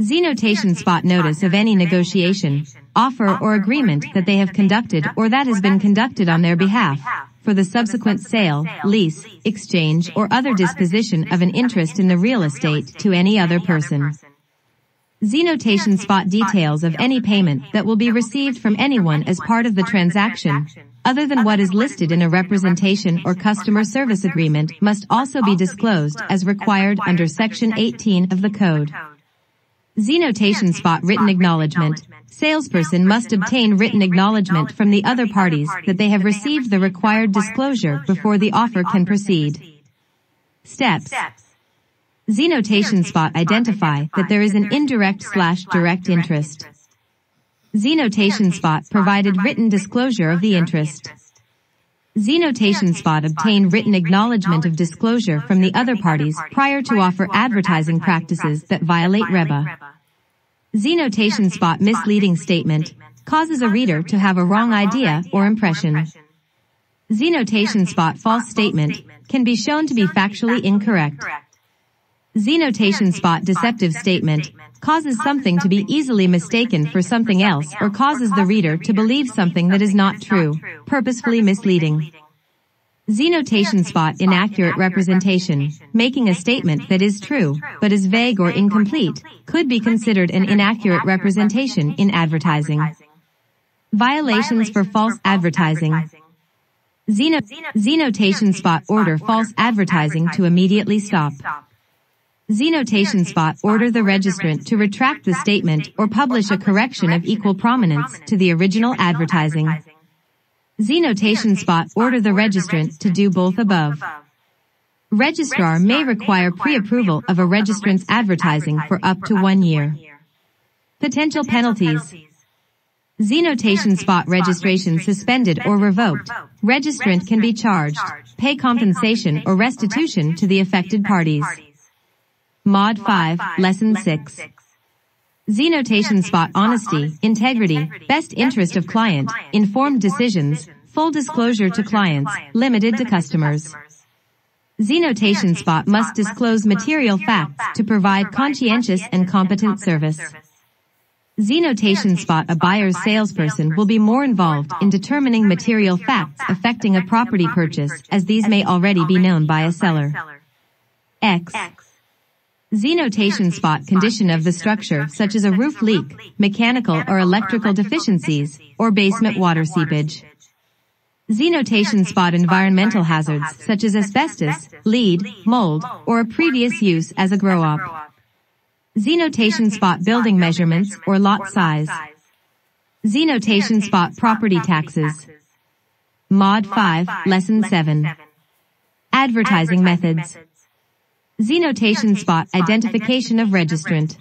Z notation spot notice of any negotiation, offer, or agreement that they have conducted or that has been conducted on their behalf, for the subsequent sale, lease, exchange, or other disposition of an interest in the real estate to any other person. Z notation spot details of any payment that will be received from anyone as part of the transaction, other than what is listed in a representation or customer service agreement, must also be disclosed as required under Section 18 of the Code. Z notation spot written acknowledgement. Salesperson must obtain written acknowledgement from the other parties that they have received the required disclosure before the offer can proceed. Steps. Z notation spot identify that there is an indirect/direct interest. Z notation spot provided written disclosure of the interest. Z notation spot obtain written acknowledgement of disclosure from the other parties prior to offer advertising practices that violate REBBA. Z notation spot misleading statement causes a reader to have a wrong idea or impression. Z notation spot false statement can be shown to be factually incorrect. Z notation spot deceptive statement causes something to be easily mistaken for something else or causes the reader to believe something that is not true, purposefully misleading. Z notation spot inaccurate representation, making a statement that is true, but is vague or incomplete, could be considered an inaccurate representation in advertising. Violations for false advertising. Z notation spot order false advertising to immediately stop. Z notation spot order the registrant to retract the statement or publish a correction of equal prominence to the original advertising. Z notation spot order the registrant to do both above. Registrar may require pre-approval of a registrant's advertising for up to 1 year. Potential penalties. Z notation spot registration suspended or revoked. Registrant can be charged, pay compensation or restitution to the affected parties. Mod 5, Lesson 6. Z notation spot honesty, integrity, best interest of client, informed decisions, full disclosure to clients, limited to customers. Z notation spot must disclose material facts to provide conscientious and competent service. Z notation spot a buyer's salesperson will be more involved in determining material facts affecting a property purchase, as these may already be known by a seller. X. Z notation spot condition of the structure, such as a roof leak, mechanical or electrical deficiencies, or basement water seepage. Z notation spot environmental hazards, such as asbestos, lead, mold, or a previous use as a grow-op. Z notation spot building measurements or lot size. Z notation spot property taxes. Mod 5, Lesson 7. Advertising methods. Z notation spot identification of registrant.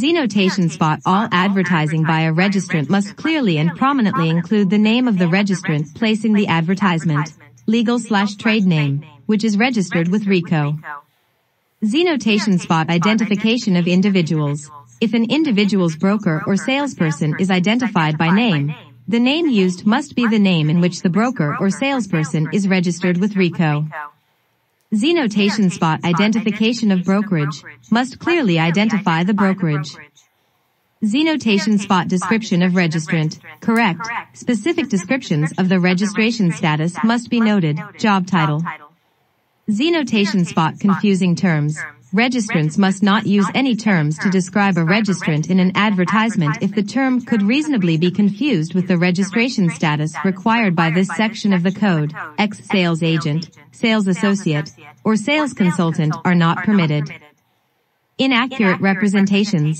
Z notation spot all advertising by a registrant must clearly and prominently include the name of the registrant placing the advertisement, legal/trade name, which is registered with RECO. Z notation spot identification of individuals. If an individual's broker or salesperson is identified by name, the name used must be the name in which the broker or salesperson is registered with RECO. Z notation spot identification of brokerage must clearly identify the brokerage. Z notation spot description of registrant. Correct, specific descriptions of the registration status must be noted. Job title. Z notation spot confusing terms. Registrants must not use any terms to describe a registrant in an advertisement if the term could reasonably be confused with the registration status required by this section of the code. Ex-sales agent, sales associate, or sales consultant are not permitted. Inaccurate representations.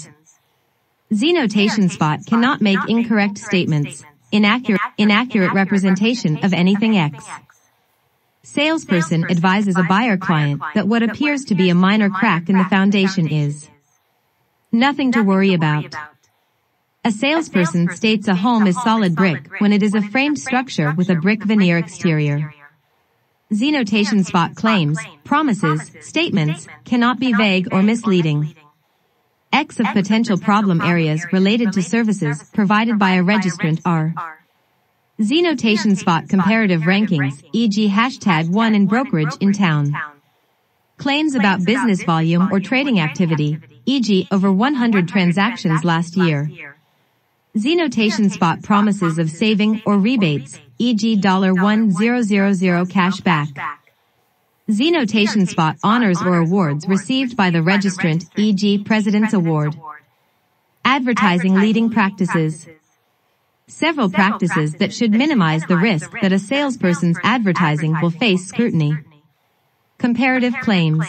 Z notation spot cannot make incorrect statements. Inaccurate representation of anything X. Salesperson advises a buyer client that what appears to be a minor crack in the foundation is nothing to worry about. A salesperson states a home is solid brick when it is a framed structure with a brick veneer exterior. Z notation spot claims, promises, statements cannot be vague or misleading. X of potential problem areas related to services provided by a registrant are Z notation spot comparative rankings, e.g. #1 in brokerage in town. Claims about business volume or trading activity, e.g. over 100 transactions last year. Z notation spot promises of saving or rebates, e.g. $1,000 cash back. Z notation spot honors or awards received by the registrant, e.g. President's Award, Advertising leading practices. Several practices that should minimize the risk that a salesperson's advertising will face scrutiny. Comparative claims.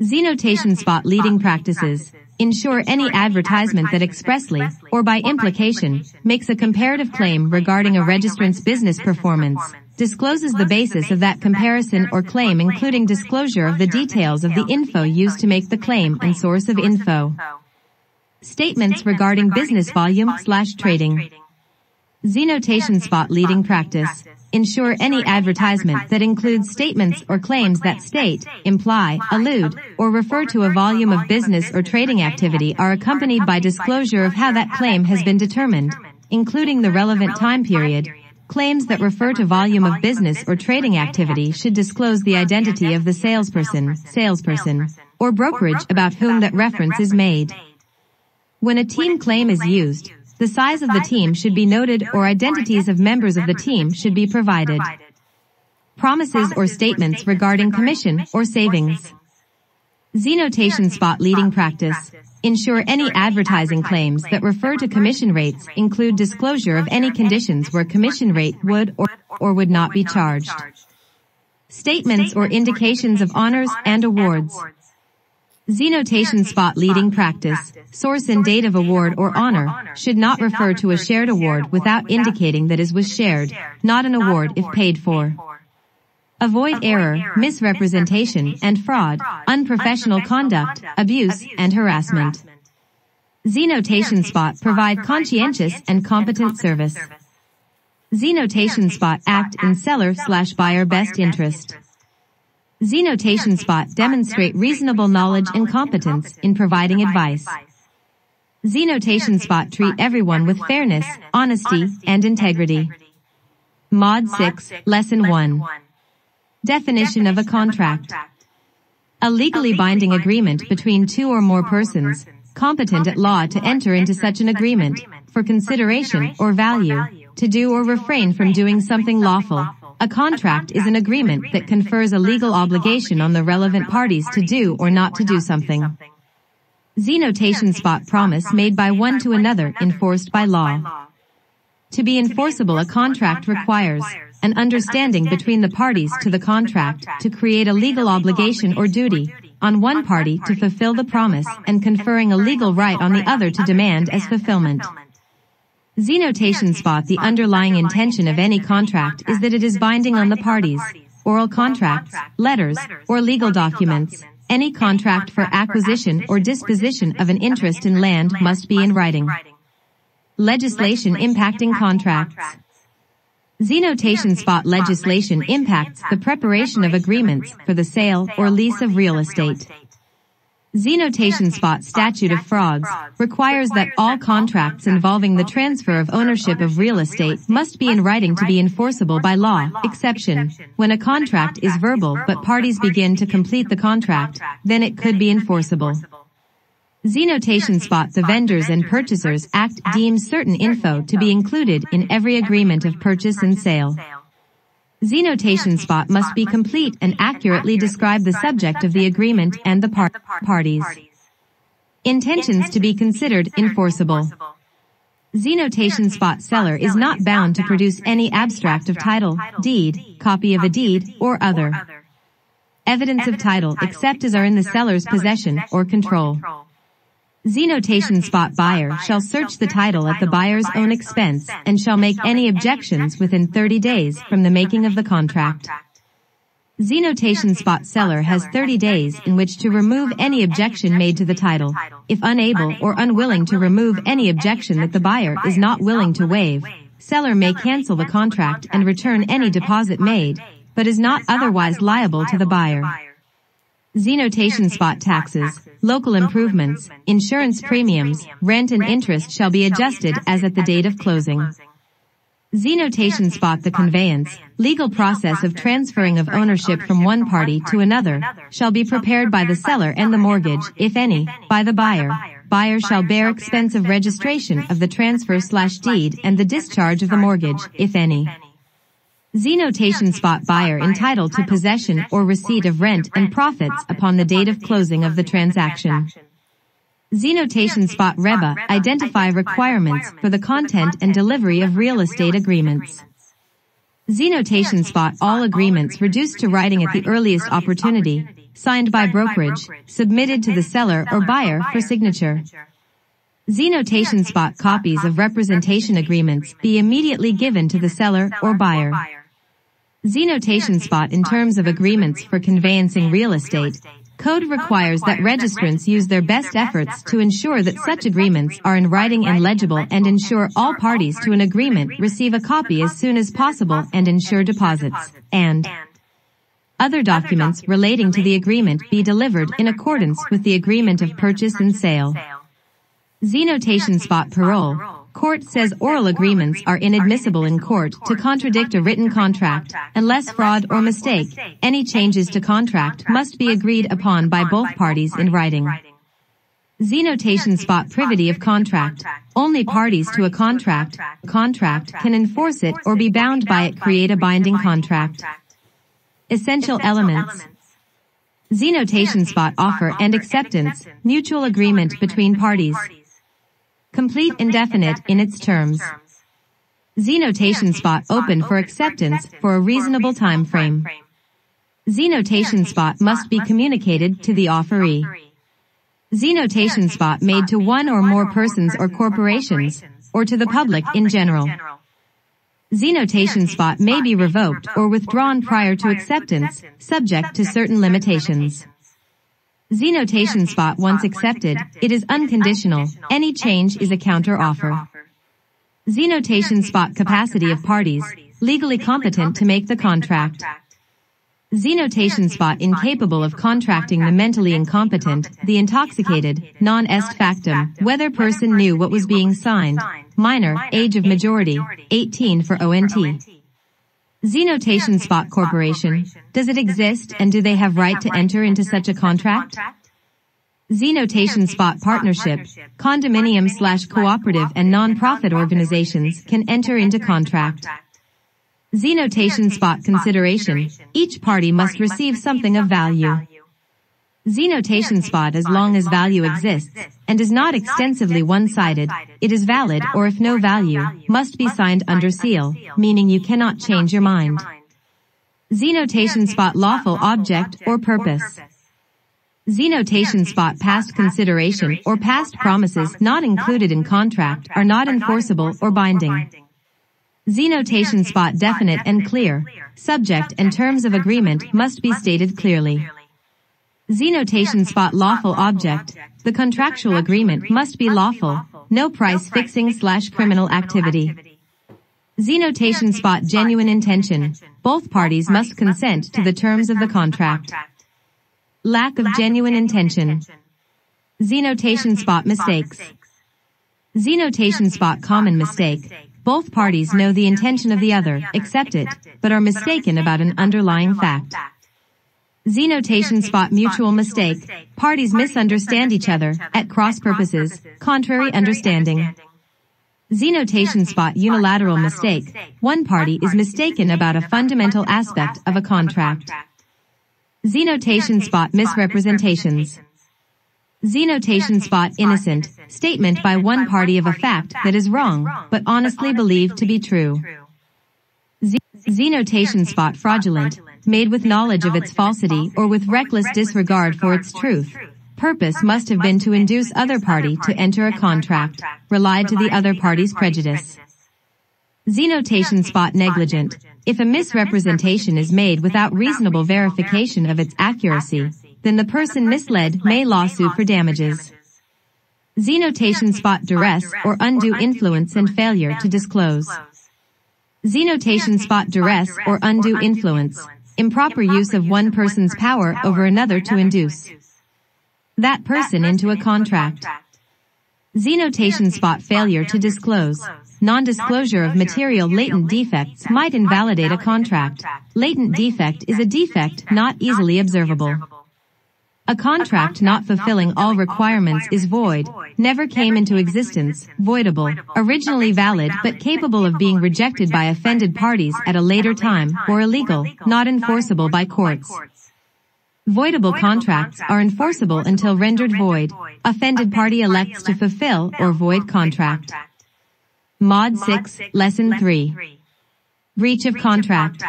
Zenotation spot leading practices. Ensure any advertisement that expressly, or by implication, makes a comparative claim regarding a registrant's business performance, discloses the basis of that comparison or claim including disclosure of the details of the info used to make the claim and source of info. Statements regarding business volume/trading. Zenotation spot leading practice. Ensure any advertisement that includes statements or claims that state, imply, allude, or refer to a volume of business or trading activity are accompanied by disclosure of how that claim has been determined, including the relevant time period. Claims that refer to volume of business or trading activity should disclose the identity of the salesperson, or brokerage about whom that reference is made. When a team claim is used, the size of the team should be noted or identities of members of the team should be provided. Promises or statements regarding commission or savings. Zenotation spot leading practice. Ensure any advertising claims that refer to commission rates include disclosure of any conditions where commission rate would or would not be charged. Statements or indications of honors and awards. Zenotation spot leading practice, source and date of award or honor, should not refer to a shared award without indicating that it was shared, not an award if paid for. Avoid error, misrepresentation, and fraud, unprofessional conduct, abuse, and harassment. Zenotation spot provide conscientious and competent service. Zenotation spot act in seller/buyer best interest. Zenotation spot demonstrate reasonable knowledge and competence in providing advice. Zenotation spot treat everyone with fairness, honesty, and integrity. Mod 6, Lesson 1. Definition of a contract. A legally binding agreement between two or more persons, competent at law to enter into such an agreement, for consideration or value, to do or refrain from doing something lawful. A contract is an agreement that confers a legal obligation on the relevant parties to do or not to do something. Zenotation spot promise made by one to another enforced by law. To be enforceable, a contract requires an understanding between the parties to the contract to create a legal obligation or duty on one party to fulfill the promise and conferring a legal right on the other to demand as fulfillment. Zenotation spot the underlying intention of any contract is that it is binding on the parties, oral contracts, letters, or legal documents. Any contract for acquisition or disposition of an interest in land must be in writing. Legislation impacting contracts. Zenotation spot legislation impacts the preparation of agreements for the sale or lease of real estate. Zenotation spot statute of frauds requires that all contracts involving the transfer of ownership of real estate must be in writing to be enforceable by law. Exception, when a contract is verbal but parties begin to complete the contract, then it could be enforceable. Zenotation spot the Vendors and Purchasers Act deems certain info to be included in every agreement of purchase and sale. Zenotation spot must be complete and accurately describe the subject of the agreement and the parties. Intentions to be considered enforceable. Zenotation spot seller is not bound to produce any abstract of title, deed, copy of a deed, or other evidence of title except as are in the seller's possession or control. Zenotation spot buyer shall search the title at the buyer's own expense and shall make any objections within 30 days from the making of the contract. Zenotation spot seller has 30 days in which to remove any objection made to the title. If unable or unwilling to remove any objection that the buyer is not willing to waive, seller may cancel the contract and return any deposit made, but is not otherwise liable to the buyer. Zenotation spot taxes, local improvements, insurance premiums, rent and interest shall be adjusted as at the date of closing. Zenotation spot the conveyance, legal process of transferring of ownership from one party to another, shall be prepared by the seller and the mortgage, if any, by the buyer. Buyer shall bear expense of registration of the transfer/deed and the discharge of the mortgage, if any. Zenotation spot buyer entitled to possession or receipt of rent and profits upon the date of closing of the transaction. Zenotation spot REBBA identify requirements for the content and delivery of real estate agreements. Zenotation spot all agreements reduced to writing at the earliest opportunity, signed by brokerage, submitted to the seller or buyer for signature. Zenotation spot copies of representation agreements be immediately given to the seller or buyer. Zenotation spot in terms of agreements for conveyancing real estate, code requires that registrants use their best efforts to ensure that such agreements are in writing and legible and ensure all parties to an agreement receive a copy as soon as possible and ensure deposits and other documents relating to the agreement be delivered in accordance with the agreement of purchase and sale. Zenotation spot parole. Court says oral agreements are inadmissible in court to contradict a written contract, unless fraud or mistake. Any changes to contract must be agreed upon by both parties in writing. Zenotation spot privity of contract. Only parties to a contract can enforce it or be bound by it create a binding contract. Essential elements. Zenotation spot offer and acceptance, mutual agreement between parties. Complete indefinite in its terms. Zenotation spot open for acceptance for a reasonable time frame. Zenotation spot must be communicated to the offeree. Zenotation spot made to one or more persons or corporations, or to the public in general. Zenotation spot may be revoked or withdrawn prior to acceptance, subject to certain limitations. Zenotation spot once accepted, it is unconditional, any change is a counter-offer. Zenotation spot capacity of parties, legally competent to make the contract. Zenotation spot incapable of contracting the mentally incompetent, the intoxicated, non est factum, whether person knew what was being signed, minor, age of majority, 18 for ONT. Zenotation spot corporation. Does it exist and do they have right to enter into such a contract? Zenotation spot partnership. Condominium/cooperative and non-profit organizations can enter into contract. Zenotation spot consideration. Each party must receive something of value. Zenotation spot as long as value exists and is not extensively one-sided, it is valid or if no value, must be signed under seal, meaning you cannot change your mind. Zenotation spot lawful object or purpose. Zenotation spot past consideration or past promises not included in contract are not enforceable or binding. Zenotation spot definite and clear, subject and terms of agreement must be stated clearly. Zenotation spot lawful object. The contractual agreement must be lawful. No price fixing/criminal activity. Zenotation spot genuine intention. Both parties must consent to the terms of the contract. Lack of genuine intention. Zenotation spot mistakes. Zenotation spot common mistake. Both parties know the intention of the other, accept it, but are mistaken about an underlying fact. Zenotation spot mutual mistake. Parties misunderstand each other at cross purposes, contrary understanding. Zenotation spot unilateral mistake. One party is mistaken about a fundamental aspect of a contract. Zenotation spot misrepresentations. Zenotation spot innocent. Statement by one party of a fact that is wrong, but honestly believed to be true. Zenotation spot fraudulent. Made with knowledge of its falsity or with reckless disregard for its truth. Purpose must have been to induce other party to enter a contract, relied to the other party's prejudice. Zenotation spot negligent. If a misrepresentation is made without reasonable verification of its accuracy, then the person misled may lawsuit for damages. Zenotation spot duress or undue influence and failure to disclose. Zenotation spot duress or undue influence. Improper use of one person's power over another to induce that person into a contract. Zenotation spot failure to disclose. Non-disclosure of material latent defects might invalidate a contract. Latent defect is a defect not easily observable. A contract not fulfilling all requirements is void, never came into existence, voidable, originally valid but capable of being rejected by offended parties at a later time, or illegal, not enforceable by courts. Voidable contracts are enforceable until rendered void. Offended party elects to fulfill or void contract. Mod 6, Lesson 3. Breach of contract.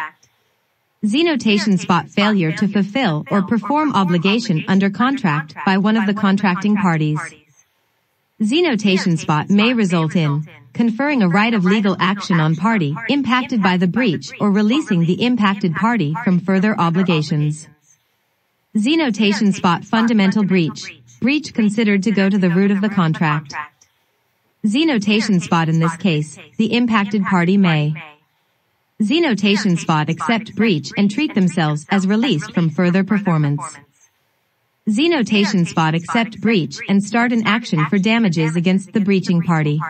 Z-notation spot failure to fulfill or perform obligation under contract by one of the contracting parties. Z-notation spot may result in conferring a right of legal action on party impacted by the breach or releasing the impacted party from further obligations. Z-notation spot fundamental breach. Breach considered to go to the root of the contract. Z-notation spot in this case, the impacted party may Z-notation spot accept breach and treat themselves as released from further performance. Z-notation spot accept breach and start an action for damages against the breaching party.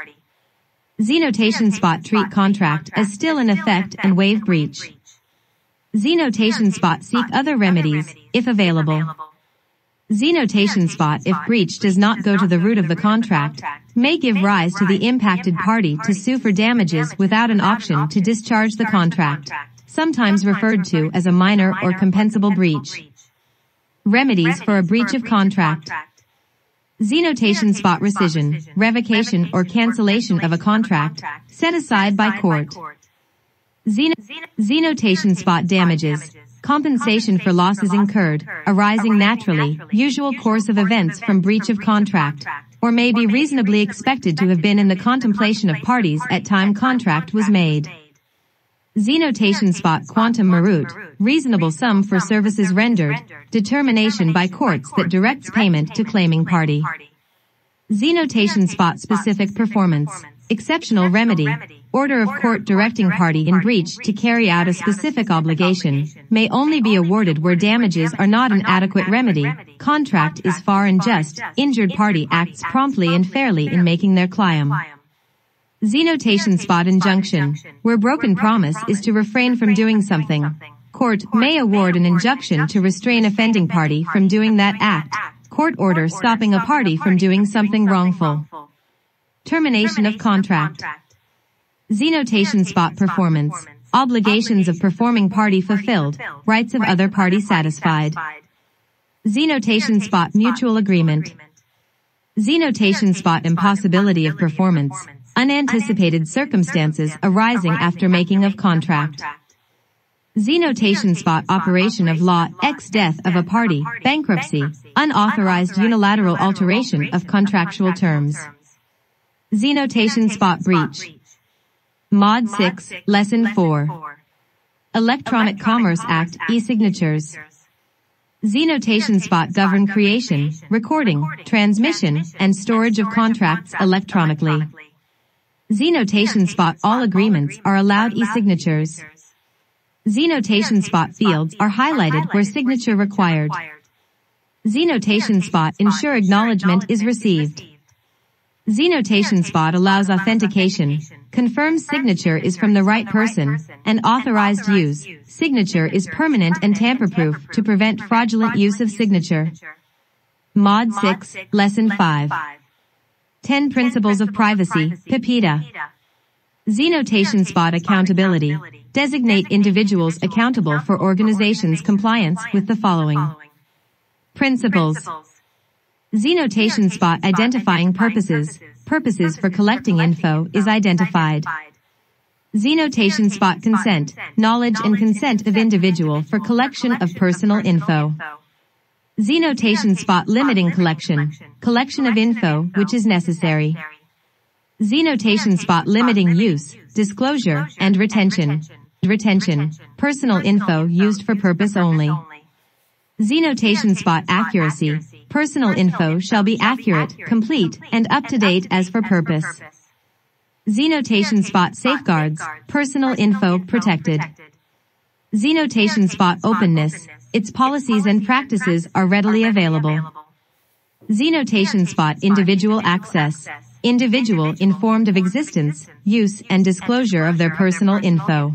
Z-notation spot treat contract as still in effect and waive breach. Z-notation spot seek other remedies, if available. Z-notation spot if breach does not go to the root of the contract, may give rise to the impacted party to sue for damages without an option to discharge the contract, sometimes referred to as a minor or compensable breach. Remedies for a breach of contract. Z-notation spot rescission, revocation or cancellation of a contract, set aside by court. Z-notation spot damages, compensation for losses incurred, arising naturally, usual course of events from breach of contract, or may be reasonably expected to have been in the contemplation of parties at time contract was made. Z-notation spot quantum meritus, reasonable sum for services rendered, determination by courts that directs payment to claiming party. Z-notation spot specific performance, exceptional remedy, order of court directing party in breach to carry out a specific obligation, may only be awarded where damages are not an adequate remedy, contract is fair and just, injured party acts promptly and fairly in making their claim. Z-notation spot injunction, where broken promise is to refrain from doing something. Court may award an injunction to restrain offending party from doing that act, court order stopping a party from doing something wrongful. Termination of contract. Z-notation spot performance, obligations of performing party fulfilled, rights of other party satisfied. Z-notation spot mutual agreement. Z-notation spot impossibility of performance, unanticipated circumstances arising after making of contract. Z-notation spot operation of law ex death of a party, bankruptcy, unauthorized unilateral alteration of contractual terms. Z-notation spot breach. Mod 6, Lesson 4. Electronic Commerce Act, e-signatures. Z-notation spot govern creation, recording, transmission, and storage of contracts electronically. Z-notation spot all agreements are allowed e-signatures. Z-notation spot fields are highlighted where signature required. Z-notation spot ensure acknowledgement is received. Z-notation spot allows authentication, confirms signature is from the right person, and authorized use, signature is permanent and tamper-proof to prevent fraudulent use of signature. Mod 6, Lesson 5. 10 Principles of Privacy, PIPEDA. Z-notation spot accountability, designate individuals accountable for organizations' compliance with the following principles. Z-notation spot identifying purposes. Purposes for collecting info is identified. Z-notation spot consent. Knowledge and consent of individual for collection of personal info. Z-notation spot limiting collection. Collection of info which is necessary. Z-notation spot limiting use, disclosure, and retention. Retention. Personal info used for purpose only. Z-notation spot accuracy. Personal info shall be accurate, complete, and up-to-date as for purpose. Z-notation spot safeguards, personal info protected. Z-notation spot openness, its policies and practices are readily available. Z-notation spot individual access, individual informed of existence, use, and disclosure of their personal info.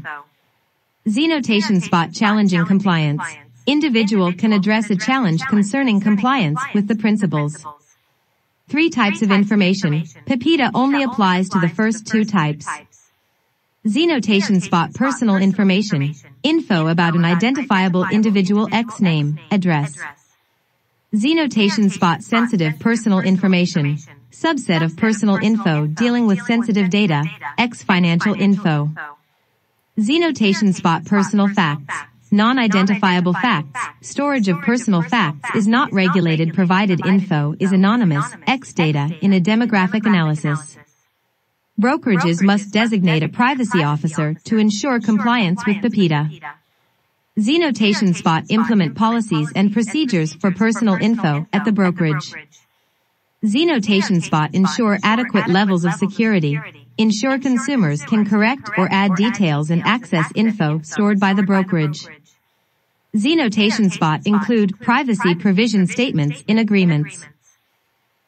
Z-notation spot challenging compliance. Individual can address a challenge concerning compliance with the principles. Three types of information. PIPEDA only applies to the first two types. Z notation spot personal information, info about an identifiable individual X name, address. Z notation spot sensitive personal information, subset of personal info dealing with sensitive data, X financial info. Z notation spot personal facts, non-identifiable facts, storage of personal facts is not regulated provided info is anonymous, X data in a demographic analysis. Brokerages must designate a privacy officer to ensure compliance with PIPEDA. Z notation spot implement policies and procedures for personal info at the brokerage. Z notation spot ensure adequate levels of security, ensure consumers can correct or add details and access info stored by the brokerage. Z notation spot include privacy provision statements in agreements.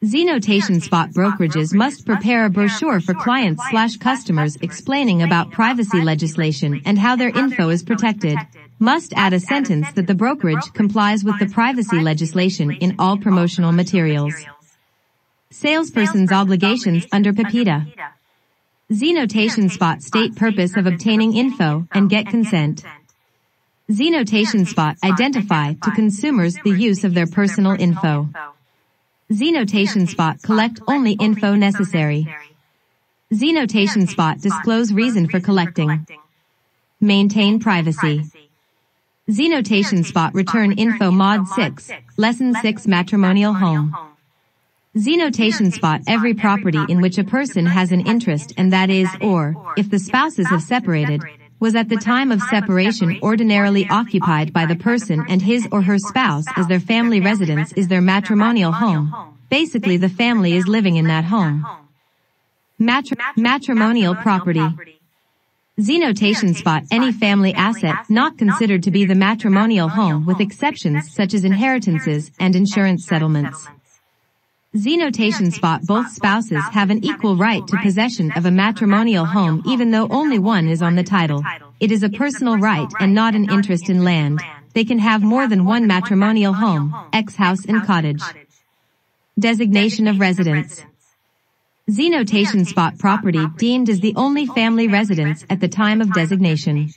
Z notation spot brokerages must prepare a brochure for clients/customers explaining about privacy legislation and how their info is protected. Must add a sentence that the brokerage complies with the privacy legislation in all promotional materials. Salesperson's obligations under PIPEDA. Z notation spot state purpose of obtaining info and get consent. Z notation spot identify to consumers the use of their personal info. Z notation spot collect only info necessary. Z notation spot disclose reason for collecting. Maintain privacy. Z notation spot return info mod 6, lesson 6 matrimonial home. Z notation spot every property in which a person has an interest and that is or, if the spouses have separated, was at the time of separation ordinarily occupied by the person and his or her spouse as their family residence is their matrimonial home. Basically the family is living in that home. Matrimonial property. Z notation spot any family asset not considered to be the matrimonial home with exceptions such as inheritances and insurance settlements. Z notation spot both spouses have an equal right to possession of a matrimonial home even though only one is on the title. It is a personal right and not an interest in land. They can have more than one matrimonial home, X house and cottage. Designation of residence. Z notation spot property deemed as the only family residence at the time of designation.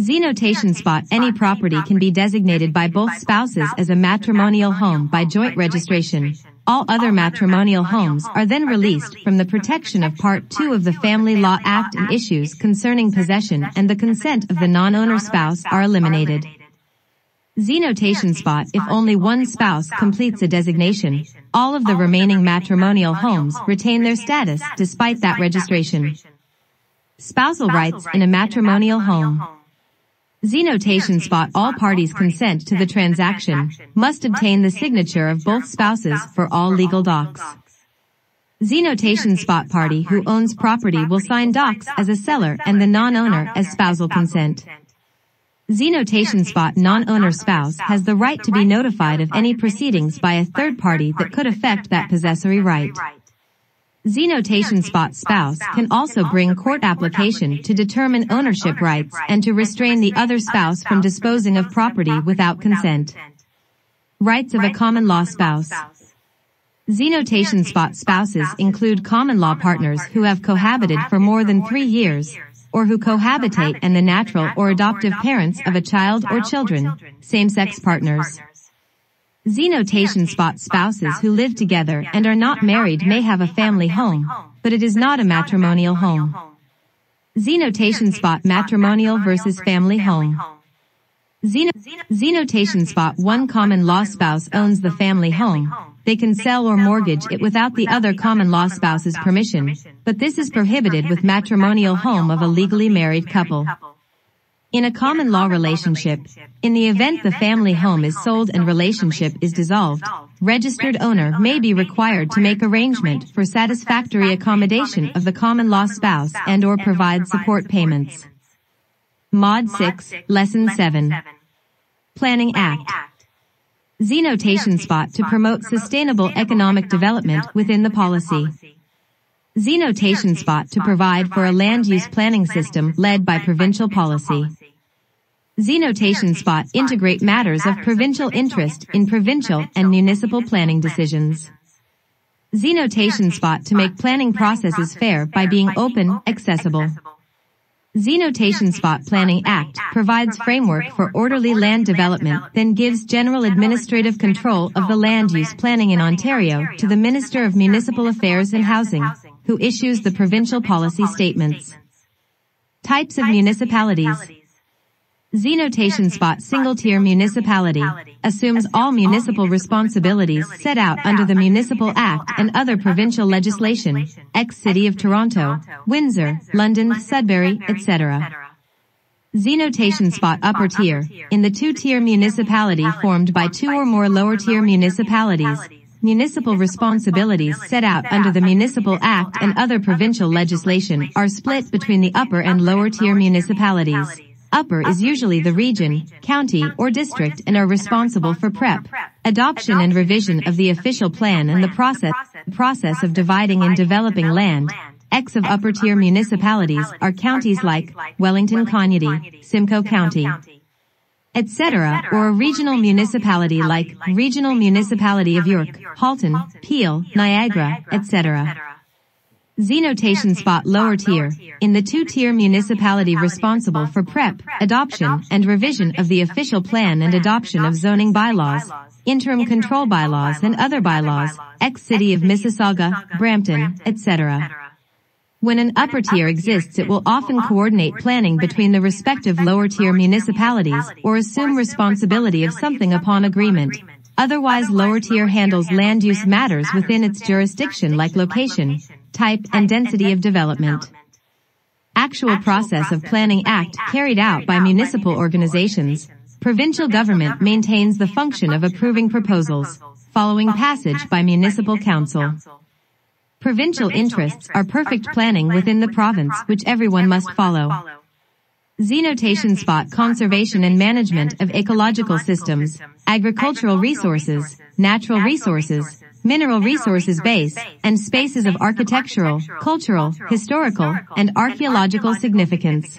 Z notation spot any property can be designated by both spouses as a matrimonial home by joint registration. All other matrimonial homes are then released from the protection of Part 2 of the Family Law Act and issues concerning possession and the consent of the non-owner spouse are eliminated. Z notation spot if only one spouse completes a designation, all of the remaining matrimonial homes retain their status despite that registration. Spousal rights in a matrimonial home. Z notation spot all parties consent to the transaction, must obtain the signature of both spouses for all legal docs. Z notation spot party who owns property will sign docs as a seller and the non-owner as spousal consent. Z notation spot non-owner spouse has the right to be notified of any proceedings by a third party that could affect that possessory right. Z notation spot spouse can also bring court application to determine ownership rights and to restrain the other spouse from disposing of property without consent. Rights of a common law spouse. Z notation spot spouses include common law partners who have cohabited for more than 3 years or who cohabitate and the natural or adoptive parents of a child or children, same-sex partners. Z notation spot spouses who live together and are not married may have a family home, but it is not a matrimonial home. Z notation spot matrimonial versus family home. Z notation spot one common law spouse owns the family home. They can sell or mortgage it without the other common law spouse's permission, but this is prohibited with matrimonial home of a legally married couple. In a common law relationship, in the event the family home is sold and relationship is dissolved, registered owner may be required to make arrangement for satisfactory accommodation of the common law spouse and or provide support payments. Mod 6, Lesson 7. Planning Act. Z notation spot to promote sustainable economic development within the policy. Z notation spot to provide for a land use planning system led by provincial policy. Z notation spot integrate matters of provincial interest in provincial and municipal planning decisions. Z notation spot to make planning processes fair by being open, accessible. Zenotation Spot Planning Act provides framework for orderly land development, then gives general administrative control of the land use planning in Ontario to the Minister of Municipal Affairs and Housing, who issues the provincial policy statements. Types of municipalities. Zenotation Spot Single-Tier Municipality assumes all municipal responsibilities set out under the Municipal Act and other provincial legislation, ex-City of Toronto, Windsor, London, Sudbury, etc. Zenotation Spot Upper Tier in the two-tier municipality formed by two or more lower-tier municipalities, municipal responsibilities set out under the Municipal Act and other provincial legislation are split between the upper and lower-tier municipalities. Upper is usually the region, county, or district and are responsible for prep, adoption and revision of the official plan and the process of dividing and developing land. Ex of upper-tier municipalities are counties like Wellington County, Simcoe County, etc., or a regional municipality like Regional Municipality of York, Halton, Peel, Niagara, etc. Zenotation Spot Lower Tier in the two-tier municipality responsible for prep, adoption, and revision of the official plan and adoption of zoning bylaws, interim control bylaws and other bylaws, ex-City of Mississauga, Brampton, etc. When an upper tier exists, it will often coordinate planning between the respective lower-tier municipalities or assume responsibility of something upon agreement. Otherwise, lower tier handles land use matters within its jurisdiction like location, type and density of development. Actual process of Planning Act carried out by municipal organizations. Provincial government maintains the function of approving proposals, following passage by municipal council. Provincial interests are perfect planning within the province which everyone must follow. Zenotation Spot Conservation and Management of Ecological Systems, Agricultural Resources, Natural Resources, Mineral Resources Base, and Spaces of Architectural, Cultural, Historical, and Archaeological Significance.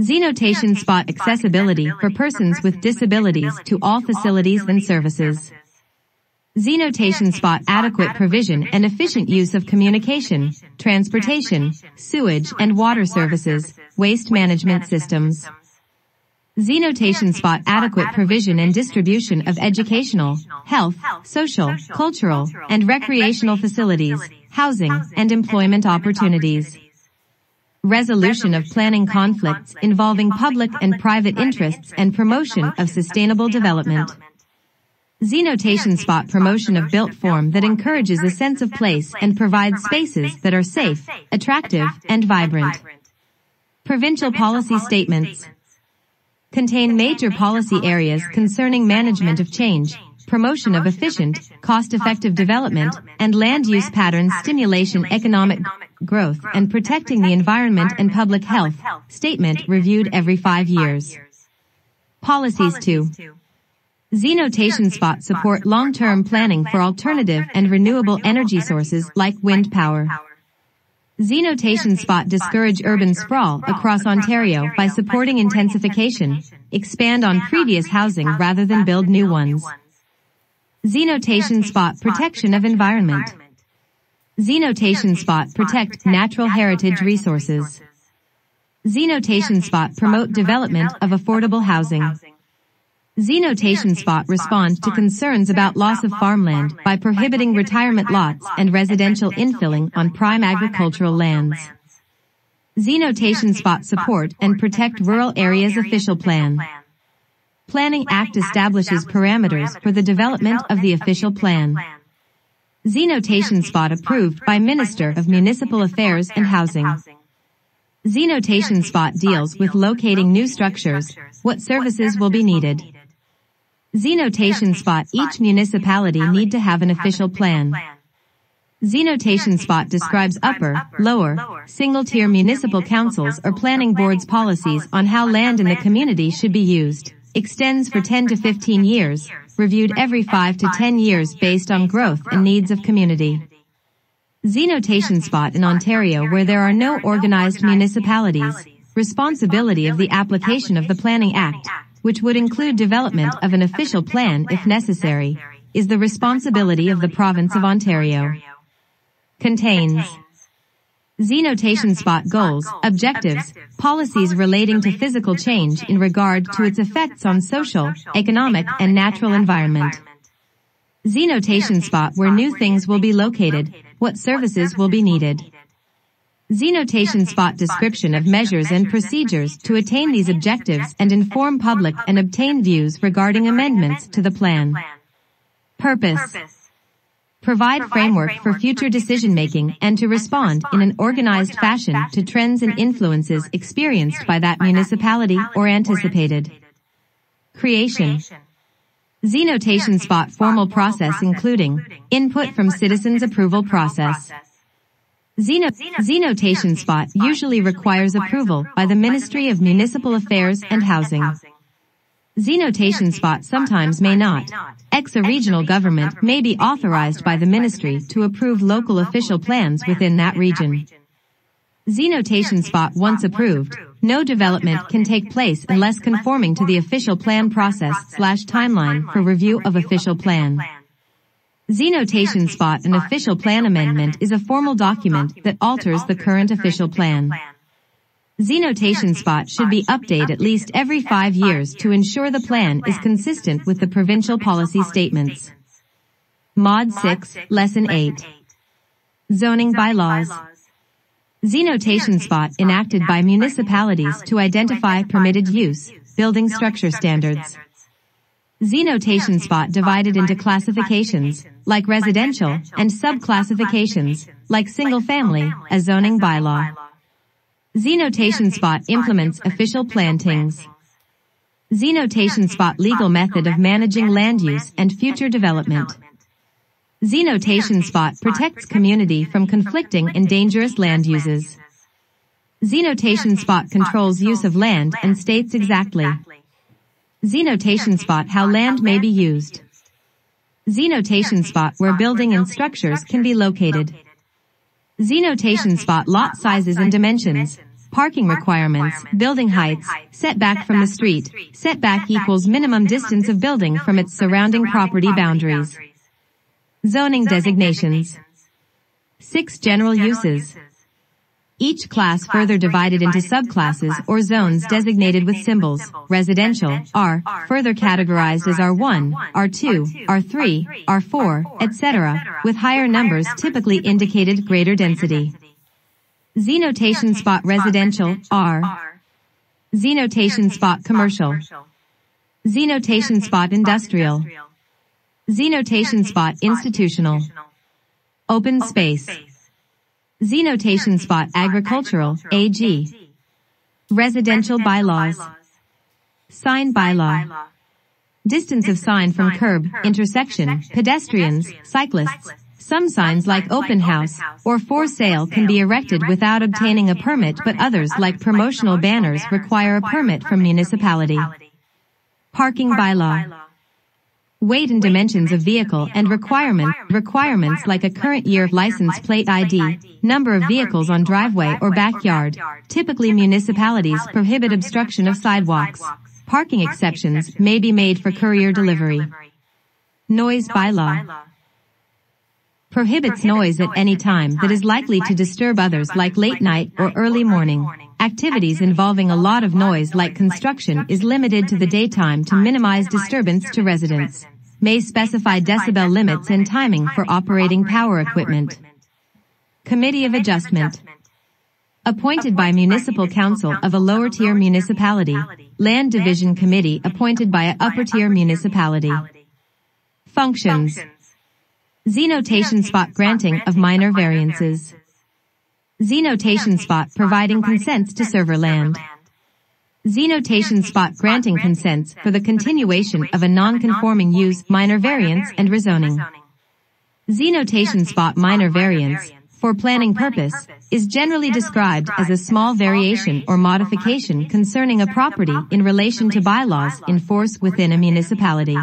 Zenotation Spot Accessibility for Persons with Disabilities to all facilities and services. Zenotation Spot Adequate provision and efficient use of communication, transportation, sewage and water services, waste management systems. Zenotation Spot Adequate provision and distribution of educational, health, social, cultural, and recreational facilities, housing, and employment opportunities. Resolution of planning conflicts involving public and private interests and promotion of sustainable development. Zenotation Spot Promotion of built form that encourages a sense of place and provides spaces that are safe, attractive, and vibrant. Provincial policy statements contain major policy areas concerning management of change, promotion of efficient, cost-effective development, and land use patterns, stimulation economic growth, and protecting the environment and public health. Statement reviewed every 5 years. Policies 2. Zenotation Spot support long-term planning for alternative and renewable energy sources like wind power. Zenotation Spot discourage urban sprawl across Ontario by supporting intensification, expand on previous housing rather than build new ones. Zenotation Spot protection of environment. Zenotation Spot protect natural heritage resources. Zenotation Spot promote development of affordable housing. Zenotation Spot respond to concerns about loss of farmland by prohibiting retirement lots and residential infilling on prime agricultural lands. Zenotation Spot support and protect rural areas official plan. Planning Act establishes parameters for the development of the official plan. Zenotation Spot approved by Minister of Municipal Affairs and Housing. Zenotation Spot deals with locating new structures, what services will be needed. Zenotation Spot each municipality need to have an official plan. Zenotation Spot describes upper, lower, single-tier municipal councils or planning boards policies on how land in the community should be used, extends for 10 to 15 years, reviewed every 5 to 10 years based on growth and needs of community. Zenotation Spot in Ontario where there are no organized municipalities, responsibility of the application of the Planning Act, which would include development of an official plan if necessary, is the responsibility of the province of Ontario. Contains Zenotation spot goals, objectives, policies relating to physical change in regard to its effects on social, economic, and natural environment. Zenotation spot where new things will be located, what services will be needed. Zenotation spot description of measures and procedures to attain these objectives and inform public and obtain views regarding amendments to the plan. Purpose. Provide framework for future decision-making and to respond in an organized fashion to trends and influences experienced by that municipality or anticipated. Creation. Zenotation spot formal process including input from citizens approval process. Zenotation spot usually requires approval by the Ministry of Municipal Affairs and Housing. Zenotation spot sometimes may not. Ex-regional government may be authorized by the ministry to approve local official plans within that region. Zenotation spot once approved, no development can take place unless conforming to the official plan process/timeline for review of official plan. Zenotation spot an official plan amendment is a formal document that alters the current official plan. Zenotation spot should be updated at least every 5 years to ensure the plan is consistent with the provincial policy statements. Mod 6, Lesson 8. Zoning bylaws. Zenotation spot enacted by municipalities to identify permitted use, building structure standards. Zenotation spot divided into classifications, like residential, and sub-classifications, like single-family, as zoning bylaw. Zenotation spot implements official plantings. Zenotation spot legal method of managing land use and future development. Zenotation spot protects community from conflicting and dangerous land uses. Zenotation spot controls use of land and states exactly. Zenotation spot how land may be used. Zenotation spot where building and structures can be located. Zenotation spot lot sizes and dimensions, parking requirements, building heights, setback from the street, setback equals minimum distance of building from its surrounding property boundaries. Zoning designations. 6 general uses. Each class further divided into subclasses or zones designated with symbols, residential, R, further categorized as R1, R2, R3, R4, etc., with higher numbers typically indicated greater density. Zenotation spot residential, R. Zenotation spot commercial. Zenotation spot industrial. Zenotation spot institutional. Open space. Zenotation spot agricultural, AG. Residential bylaws. Sign bylaw. Distance of sign from curb, intersection, pedestrians, cyclists. Some signs like open house or for sale can be erected without obtaining a permit, but others like promotional banners require a permit from municipality. Parking bylaw. Weight and dimensions of vehicle and requirements like a current year license plate ID, number of vehicles on driveway or backyard. Typically municipalities prohibit obstruction of sidewalks. Parking exceptions may be made for courier delivery. Noise bylaw. Prohibits noise at any time that is likely to disturb others like late night or early morning. Activities involving a lot of noise like construction is limited to the daytime to minimize disturbance to residents. May specify decibel limits and timing for operating power equipment. Committee of Adjustment. Appointed by municipal council of a lower-tier municipality. Land Division Committee appointed by an upper-tier municipality. Functions. Zenotation spot granting of minor variances. Zenotation spot providing consents to server land. Zenotation spot granting consents for the continuation of a non-conforming use, minor variance, and rezoning. Zenotation spot minor variance, for planning purpose, is generally described as a small variation or modification concerning a property in relation to bylaws in force within a municipality.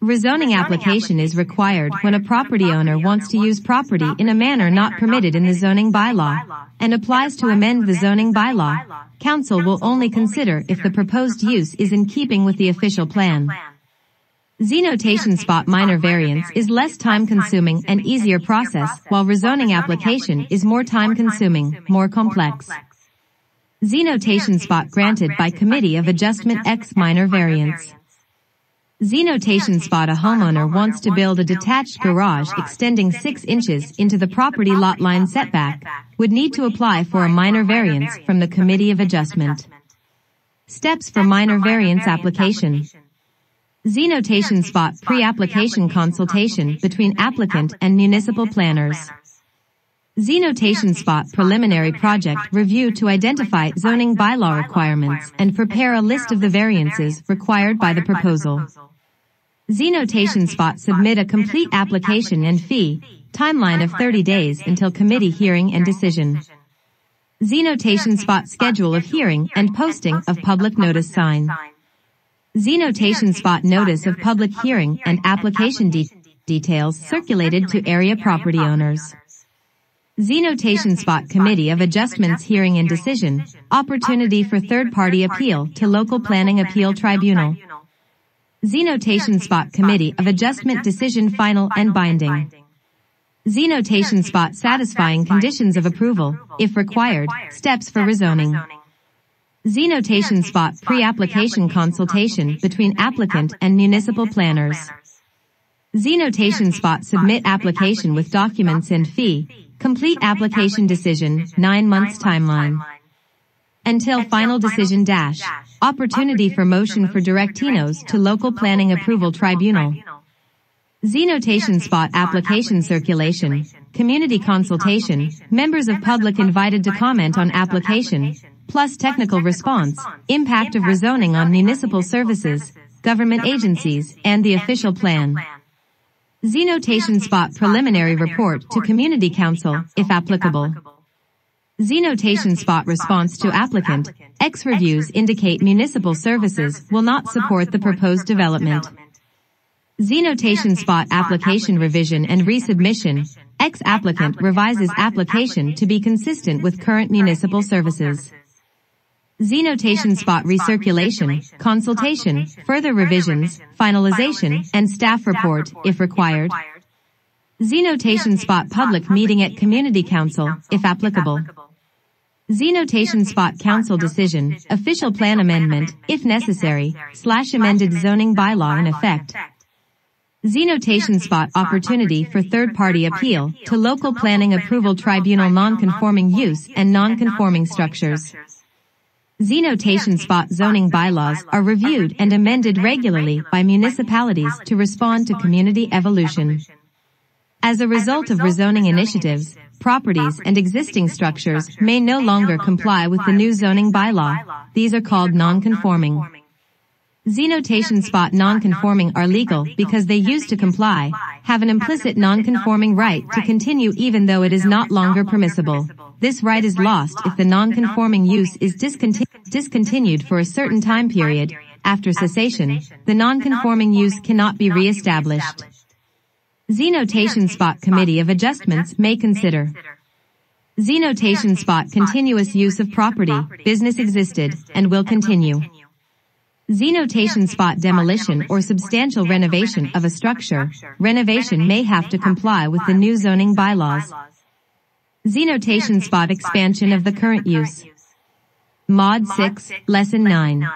Rezoning application is required when a property owner wants to use property in a manner not permitted in the zoning bylaw and applies to amend the zoning bylaw. Council will only consider if the proposed use is in keeping with the official plan. Zenotation spot minor variance is less time-consuming and easier process, while rezoning application is more time-consuming, more complex. Zenotation spot granted by Committee of Adjustment X minor variance. Zenotation spot: a homeowner wants to build a detached garage extending 6 inches into the property lot line setback, would need to apply for a minor variance from the Committee of Adjustment. Steps for minor variance application. Zenotation spot: pre-application consultation between applicant and municipal planners. Zenotation spot: preliminary project review to identify zoning bylaw requirements and prepare a list of the variances required by the proposal. Zenotation spot: submit a complete application and fee, timeline of 30 days until committee hearing and decision. Zenotation spot: schedule of hearing and posting of public notice sign. Zenotation spot: notice of public hearing and application details circulated to area property owners. Zenotation spot: Committee of Adjustments hearing and decision, opportunity for third-party appeal to local planning appeal tribunal. Zenotation spot: Committee of Adjustment decision final and binding. Zenotation spot: satisfying conditions of approval, if required, steps for rezoning. Zenotation spot: pre-application consultation between applicant and municipal planners. Zenotation spot: submit application with documents and fee, complete application decision, 9 months timeline. Until final decision dash, opportunity for motion for directivos to local planning approval tribunal. Zenotation spot: application circulation, community consultation, members of public invited to comment on application, plus technical response, impact of rezoning on municipal services, government agencies, and the official plan. Zenotation spot: preliminary report to community council, if applicable. Zenotation spot: response to applicant, X reviews indicate municipal services will not support the proposed development. Zenotation spot: application revision and resubmission, X applicant revises application to be consistent with current municipal services. Zenotation spot: recirculation, consultation, further revisions, finalization, and staff report, if required. Zenotation spot: public meeting at community council, if applicable. Zenotation spot: council decision, official plan amendment, if necessary, / amended zoning bylaw in effect. Zenotation spot: opportunity for third-party appeal to local planning approval tribunal non-conforming use and non-conforming structures. Zenotation spot: zoning bylaws are reviewed and amended regularly by municipalities to respond to community evolution. As a result of rezoning initiatives, properties and existing structures may no longer comply with the new zoning bylaw. These are called non-conforming. Zenotation spot: non-conforming are legal because they used to comply, have an implicit non-conforming right to continue even though it is not longer permissible. This right is lost if the non-conforming use is discontinued for a certain time period. After cessation, the non-conforming use cannot be re-established. Zenotation spot: Committee of Adjustments may consider. Zenotation spot: continuous use of property, business existed, and will continue. Zenotation spot: demolition or substantial renovation of a structure, renovation may have to comply with the new zoning bylaws. Zenotation spot: expansion of the current use. Mod 6, Lesson 9.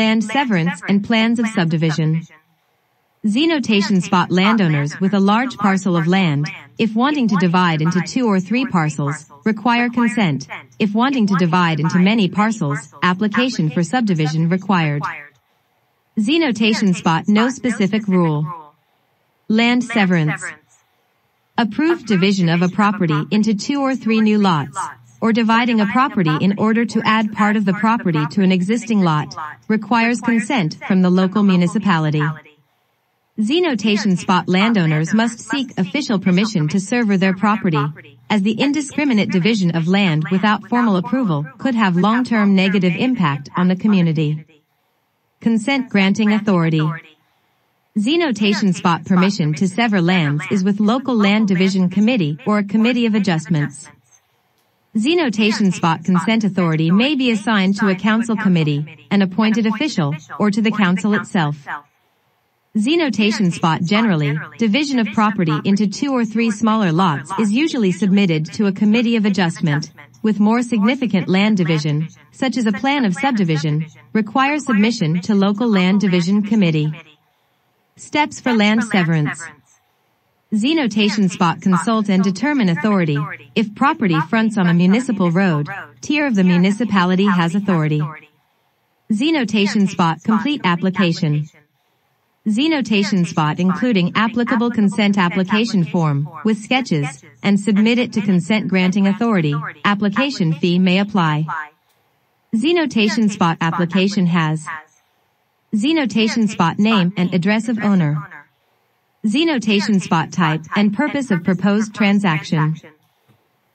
Land severance and plans of subdivision. Zenotation spot: landowners with a large parcel of land, if wanting to divide into 2 or 3 parcels, require consent. If wanting to divide into many parcels, application for subdivision required. Zenotation spot: no specific rule. Land severance. Approved division of a property into 2 or 3 new lots, or dividing a property in order to add part of the property to an existing lot, requires consent from the local municipality. Zenotation spot: landowners must seek official permission to survey their property, as the indiscriminate division of land without formal approval could have long-term negative impact on the community. Consent granting authority. Zenotation spot: permission to sever lands is with local land division committee or a committee of adjustments. Zenotation spot: consent authority may be assigned to a council committee, an appointed official, or to the council itself. Z notation spot generally, division of property into two or three smaller lots is usually submitted to a committee of adjustment, with more significant land division, such as a plan of subdivision, requires submission to local land division committee. Steps for land severance. Z notation spot consult and determine authority. If property fronts on a municipal road, tier of the municipality has authority. Z notation spot complete application. Z notation spot including applicable consent application form, with sketches, and submit it to consent granting authority. Application fee may apply. Z notation spot application has Z notation spot name and address of owner. Z notation spot type and purpose of proposed transaction.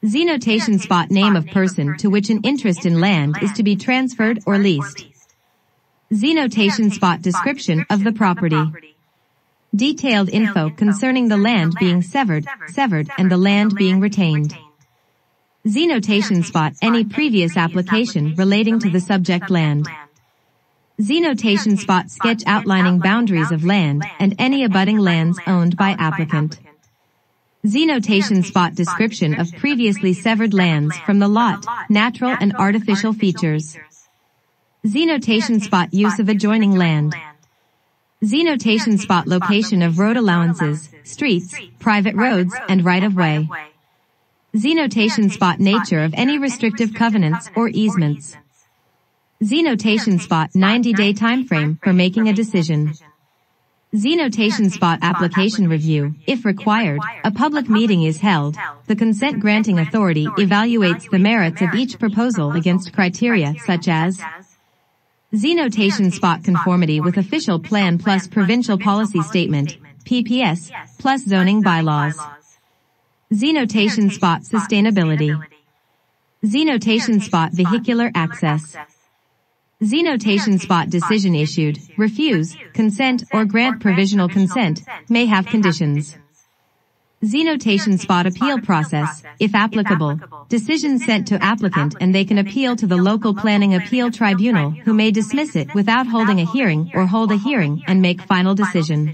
Z notation spot name of person to which an interest in land is to be transferred or leased. Z notation spot description of the property. Detailed info concerning the land being severed, and the land being retained. Z notation spot any previous application relating to the subject land. Z notation spot sketch outlining boundaries of land and any abutting lands owned by applicant. Z notation spot description of previously severed lands from the lot, natural and artificial features. Z notation spot use of adjoining land. Z notation spot location of road allowances, streets, private roads, and right-of-way. Z notation spot nature of any restrictive covenants or easements. Z notation spot 90-day time frame for making a decision. Z notation spot application review. If required, a public meeting is held. The consent granting authority evaluates the merits of each proposal against criteria such as Z notation spot conformity with official plan plus provincial policy statement, PPS, plus zoning bylaws. Z notation spot sustainability. Z notation spot vehicular access. Z notation spot decision issued, refuse, consent, or grant provisional consent, may have conditions. Z notation spot appeal process, if applicable, decision sent to applicant and they can appeal to the local planning appeal tribunal who may dismiss it without holding a hearing or hold a hearing and make final decision.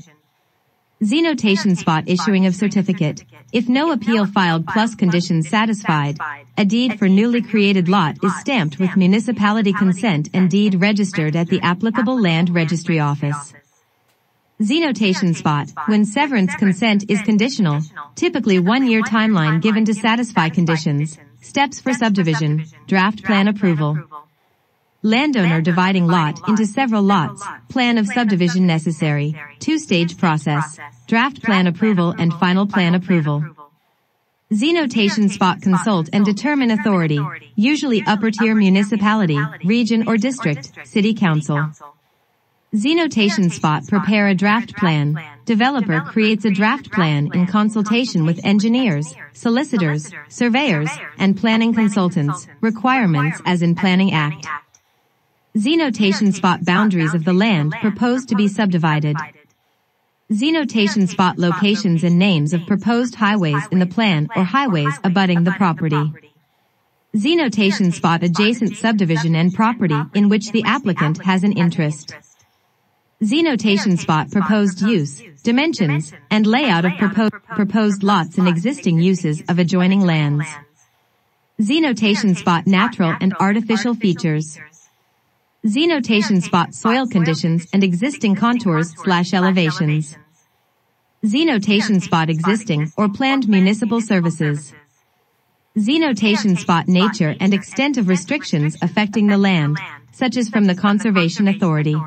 Z notation spot issuing of certificate. If no appeal filed plus conditions satisfied, a deed for newly created lot is stamped with municipality consent and deed registered at the applicable land registry office. Z notation spot. When severance consent is conditional, typically 1-year timeline given to satisfy conditions. Steps for subdivision, draft plan approval. Landowner dividing lot into several lots, plan of subdivision necessary, two-stage process, draft plan approval and final plan approval. Z notation spot consult and determine authority, usually upper-tier municipality, region or district, city council. Z notation spot prepare a draft plan, developer creates a draft plan in consultation with engineers, solicitors, surveyors, and planning consultants, requirements as in Planning Act. Z notation spot boundaries of the land proposed to be subdivided. Z notation spot locations and names of proposed highways in the plan or highways abutting the property. Z notation spot adjacent subdivision and property in which the applicant has an interest. Z notation spot proposed use, dimensions, and layout of proposed lots and existing uses of adjoining lands. Z notation spot natural and artificial features. Z notation spot soil conditions and existing contours/elevations. Z notation spot existing or planned municipal services. Z notation spot nature and extent of restrictions affecting the land, such as from the Conservation Authority.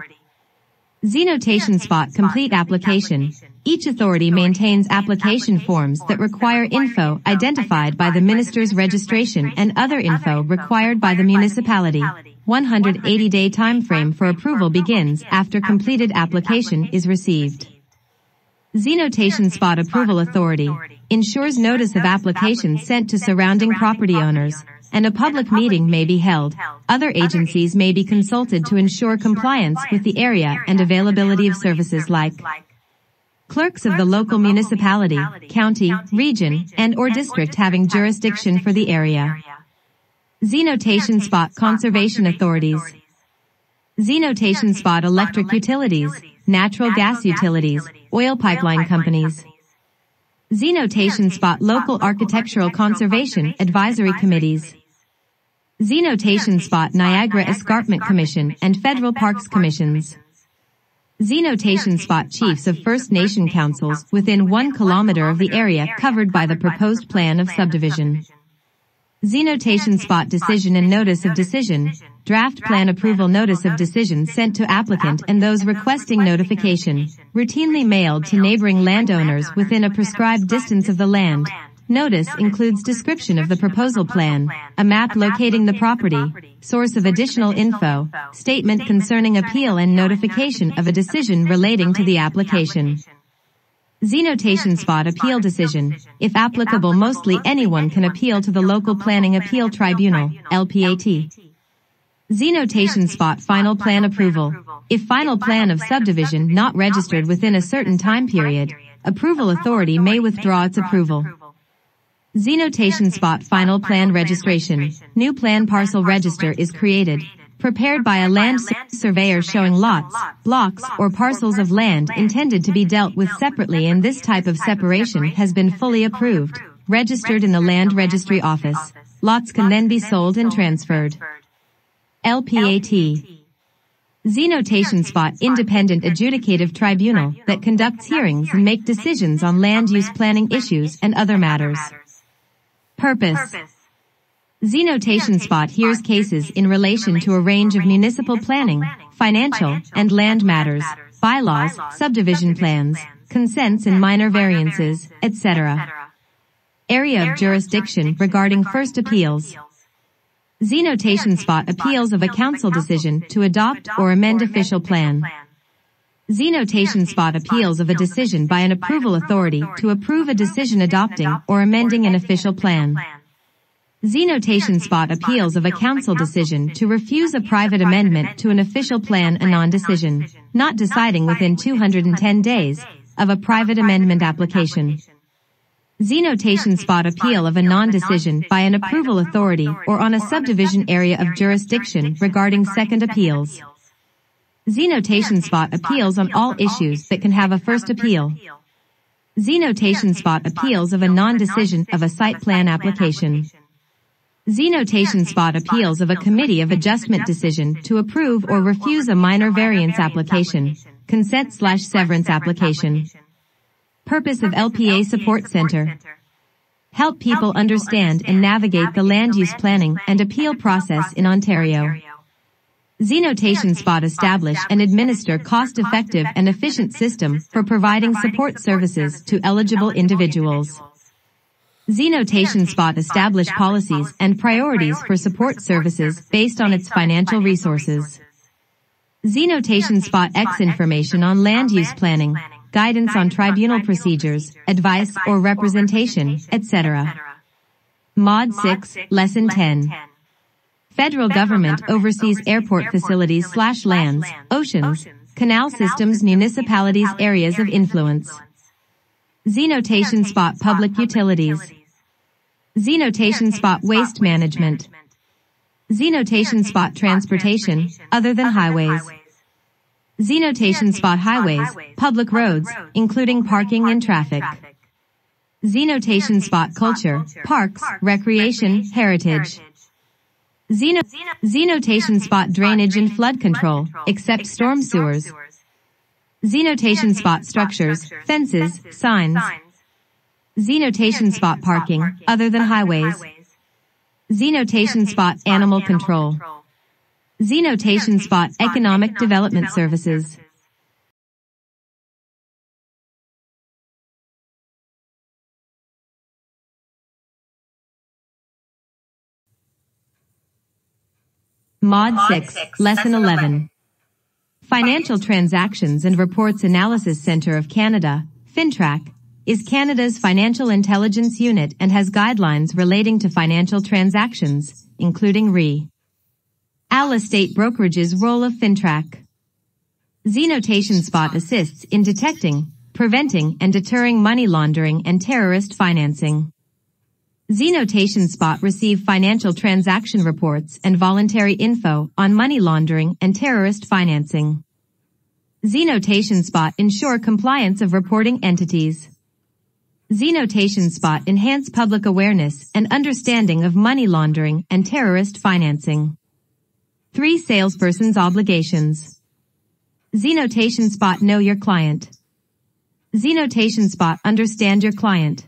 Z notation spot complete application. Each authority maintains application forms that require info identified by the minister's registration and other info required by the municipality. 180-day time frame for approval begins after completed application is received. Z notation spot approval authority ensures notice of application sent to surrounding property owners, and a public meeting may be held. Other agencies may be consulted to ensure compliance with the area and availability of services like clerks of the local municipality, county, region, and or district having jurisdiction for the area. Z notation spot conservation authorities. Z notation spot electric utilities, natural gas utilities, oil pipeline companies. Z notation spot local architectural conservation advisory committees. Z notation spot Niagara Escarpment Commission and Federal Parks Commissions. Z notation spot chiefs of First Nation councils within 1 kilometer of the area covered by the proposed plan of subdivision. Z notation spot decision and notice of decision, draft plan approval notice of decision sent to applicant and those requesting notification, routinely mailed to neighboring landowners within a prescribed distance of the land. Notice includes description of the proposal plan, a map locating the property, source of additional info, statement concerning appeal and notification of a decision relating to the application. Z notation spot appeal decision, if applicable mostly anyone can appeal to the Local Planning Appeal Tribunal, LPAT. Z notation spot final plan approval, if final plan of subdivision not registered within a certain time period, approval authority may withdraw its approval. Z notation spot final plan registration, new plan parcel register is created, prepared by a land surveyor showing lots, blocks, or parcels of land intended to be dealt with separately, and this type of separation has been fully approved, registered in the Land Registry Office. Lots can then be sold and transferred. LPAT. Z notation spot independent adjudicative tribunal that conducts hearings and make decisions on land use planning issues and other matters. Purpose. Z notation spot hears cases in relation to a range of municipal planning, financial, and land matters, bylaws, subdivision plans, consents and minor variances, etc. Area of jurisdiction regarding first appeals. Z notation spot appeals of a council decision to adopt or amend official plan. Z notation spot appeals of a decision by an approval authority to approve a decision adopting or amending an official plan. Z notation spot appeals of a council decision to refuse a private amendment to an official plan, a non-decision, not deciding within 210 days of a private amendment application. Z notation spot appeal of a non-decision by an approval authority or on a subdivision area of jurisdiction regarding second appeals. Z notation spot appeals on all issues that can have a first appeal. Z notation spot appeals of a non-decision of a site plan application. Z notation spot appeals of a committee of adjustment decision to approve or refuse a minor variance application, consent/severance application. Purpose of LPA Support Center. Help people understand and navigate the land use planning and appeal process in Ontario. Z notation spot establish and administer cost-effective and efficient system for providing support services to eligible individuals. Z notation spot establish policies and priorities for support services based on its financial resources. Z notation spot X information on land use planning, guidance on tribunal procedures, advice or representation, etc. Mod 6, Lesson 10. Federal government oversees airport facilities/lands, oceans, canal systems, municipalities, areas of influence. Z notation spot public utilities. Z notation spot waste management. Z notation spot transportation, other than highways. Z notation spot highways, public roads, including parking and traffic. Z notation spot culture, parks, recreation, heritage. Z notation spot drainage and flood control, except storm sewers. Z notation spot structures, fences, signs. Z notation spot parking, other than highways. Z notation spot animal control. Z notation spot economic development services. Mod 6, Lesson 11. Financial Transactions and Reports Analysis Centre of Canada, FINTRAC, is Canada's financial intelligence unit and has guidelines relating to financial transactions, including real estate brokerage's role of FINTRAC. Z notation spot assists in detecting, preventing and deterring money laundering and terrorist financing. Z notation spot receive financial transaction reports and voluntary info on money laundering and terrorist financing. Z-notation spot ensure compliance of reporting entities. Z-notation spot enhance public awareness and understanding of money laundering and terrorist financing. 3. Salesperson's obligations. Z-notation spot know your client. Z-notation spot understand your client.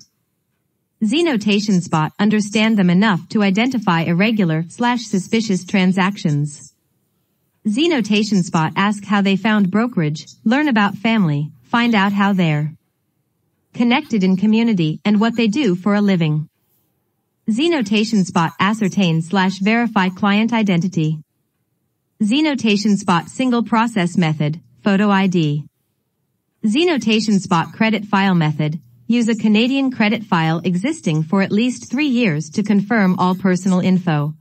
Z-notation spot understand them enough to identify irregular/suspicious transactions. Z-notation spot ask how they found brokerage, learn about family, find out how they're connected in community and what they do for a living. Z-notation spot ascertain/verify client identity. Z-notation spot single process method, photo ID. Z-notation spot credit file method. Use a Canadian credit file existing for at least 3 years to confirm all personal info.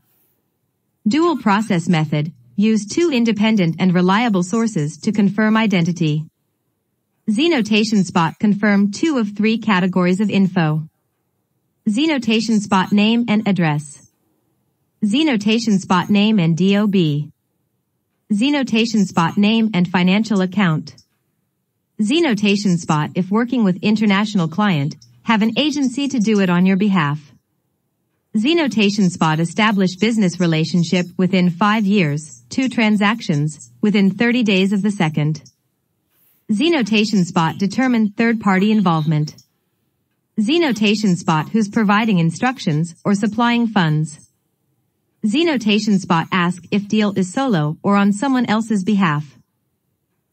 Dual process method. Use 2 independent and reliable sources to confirm identity. Z-notation spot confirm 2 of 3 categories of info. Z-notation spot name and address. Z-notation spot name and DOB. Z-notation spot name and financial account. Z-notation spot if working with international client, have an agency to do it on your behalf. Z-notation spot establish business relationship within 5 years, 2 transactions, within 30 days of the second. Z-notation spot determine third-party involvement. Z-notation spot who's providing instructions or supplying funds. Z-notation spot ask if deal is solo or on someone else's behalf.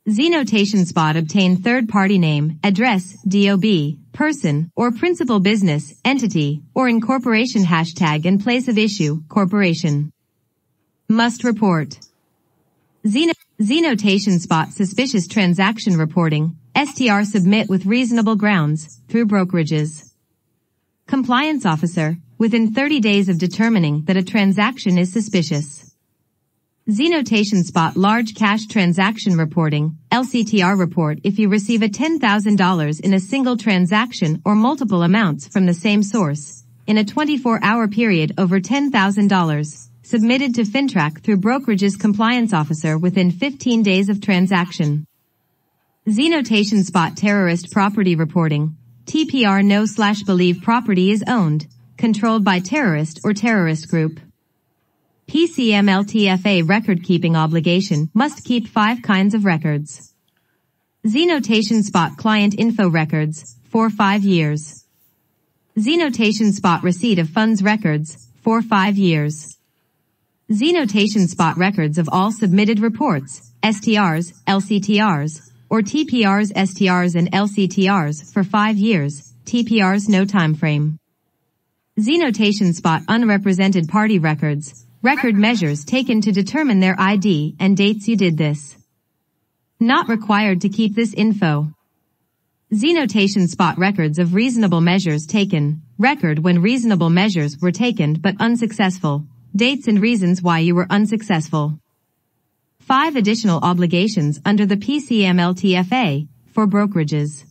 Z-notation spot obtain third-party name, address, DOB, person, or principal business, entity, or incorporation hashtag and place of issue, corporation. Must report. Z-notation spot suspicious transaction reporting, STR submit with reasonable grounds, through brokerages. Compliance officer, within 30 days of determining that a transaction is suspicious. Z-notation spot large cash transaction reporting, LCTR report if you receive a $10,000 in a single transaction or multiple amounts from the same source, in a 24-hour period over $10,000, submitted to FINTRAC through brokerage's compliance officer within 15 days of transaction. Z-notation spot terrorist property reporting, TPR know/believe property is owned, controlled by terrorist or terrorist group. PCMLTFA record-keeping obligation must keep 5 kinds of records. Z-notation spot client info records, for 5 years. Z-notation spot receipt of funds records, for 5 years. Z-notation spot records of all submitted reports, STRs, LCTRs, or TPRs, STRs and LCTRs for 5 years, TPRs no timeframe. Z-notation spot unrepresented party records, record measures taken to determine their ID and dates you did this. Not required to keep this info. Z-notation spot records of reasonable measures taken, record when reasonable measures were taken but unsuccessful, dates and reasons why you were unsuccessful. 5 additional obligations under the PCMLTFA, for brokerages.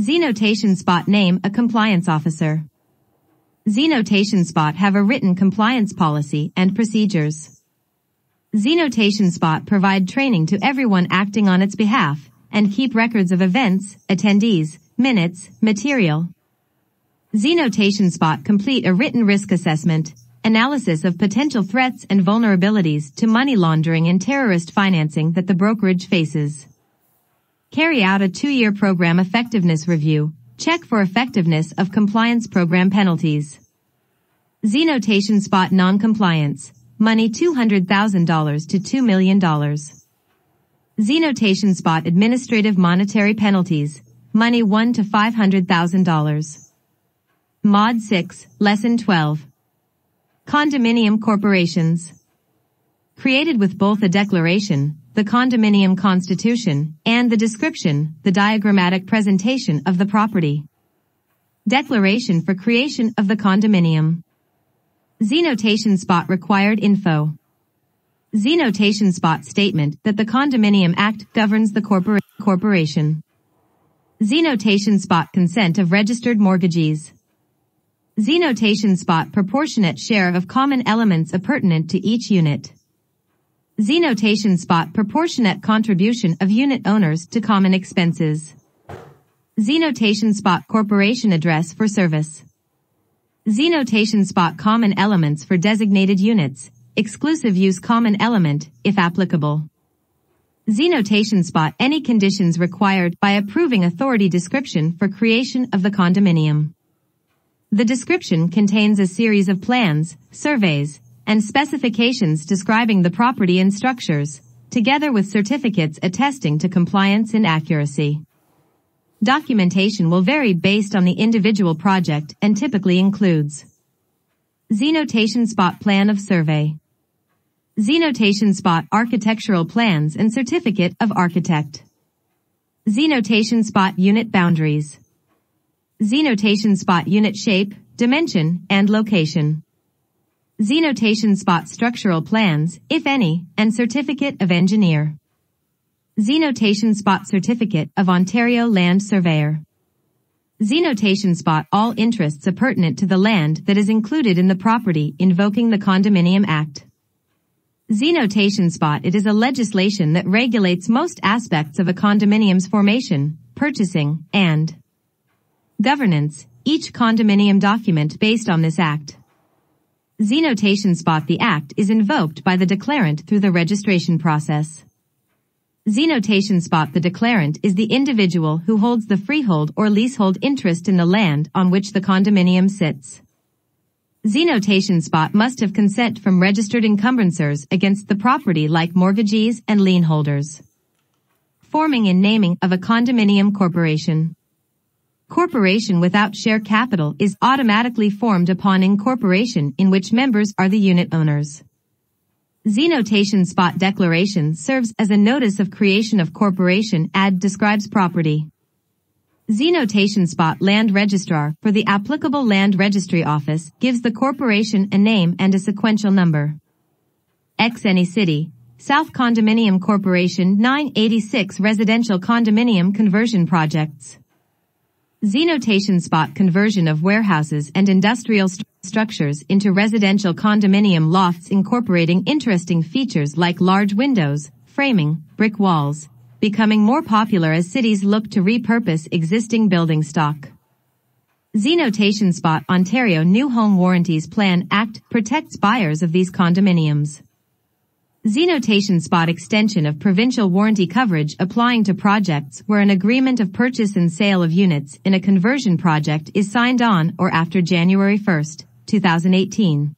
Z-notation spot name a compliance officer. Z-notation spot have a written compliance policy and procedures. Z-notation spot provide training to everyone acting on its behalf and keep records of events, attendees, minutes, material. Z-notation spot complete a written risk assessment, analysis of potential threats and vulnerabilities to money laundering and terrorist financing that the brokerage faces. Carry out a 2-year program effectiveness review. Check for effectiveness of compliance program penalties. Z-notation spot non-compliance. Money $200,000 to $2 million. Z-notation spot administrative monetary penalties. Money $1 to $500,000. Mod 6, Lesson 12. Condominium corporations. Created with both a declaration, the condominium constitution, and the description, the diagrammatic presentation of the property. Declaration for creation of the condominium. Z-notation spot required info. Z-notation spot statement that the Condominium Act governs the corporation. Z-notation spot consent of registered mortgagees. Z-notation spot proportionate share of common elements appurtenant to each unit. Z notation spot proportionate contribution of unit owners to common expenses. Z notation spot corporation address for service. Z notation spot common elements for designated units, exclusive use common element, if applicable. Z notation spot any conditions required by approving authority description for creation of the condominium. The description contains a series of plans, surveys, and specifications describing the property and structures, together with certificates attesting to compliance and accuracy. Documentation will vary based on the individual project and typically includes Z notation spot plan of survey, Z notation spot architectural plans and certificate of architect, Z notation spot unit boundaries, Z notation spot unit shape, dimension, and location, Z notation spot structural plans, if any, and certificate of engineer, Z notation spot certificate of Ontario land surveyor, Z notation spot all interests appurtenant to the land that is included in the property invoking the Condominium Act. Z notation spot it is a legislation that regulates most aspects of a condominium's formation, purchasing, and governance, each condominium document based on this Act. Z notation spot the Act is invoked by the declarant through the registration process. Z notation spot the declarant is the individual who holds the freehold or leasehold interest in the land on which the condominium sits. Z notation spot must have consent from registered encumbrances against the property like mortgagees and lien holders. Forming and naming of a condominium corporation. Corporation without share capital is automatically formed upon incorporation in which members are the unit owners. Z notation spot declaration serves as a notice of creation of corporation ad describes property. Z notation spot land registrar for the applicable land registry office gives the corporation a name and a sequential number. X any city, South Condominium Corporation 986 Residential Condominium Conversion Projects. Z notation spot conversion of warehouses and industrial structures into residential condominium lofts incorporating interesting features like large windows, framing, brick walls, becoming more popular as cities look to repurpose existing building stock. Z notation spot Ontario New Home Warranties Plan Act protects buyers of these condominiums. Z notation spot extension of provincial warranty coverage applying to projects where an agreement of purchase and sale of units in a conversion project is signed on or after January 1, 2018.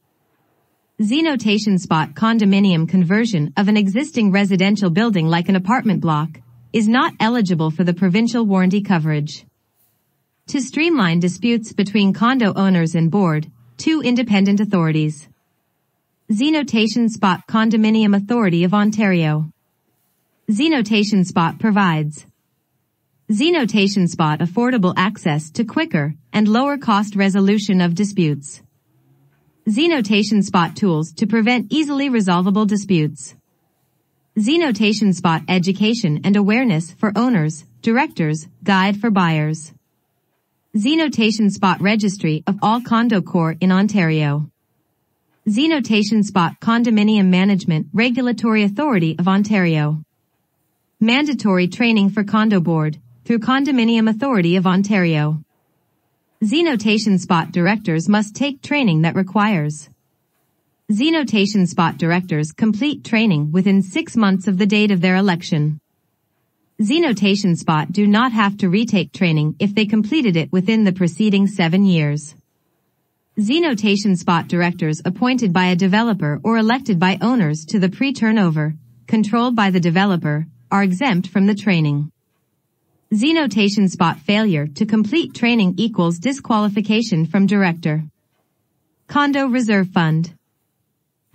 Z notation spot condominium conversion of an existing residential building like an apartment block is not eligible for the provincial warranty coverage. To streamline disputes between condo owners and board, two independent authorities. Z notation spot Condominium Authority of Ontario. Z notation spot provides Z notation spot affordable access to quicker and lower cost resolution of disputes. Z notation spot tools to prevent easily resolvable disputes. Z notation spot education and awareness for owners, directors, guide for buyers. Z notation spot registry of all condo corps in Ontario. Z notation spot Condominium Management Regulatory Authority of Ontario. Mandatory training for condo board through Condominium Authority of Ontario. Z notation spot directors must take training that requires. Z notation spot directors complete training within 6 months of the date of their election. Z notation spot do not have to retake training if they completed it within the preceding 7 years. Z notation spot directors appointed by a developer or elected by owners to the pre-turnover, controlled by the developer, are exempt from the training. Z notation spot failure to complete training equals disqualification from director. Condo Reserve Fund.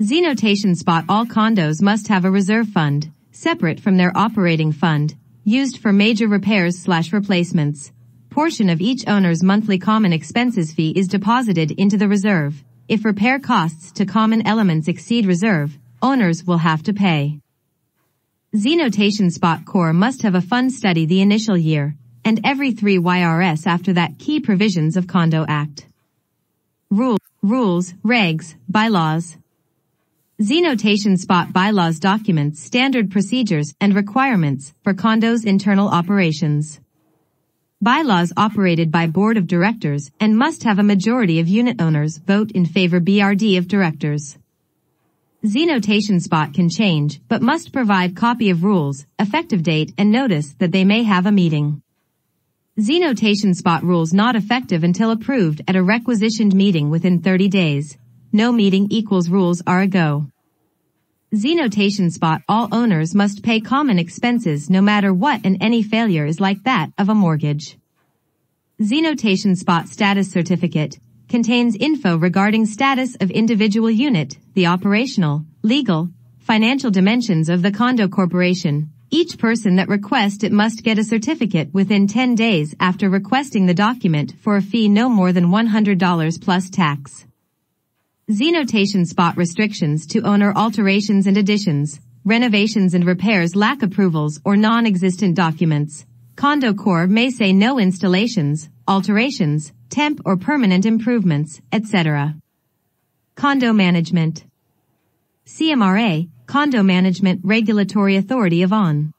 Z notation spot all condos must have a reserve fund, separate from their operating fund, used for major repairs/replacements. Portion of each owner's monthly common expenses fee is deposited into the reserve. If repair costs to common elements exceed reserve, owners will have to pay. Z notation spot core must have a fund study the initial year, and every 3 YRS after that key provisions of Condo Act. Rules, regs, bylaws. Z-notation spot bylaws documents standard procedures and requirements for condos' internal operations. Bylaws operated by Board of Directors and must have a majority of unit owners vote in favor BRD of Directors. Z-notation spot can change but must provide copy of rules, effective date and notice that they may have a meeting. Z-notation spot rules not effective until approved at a requisitioned meeting within 30 days. No meeting equals rules are a go. Z-notation spot all owners must pay common expenses no matter what, and any failure is like that of a mortgage. Z-notation spot status certificate contains info regarding status of individual unit, the operational, legal, financial dimensions of the condo corporation. Each person that requests it must get a certificate within 10 days after requesting the document for a fee no more than $100 plus tax. Z-notation spot restrictions to owner alterations and additions, renovations and repairs lack approvals or non-existent documents. Condo Corps may say no installations, alterations, temp or permanent improvements, etc. Condo Management. CMRA, Condo Management Regulatory Authority of ON.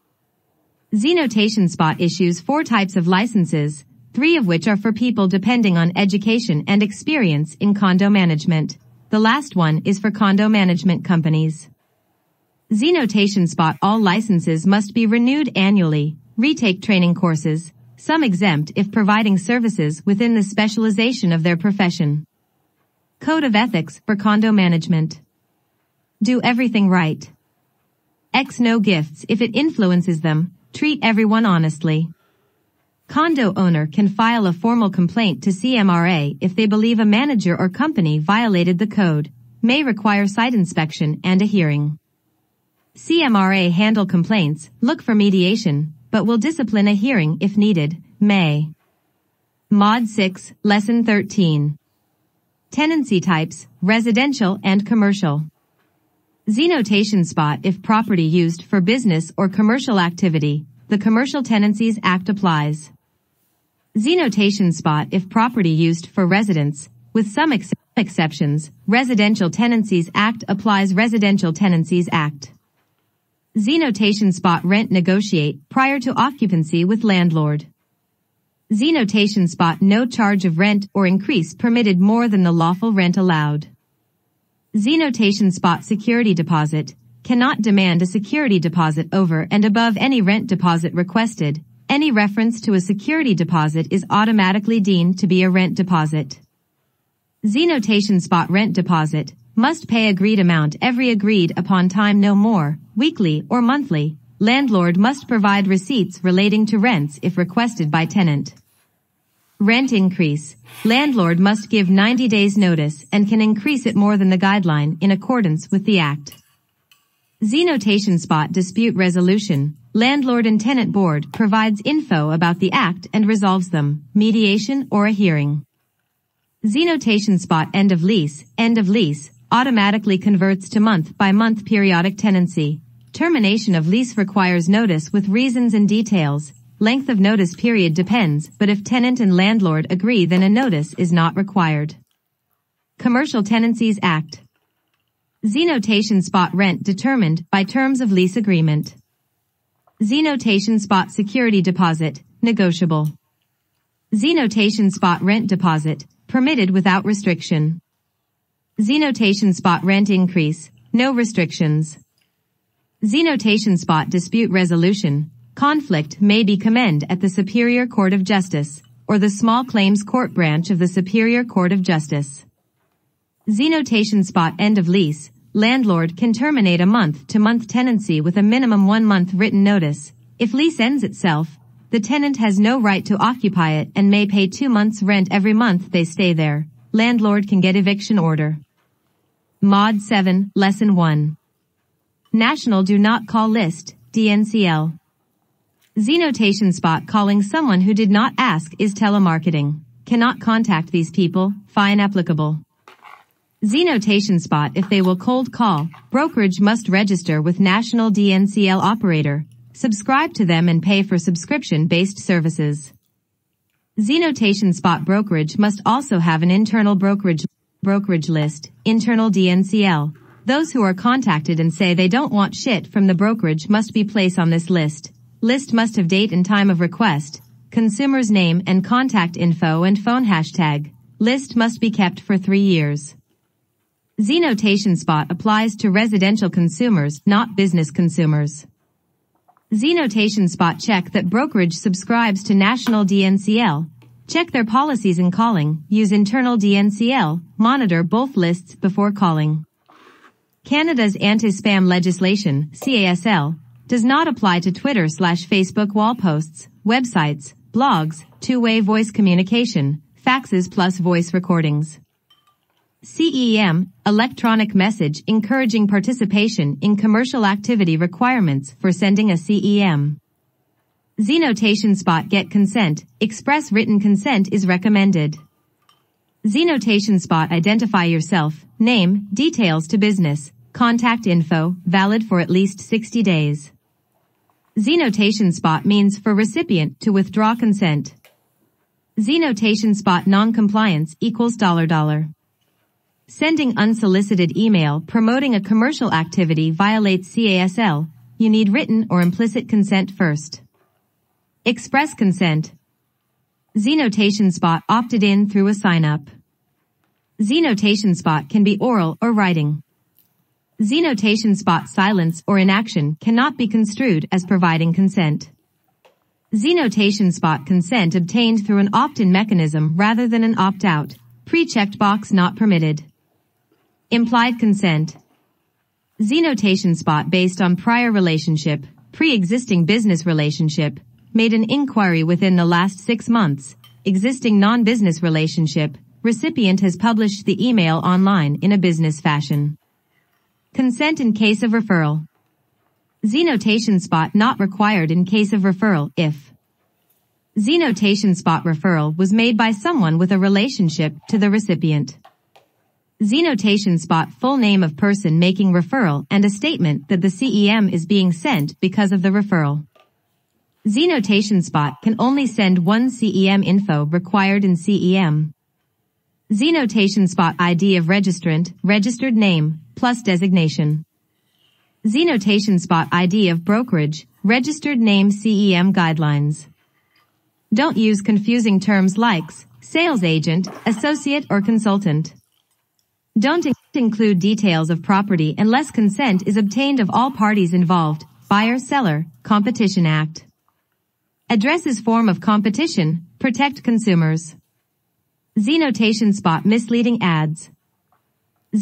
Z-notation spot issues 4 types of licenses, 3 of which are for people depending on education and experience in condo management. The last one is for condo management companies. Z-notation spot all licenses must be renewed annually, retake training courses, some exempt if providing services within the specialization of their profession. Code of Ethics for Condo Management. Do everything right. Accept no gifts if it influences them, treat everyone honestly. Condo owner can file a formal complaint to CMRA if they believe a manager or company violated the code, may require site inspection and a hearing. CMRA handle complaints, look for mediation, but will discipline a hearing if needed, may. Mod 6, Lesson 13. Tenancy types, residential and commercial. Z-notation spot if property used for business or commercial activity, the Commercial Tenancies Act applies. Z-notation spot if property used for residence, with some exceptions, Residential Tenancies Act applies. Residential Tenancies Act. Z-notation spot rent negotiate prior to occupancy with landlord. Z-notation spot no charge of rent or increase permitted more than the lawful rent allowed. Z-notation spot security deposit cannot demand a security deposit over and above any rent deposit requested. Any reference to a security deposit is automatically deemed to be a rent deposit. Z-notation spot rent deposit must pay agreed amount every agreed upon time, no more, weekly or monthly. Landlord must provide receipts relating to rents if requested by tenant. Rent increase. Landlord must give 90 days notice and can increase it more than the guideline in accordance with the Act. Z-notation spot dispute resolution. Landlord and tenant board provides info about the Act and resolves them, mediation or a hearing. Z-notation spot end of lease. End of lease automatically converts to month-by-month periodic tenancy. Termination of lease requires notice with reasons and details. Length of notice period depends, but if tenant and landlord agree, then a notice is not required. Commercial Tenancies Act. Z-notation spot rent determined by terms of lease agreement. Z-notation spot security deposit, negotiable. Z-notation spot rent deposit, permitted without restriction. Z-notation spot rent increase, no restrictions. Z-notation spot dispute resolution. Conflict may be commended at the Superior Court of Justice or the Small Claims Court branch of the Superior Court of Justice. Z-notation spot end of lease. Landlord can terminate a month-to-month tenancy with a minimum 1 month written notice. If lease ends itself, the tenant has no right to occupy it and may pay 2 months' rent every month they stay there. Landlord can get eviction order. Mod 7, Lesson 1. National Do Not Call List, DNCL. Z-notation spot calling someone who did not ask is telemarketing. Cannot contact these people, fine applicable. Z-notation spot if they will cold call, brokerage must register with national DNCL operator, subscribe to them and pay for subscription-based services. Z-notation spot brokerage must also have an internal brokerage list, internal DNCL. Those who are contacted and say they don't want shit from the brokerage must be placed on this list. List must have date and time of request, consumer's name and contact info and phone hashtag. List must be kept for 3 years. Z notation spot applies to residential consumers, not business consumers. Z notation spot check that brokerage subscribes to national DNCL. Check their policies in calling, use internal DNCL, monitor both lists before calling. Canada's anti-spam legislation, CASL, does not apply to Twitter/Facebook wall posts, websites, blogs, two-way voice communication, faxes plus voice recordings. CEM, electronic message encouraging participation in commercial activity requirements for sending a CEM. Z notation spot get consent, express written consent is recommended. Z notation spot identify yourself, name, details to business, contact info, valid for at least 60 days. Z notation spot means for recipient to withdraw consent. Z notation spot non-compliance equals $. Sending unsolicited email promoting a commercial activity violates CASL. You need written or implicit consent first. Express consent. Z notation spot opted in through a sign-up. Z notation spot can be oral or writing. Z notation spot silence or inaction cannot be construed as providing consent. Z notation spot consent obtained through an opt-in mechanism rather than an opt-out. Pre-checked box not permitted. Implied consent. Z notation spot based on prior relationship, pre-existing business relationship, made an inquiry within the last 6 months, existing non-business relationship, recipient has published the email online in a business fashion. Consent in case of referral. Z notation spot not required in case of referral if Z notation spot referral was made by someone with a relationship to the recipient. Z notation spot full name of person making referral and a statement that the CEM is being sent because of the referral. Z notation spot can only send one CEM info required in CEM. Z notation spot ID of registrant, registered name, plus designation. Z notation spot ID of brokerage, registered name CEM guidelines. Don't use confusing terms like sales agent, associate or consultant. Don't include details of property unless consent is obtained of all parties involved, buyer, seller, Competition Act. Addresses form of competition, protect consumers. Z notation spot misleading ads.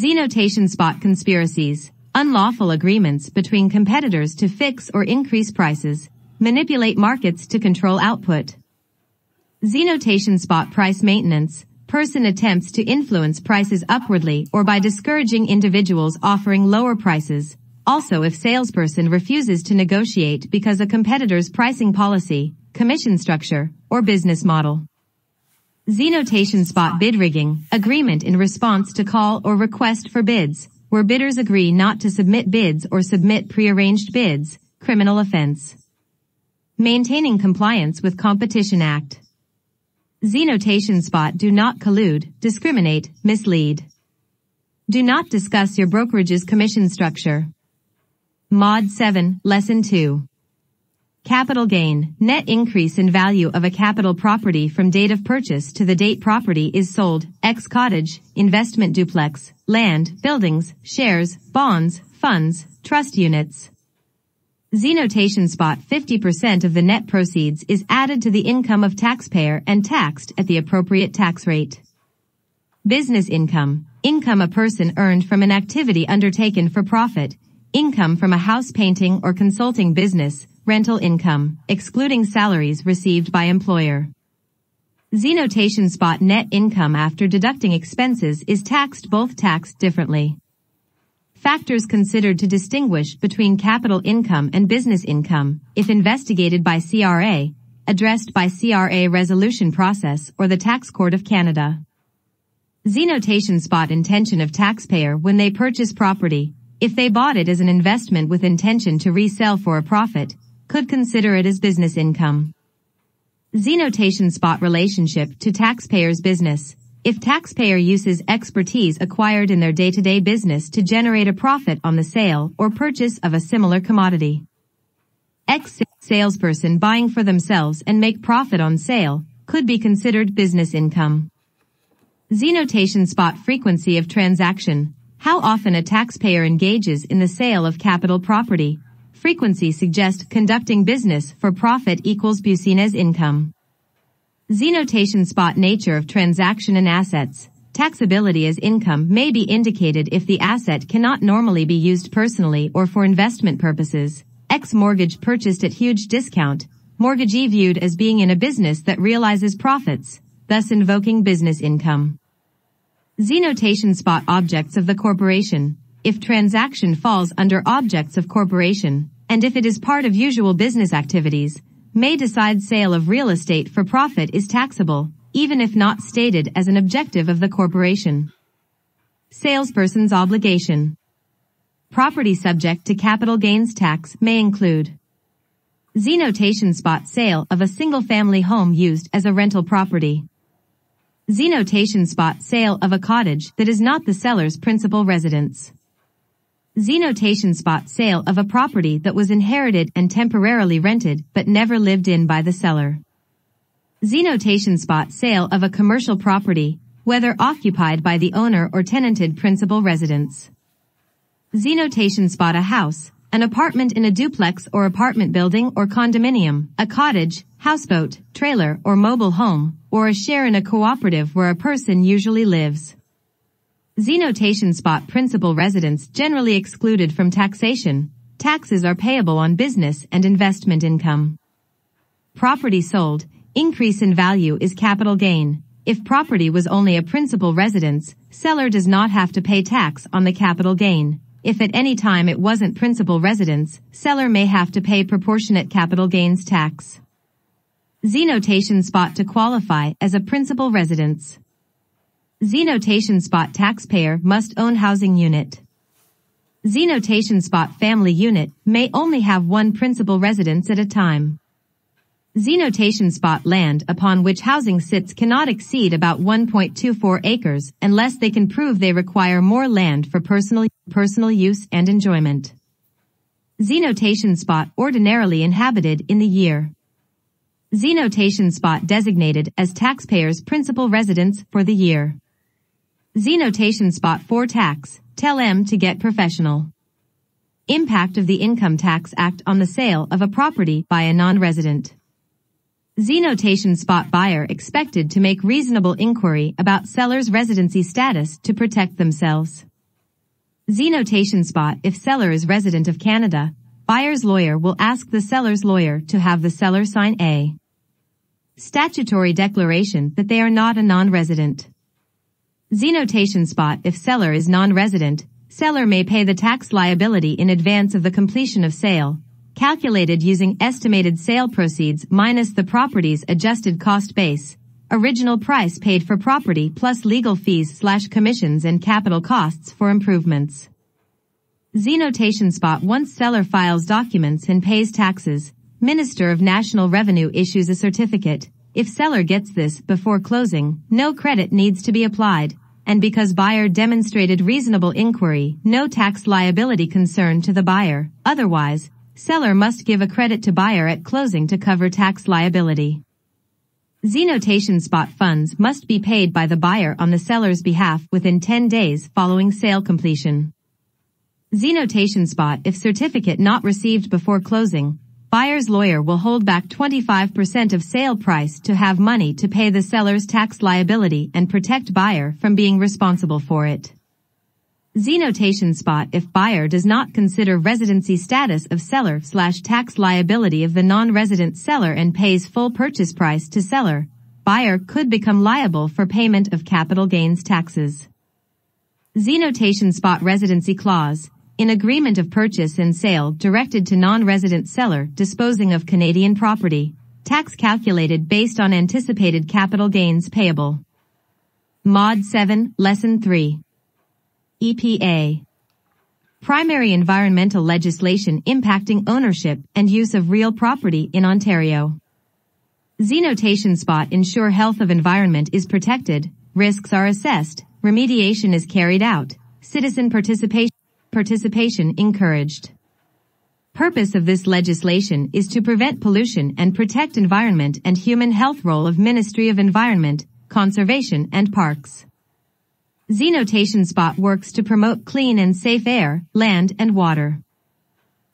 Z notation spot conspiracies, unlawful agreements between competitors to fix or increase prices, manipulate markets to control output. Z notation spot price maintenance, person attempts to influence prices upwardly or by discouraging individuals offering lower prices. Also, if salesperson refuses to negotiate because a competitor's pricing policy, commission structure, or business model. Z notation spot bid rigging, agreement in response to call or request for bids, where bidders agree not to submit bids or submit prearranged bids, criminal offense. Maintaining compliance with Competition Act. Z notation spot do not collude, discriminate, mislead. Do not discuss your brokerage's commission structure. Mod 7, Lesson 2. Capital gain, net increase in value of a capital property from date of purchase to the date property is sold, ex cottage, investment duplex, land, buildings, shares, bonds, funds, trust units. Z notation spot 50% of the net proceeds is added to the income of taxpayer and taxed at the appropriate tax rate. Business income, income a person earned from an activity undertaken for profit, income from a house painting or consulting business, rental income, excluding salaries received by employer. Z notation spot net income after deducting expenses is taxed, both taxed differently. Factors considered to distinguish between capital income and business income, if investigated by CRA, addressed by CRA resolution process or the Tax Court of Canada. Z notation spot intention of taxpayer when they purchase property, if they bought it as an investment with intention to resell for a profit, could consider it as business income. Z notation spot relationship to taxpayer's business, if taxpayer uses expertise acquired in their day-to-day business to generate a profit on the sale or purchase of a similar commodity. Ex-salesperson buying for themselves and make profit on sale could be considered business income. Z-notation spot frequency of transaction. How often a taxpayer engages in the sale of capital property. Frequency suggests conducting business for profit equals business income. Z-notation spot nature of transaction and assets. Taxability as income may be indicated if the asset cannot normally be used personally or for investment purposes. X mortgage purchased at huge discount. Mortgagee viewed as being in a business that realizes profits, thus invoking business income. Z-notation spot objects of the corporation. If transaction falls under objects of corporation, and if it is part of usual business activities, may decide sale of real estate for profit is taxable, even if not stated as an objective of the corporation. Salesperson's obligation. Property subject to capital gains tax may include Z-notation spot sale of a single-family home used as a rental property. Z-notation spot sale of a cottage that is not the seller's principal residence. Z-notation spot sale of a property that was inherited and temporarily rented but never lived in by the seller. Z-notation spot sale of a commercial property, whether occupied by the owner or tenanted principal residence. Z-notation spot a house, an apartment in a duplex or apartment building or condominium, a cottage, houseboat, trailer or mobile home, or a share in a cooperative where a person usually lives. Z-notation spot principal residence generally excluded from taxation. Taxes are payable on business and investment income. Property sold, increase in value is capital gain. If property was only a principal residence, seller does not have to pay tax on the capital gain. If at any time it wasn't principal residence, seller may have to pay proportionate capital gains tax. Z-notation spot to qualify as a principal residence. Z-notation spot taxpayer must own housing unit. Z-notation spot family unit may only have one principal residence at a time. Z-notation spot land upon which housing sits cannot exceed about 1.24 acres unless they can prove they require more land for personal use and enjoyment. Z-notation spot ordinarily inhabited in the year. Z-notation spot designated as taxpayer's principal residence for the year. Z-notation spot for tax, tell M to get professional. Impact of the Income Tax Act on the sale of a property by a non-resident. Z-notation spot buyer expected to make reasonable inquiry about seller's residency status to protect themselves. Z-notation spot if seller is resident of Canada, buyer's lawyer will ask the seller's lawyer to have the seller sign a statutory declaration that they are not a non-resident. Z-notation spot if seller is non-resident, seller may pay the tax liability in advance of the completion of sale, calculated using estimated sale proceeds minus the property's adjusted cost base, original price paid for property plus legal fees / commissions and capital costs for improvements. Z-notation spot once seller files documents and pays taxes, Minister of National Revenue issues a certificate. If seller gets this before closing, no credit needs to be applied, and because buyer demonstrated reasonable inquiry, no tax liability concern to the buyer. Otherwise, seller must give a credit to buyer at closing to cover tax liability. Z-notation spot funds must be paid by the buyer on the seller's behalf within 10 days following sale completion. Z-notation spot if certificate not received before closing, buyer's lawyer will hold back 25% of sale price to have money to pay the seller's tax liability and protect buyer from being responsible for it. Z-notation spot if buyer does not consider residency status of seller / tax liability of the non-resident seller and pays full purchase price to seller, buyer could become liable for payment of capital gains taxes. Z-notation spot residency clause. In agreement of purchase and sale directed to non-resident seller disposing of Canadian property, tax calculated based on anticipated capital gains payable. Mod 7, Lesson 3. EPA. Primary environmental legislation impacting ownership and use of real property in Ontario. Z-notation spot ensure health of environment is protected, risks are assessed, remediation is carried out, citizen participation encouraged. Purpose of this legislation is to prevent pollution and protect environment and human health. Role of Ministry of Environment, Conservation and Parks. Zenotation Spot works to promote clean and safe air, land and water.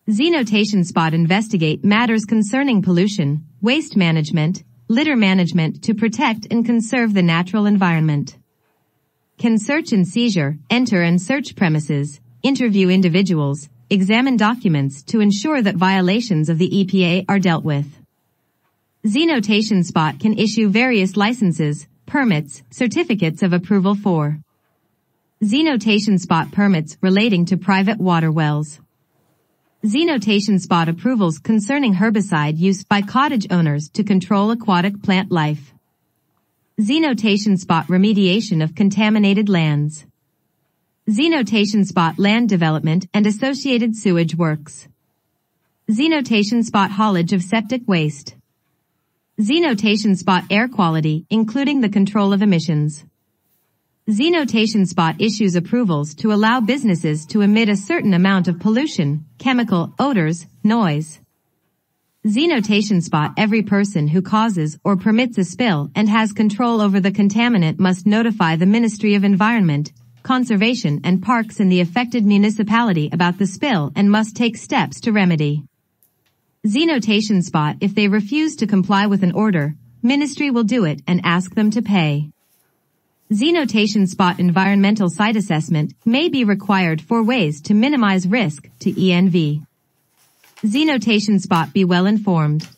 Zenotation Spot investigate matters concerning pollution, waste management, litter management to protect and conserve the natural environment. Can search and seizure, enter and search premises, interview individuals, examine documents to ensure that violations of the EPA are dealt with. Zenotation Spot can issue various licenses, permits, certificates of approval for Zenotation Spot permits relating to private water wells. Zenotation Spot approvals concerning herbicide use by cottage owners to control aquatic plant life. Zenotation Spot remediation of contaminated lands. Zenotation Spot land development and associated sewage works. Zenotation Spot haulage of septic waste. Zenotation Spot air quality, including the control of emissions. Zenotation Spot issues approvals to allow businesses to emit a certain amount of pollution, chemical, odors, noise. Zenotation Spot every person who causes or permits a spill and has control over the contaminant must notify the Ministry of Environment, Conservation and Parks in the affected municipality about the spill and must take steps to remedy. Zenotation Spot if they refuse to comply with an order, ministry will do it and ask them to pay. Zenotation Spot environmental site assessment may be required for ways to minimize risk to ENV. Zenotation Spot be well informed.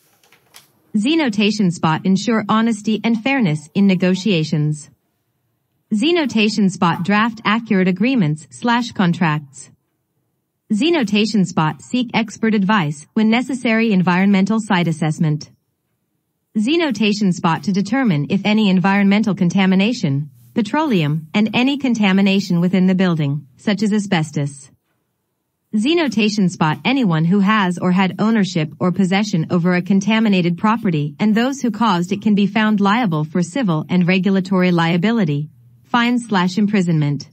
Zenotation Spot ensure honesty and fairness in negotiations. Zenotation Spot draft accurate agreements/contracts. Zenotation Spot seek expert advice when necessary environmental site assessment. Zenotation Spot to determine if any environmental contamination, petroleum, and any contamination within the building, such as asbestos. Zenotation Spot anyone who has or had ownership or possession over a contaminated property and those who caused it can be found liable for civil and regulatory liability, fines/imprisonment.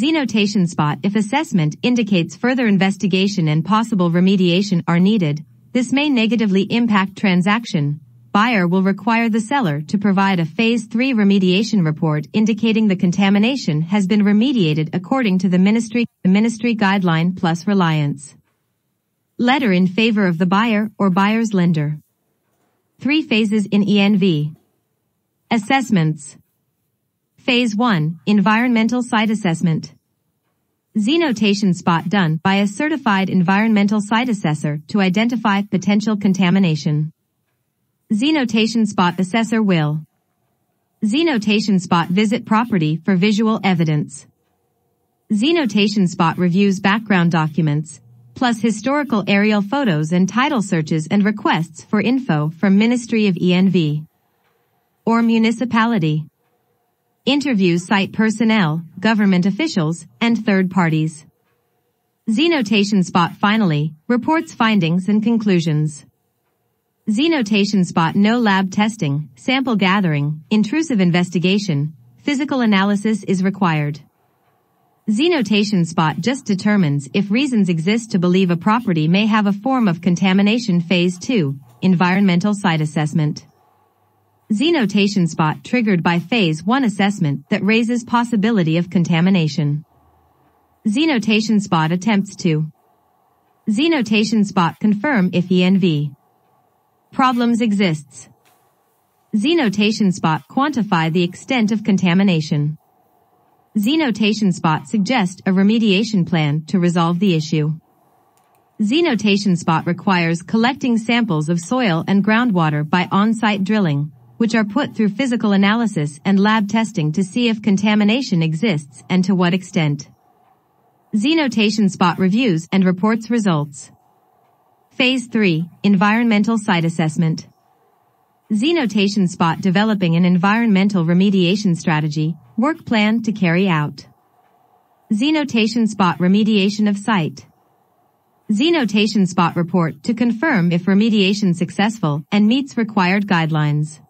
Zenotation Spot if assessment indicates further investigation and possible remediation are needed, this may negatively impact transaction. Buyer will require the seller to provide a Phase 3 remediation report indicating the contamination has been remediated according to the ministry guideline plus reliance. Letter in favor of the buyer or buyer's lender. 3 phases in ENV. Assessments. Phase 1, Environmental Site Assessment. Zenotation Spot done by a certified environmental site assessor to identify potential contamination. Zenotation Spot assessor will. Zenotation Spot visit property for visual evidence. Zenotation Spot reviews background documents, plus historical aerial photos and title searches and requests for info from Ministry of ENV or municipality. Interviews site personnel, government officials, and third parties. Zenotation Spot finally, reports findings and conclusions. Zenotation Spot no lab testing, sample gathering, intrusive investigation, physical analysis is required. Zenotation Spot just determines if reasons exist to believe a property may have a form of contamination. Phase 2, Environmental Site Assessment. Zenotation Spot triggered by Phase 1 assessment that raises possibility of contamination. Zenotation Spot attempts to. Zenotation Spot confirm if ENV problems exists. Zenotation Spot quantify the extent of contamination. Zenotation Spot suggest a remediation plan to resolve the issue. Zenotation Spot requires collecting samples of soil and groundwater by on-site drilling, which are put through physical analysis and lab testing to see if contamination exists and to what extent. Zenotation Spot reviews and reports results. Phase 3, Environmental Site Assessment. Zenotation Spot developing an environmental remediation strategy, work plan to carry out. Zenotation Spot remediation of site. Zenotation Spot report to confirm if remediation successful and meets required guidelines.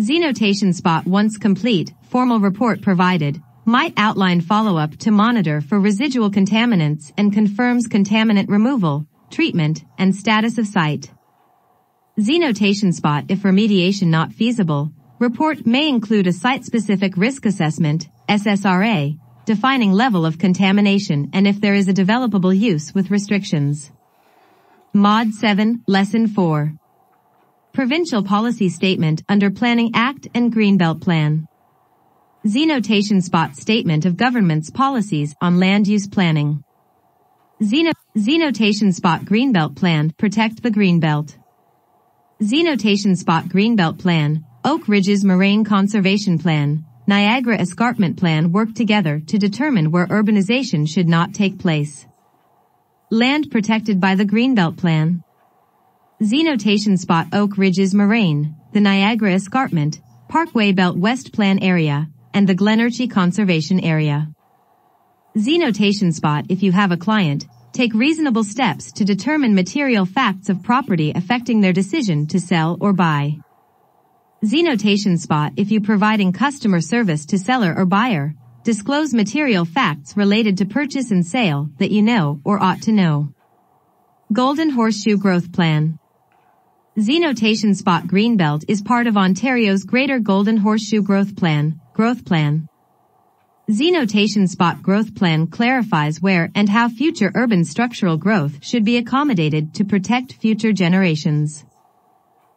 Z-notation spot once complete, formal report provided, might outline follow-up to monitor for residual contaminants and confirms contaminant removal, treatment, and status of site. Z-notation spot if remediation not feasible, report may include a site-specific risk assessment, SSRA, defining level of contamination and if there is a developable use with restrictions. Mod 7, Lesson 4. Provincial Policy Statement under Planning Act and Greenbelt Plan. Z-notation spot statement of government's policies on land use planning. Z-notation spot Greenbelt Plan protect the Greenbelt. Z-notation spot Greenbelt Plan, Oak Ridges Moraine Conservation Plan, Niagara Escarpment Plan work together to determine where urbanization should not take place. Land protected by the Greenbelt Plan. Z-notation spot Oak Ridges Moraine, the Niagara Escarpment, Parkway Belt West Plan Area, and the Glenorchy Conservation Area. Z-notation spot if you have a client, take reasonable steps to determine material facts of property affecting their decision to sell or buy. Z-notation spot if you providing customer service to seller or buyer, disclose material facts related to purchase and sale that you know or ought to know. Golden Horseshoe Growth Plan. Z-notation spot Greenbelt is part of Ontario's Greater Golden Horseshoe Growth Plan, Z-notation spot Growth Plan clarifies where and how future urban structural growth should be accommodated to protect future generations.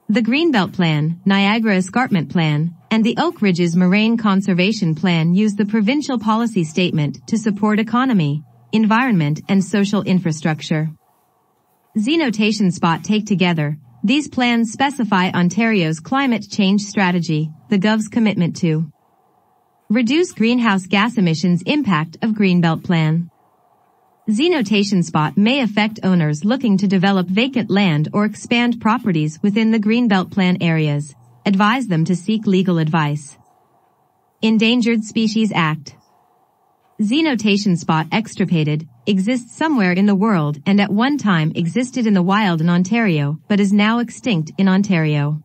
The Greenbelt Plan, Niagara Escarpment Plan, and the Oak Ridges Moraine Conservation Plan use the provincial policy statement to support economy, environment, and social infrastructure. Z-notation spot take together. These plans specify Ontario's climate change strategy, the Gov's commitment to reduce greenhouse gas emissions impact of Greenbelt Plan. Z-notation spot may affect owners looking to develop vacant land or expand properties within the Greenbelt Plan areas. Advise them to seek legal advice. Endangered Species Act. Z-notation spot extirpated, exists somewhere in the world and at one time existed in the wild in Ontario but is now extinct in Ontario.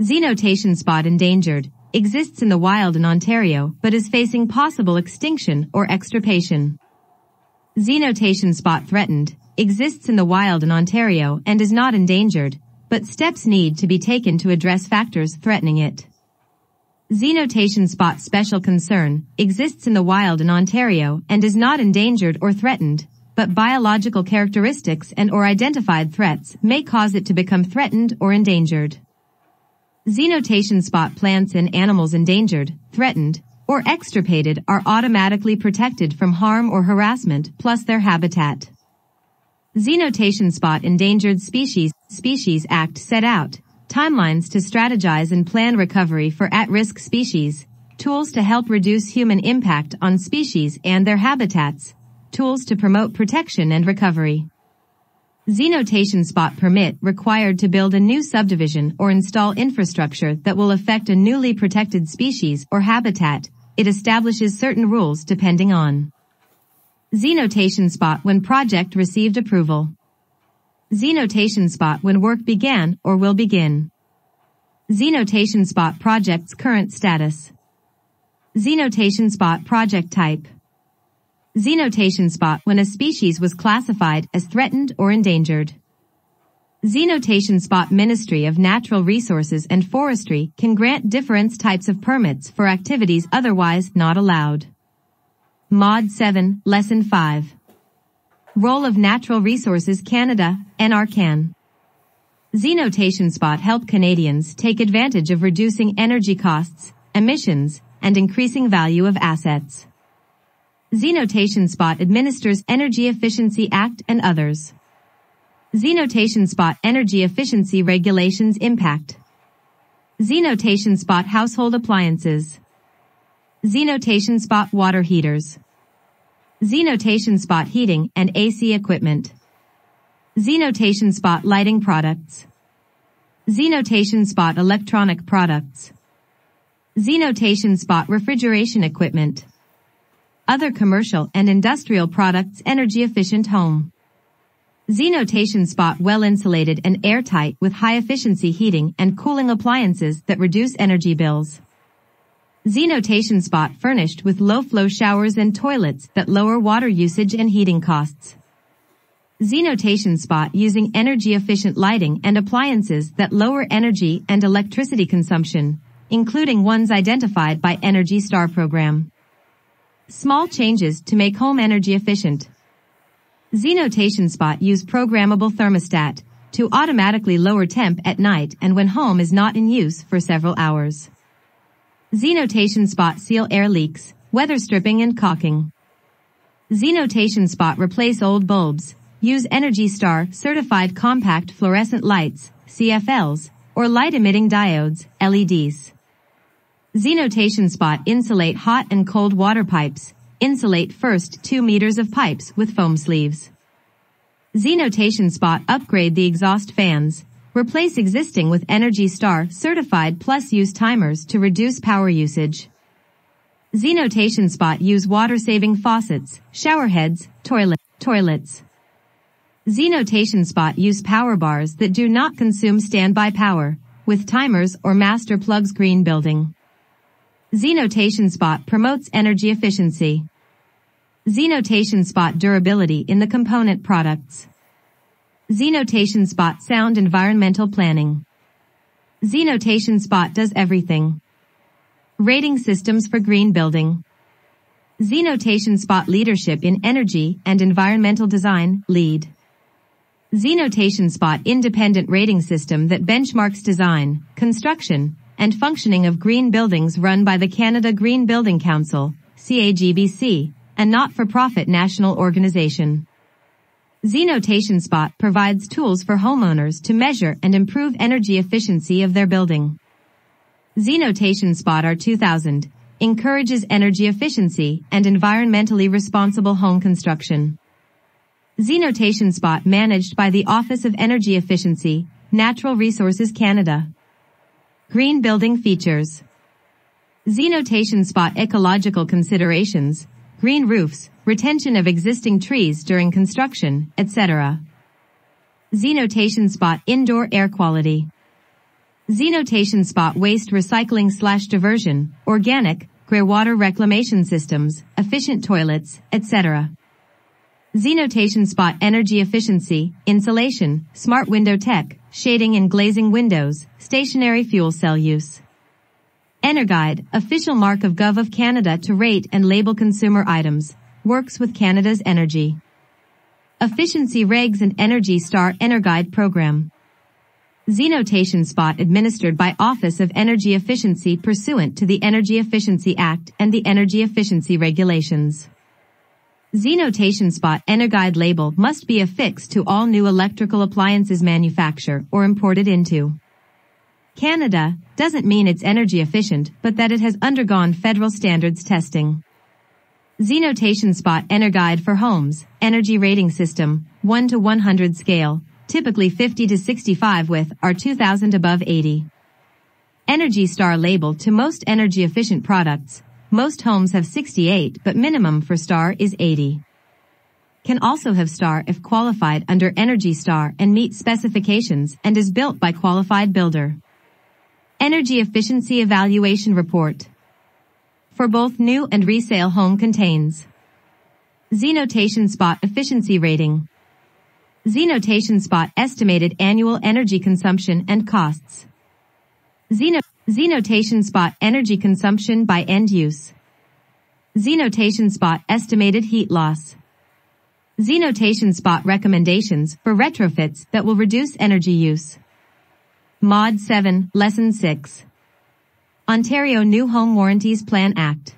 Z-notation spot endangered, exists in the wild in Ontario but is facing possible extinction or extirpation. Z-notation spot threatened, exists in the wild in Ontario and is not endangered, but steps need to be taken to address factors threatening it. Z-notation spot special concern, exists in the wild in Ontario and is not endangered or threatened, but biological characteristics and or identified threats may cause it to become threatened or endangered. Z-notation spot plants and animals endangered, threatened, or extirpated are automatically protected from harm or harassment plus their habitat. Z-notation spot Endangered Species Act set out timelines to strategize and plan recovery for at-risk species, tools to help reduce human impact on species and their habitats, tools to promote protection and recovery. Z-notation spot permit required to build a new subdivision or install infrastructure that will affect a newly protected species or habitat. It establishes certain rules depending on Z-notation spot when project received approval. Z-notation spot when work began or will begin. Z-notation spot project's current status. Z-notation spot project type. Z-notation spot when a species was classified as threatened or endangered. Z-notation spot Ministry of Natural Resources and Forestry can grant different types of permits for activities otherwise not allowed. Mod 7, Lesson 5. Role of Natural Resources Canada, NRCan. Z-notation spot help Canadians take advantage of reducing energy costs, emissions, and increasing value of assets. Z-notation spot administers Energy Efficiency Act and others. Z-notation spot Energy Efficiency Regulations Impact. Z-notation spot Household Appliances. Z-notation spot Water Heaters. Z-notation spot Heating and AC Equipment. Z-notation spot Lighting Products. Z-notation spot Electronic Products. Z-notation spot Refrigeration Equipment. Other commercial and industrial products energy efficient home. Z-notation spot well insulated and airtight with high-efficiency heating and cooling appliances that reduce energy bills. Z-notation spot furnished with low-flow showers and toilets that lower water usage and heating costs. Z-notation spot using energy-efficient lighting and appliances that lower energy and electricity consumption, including ones identified by Energy Star program. Small changes to make home energy efficient. Z-notation spot use programmable thermostat to automatically lower temp at night and when home is not in use for several hours. Z-notation spot seal air leaks, weather stripping and caulking. Z-notation spot replace old bulbs, use Energy Star certified compact fluorescent lights, CFLs, or light emitting diodes, LEDs. Z-notation spot insulate hot and cold water pipes. Insulate first 2 meters of pipes with foam sleeves. Z-notation spot upgrade the exhaust fans. Replace existing with Energy Star certified plus use timers to reduce power usage. Z-notation spot use water-saving faucets, showerheads, toilets. Z-notation spot use power bars that do not consume standby power, with timers or master plugs green building. Z-notation spot promotes energy efficiency. Z-notation spot durability in the component products. Z-notation spot sound environmental planning. Z-notation spot does everything. Rating systems for green building. Z-notation spot leadership in energy and environmental design, LEED. Z-notation spot independent rating system that benchmarks design, construction, and functioning of green buildings run by the Canada Green Building Council, CAGBC, a not-for-profit national organization. Z-notation spot provides tools for homeowners to measure and improve energy efficiency of their building. Z-notation spot R2000 encourages energy efficiency and environmentally responsible home construction. Z-notation spot managed by the Office of Energy Efficiency, Natural Resources Canada. Green building features. Z-notation spot ecological considerations, green roofs, retention of existing trees during construction, etc. Z-notation spot indoor air quality. Z-notation spot waste recycling/diversion, organic, grey water reclamation systems, efficient toilets, etc. Z-notation spot energy efficiency, insulation, smart window tech, shading and glazing windows, stationary fuel cell use. EnerGuide, official mark of Gov of Canada to rate and label consumer items, works with Canada's energy efficiency regs and Energy Star EnerGuide program. Z-notation spot administered by Office of Energy Efficiency pursuant to the Energy Efficiency Act and the Energy Efficiency Regulations. Z-notation spot EnerGuide label must be affixed to all new electrical appliances manufactured or imported into Canada. Doesn't mean it's energy efficient, but that it has undergone federal standards testing. Z-notation spot EnerGuide for homes, energy rating system, 1 to 100 scale, typically 50 to 65 with R2000 above 80. Energy Star label to most energy efficient products. Most homes have 68, but minimum for Star is 80. Can also have Star if qualified under Energy Star and meet specifications and is built by qualified builder. Energy Efficiency Evaluation Report for both new and resale home contains Z-notation spot efficiency rating, Z-notation spot estimated annual energy consumption and costs, Z-notation spot energy consumption by end use, Z-notation spot estimated heat loss, Z-notation spot recommendations for retrofits that will reduce energy use. Mod 7, Lesson 6. Ontario New Home Warranties Plan Act.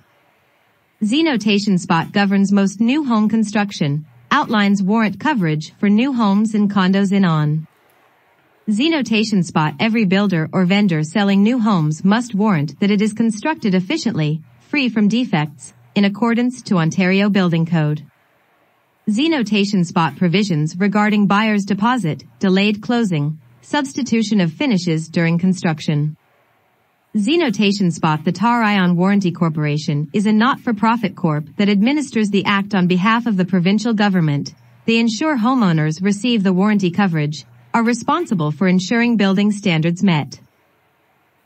Z-notation spot governs most new home construction, outlines warrant coverage for new homes and condos in on. Z-notation spot every builder or vendor selling new homes must warrant that it is constructed efficiently, free from defects, in accordance to Ontario Building Code. Z-notation spot provisions regarding buyer's deposit, delayed closing, substitution of finishes during construction. Z-notation spot the Tarion Warranty Corporation is a not-for-profit corp that administers the act on behalf of the provincial government, They ensure homeowners receive the warranty coverage, are responsible for ensuring building standards met.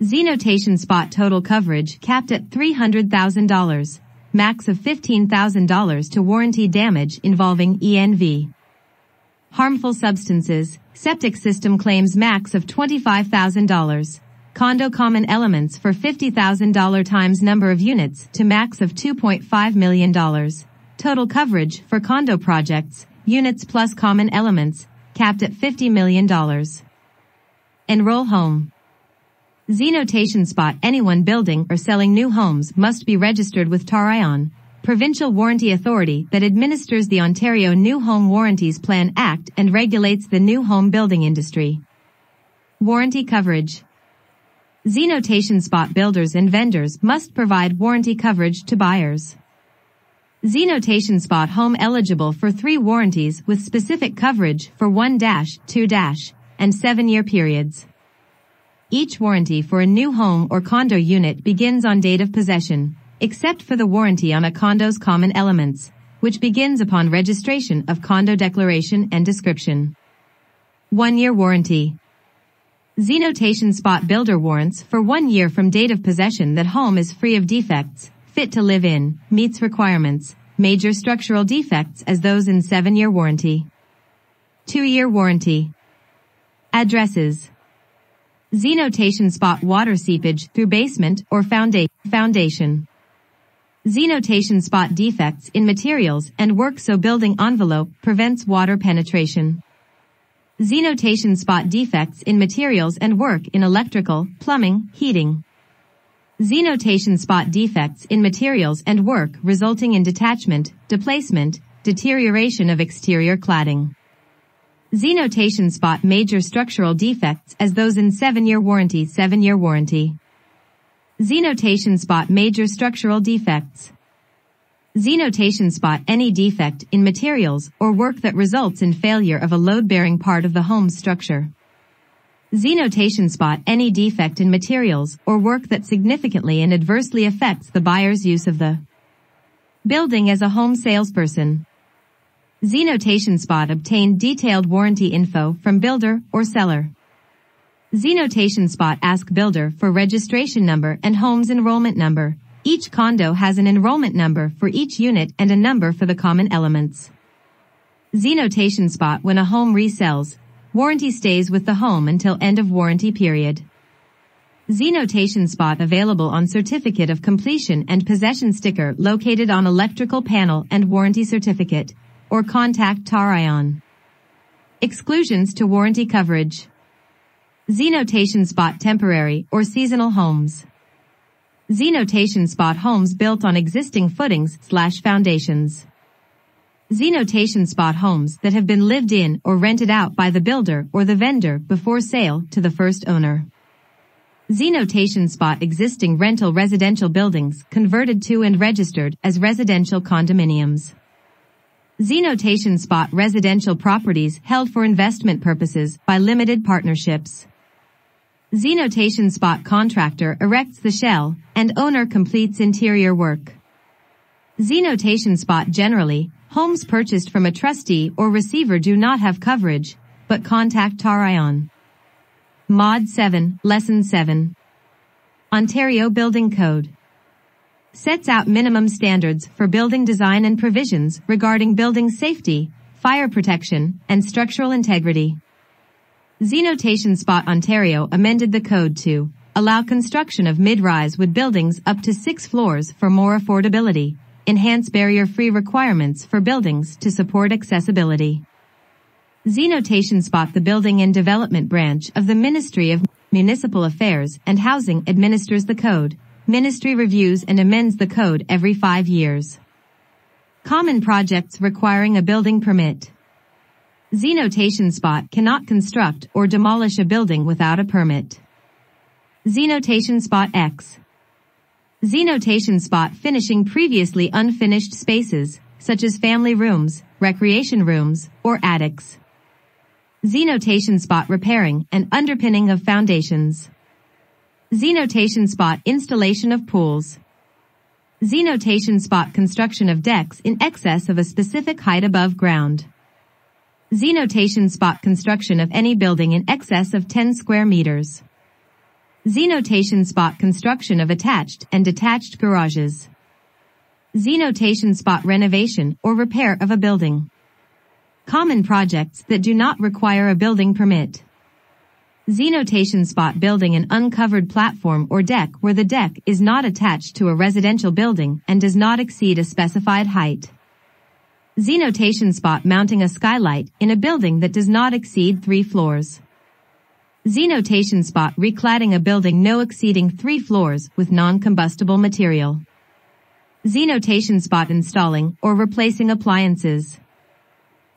Z-Notation spot total coverage capped at $300,000, max of $15,000 to warranty damage involving ENV. Harmful substances, septic system claims max of $25,000, condo common elements for $50,000 times number of units to max of $2.5 million, total coverage for condo projects, units plus common elements, capped at $50 million. Enroll home. Z-Notation spot anyone building or selling new homes must be registered with Tarion, provincial warranty authority that administers the Ontario New Home Warranties Plan Act and regulates the new home building industry. Warranty coverage. Z-Notation spot builders and vendors must provide warranty coverage to buyers. Z-Notation spot home eligible for 3 warranties with specific coverage for 1-, 2-, and 7-year periods. Each warranty for a new home or condo unit begins on date of possession, except for the warranty on a condo's common elements, which begins upon registration of condo declaration and description. 1-year warranty. Z-Notation spot builder warrants for 1 year from date of possession that home is free of defects, fit to live in, meets requirements, major structural defects as those in 7-year warranty. 2-year warranty. Addresses. Z-Notation spot water seepage through basement or foundation. Z-Notation spot defects in materials and work so building envelope prevents water penetration. Z-Notation spot defects in materials and work in electrical, plumbing, heating. Z-Notation spot defects in materials and work resulting in detachment, displacement, deterioration of exterior cladding. Z-Notation spot major structural defects as those in 7-year warranty, 7-year warranty. Z-Notation spot major structural defects. Z-Notation spot any defect in materials or work that results in failure of a load-bearing part of the home's structure. Z-Notation spot any defect in materials or work that significantly and adversely affects the buyer's use of the building as a home salesperson. Z-Notation spot obtain detailed warranty info from builder or seller. Z-Notation spot ask builder for registration number and home's enrollment number. Each condo has an enrollment number for each unit and a number for the common elements. Z-Notation spot when a home resells, warranty stays with the home until end of warranty period. Z-Notation spot available on certificate of completion and possession sticker located on electrical panel and warranty certificate, or contact Tarion. Exclusions to warranty coverage. Z-Notation spot temporary or seasonal homes. Z-Notation spot homes built on existing footings/foundations. Z-Notation spot homes that have been lived in or rented out by the builder or the vendor before sale to the first owner. Z-Notation spot existing rental residential buildings converted to and registered as residential condominiums. Z-Notation spot residential properties held for investment purposes by limited partnerships. Z-Notation spot contractor erects the shell and owner completes interior work. Z-Notation spot generally, homes purchased from a trustee or receiver do not have coverage, but contact Tarion. Mod 7, Lesson 7. Ontario Building Code sets out minimum standards for building design and provisions regarding building safety, fire protection, and structural integrity. Z-Notation spot Ontario amended the code to allow construction of mid-rise wood buildings up to 6 floors for more affordability, enhance barrier-free requirements for buildings to support accessibility. Z-Notation spot the Building and Development Branch of the Ministry of Municipal Affairs and Housing administers the code. Ministry reviews and amends the code every 5 years. Common projects requiring a building permit. Z-Notation spot cannot construct or demolish a building without a permit. Z-Notation spot X. Z-Notation spot finishing previously unfinished spaces, such as family rooms, recreation rooms, or attics. Z-Notation spot repairing and underpinning of foundations. Z-Notation spot installation of pools. Z-Notation spot construction of decks in excess of a specific height above ground. Z notation spot construction of any building in excess of 10 square meters. Z notation spot construction of attached and detached garages. Z notation spot renovation or repair of a building. Common projects that do not require a building permit. Z notation spot building an uncovered platform or deck where the deck is not attached to a residential building and does not exceed a specified height. Z notation spot mounting a skylight in a building that does not exceed 3 floors. Z notation spot recladding a building no exceeding 3 floors with non-combustible material. Z notation spot installing or replacing appliances.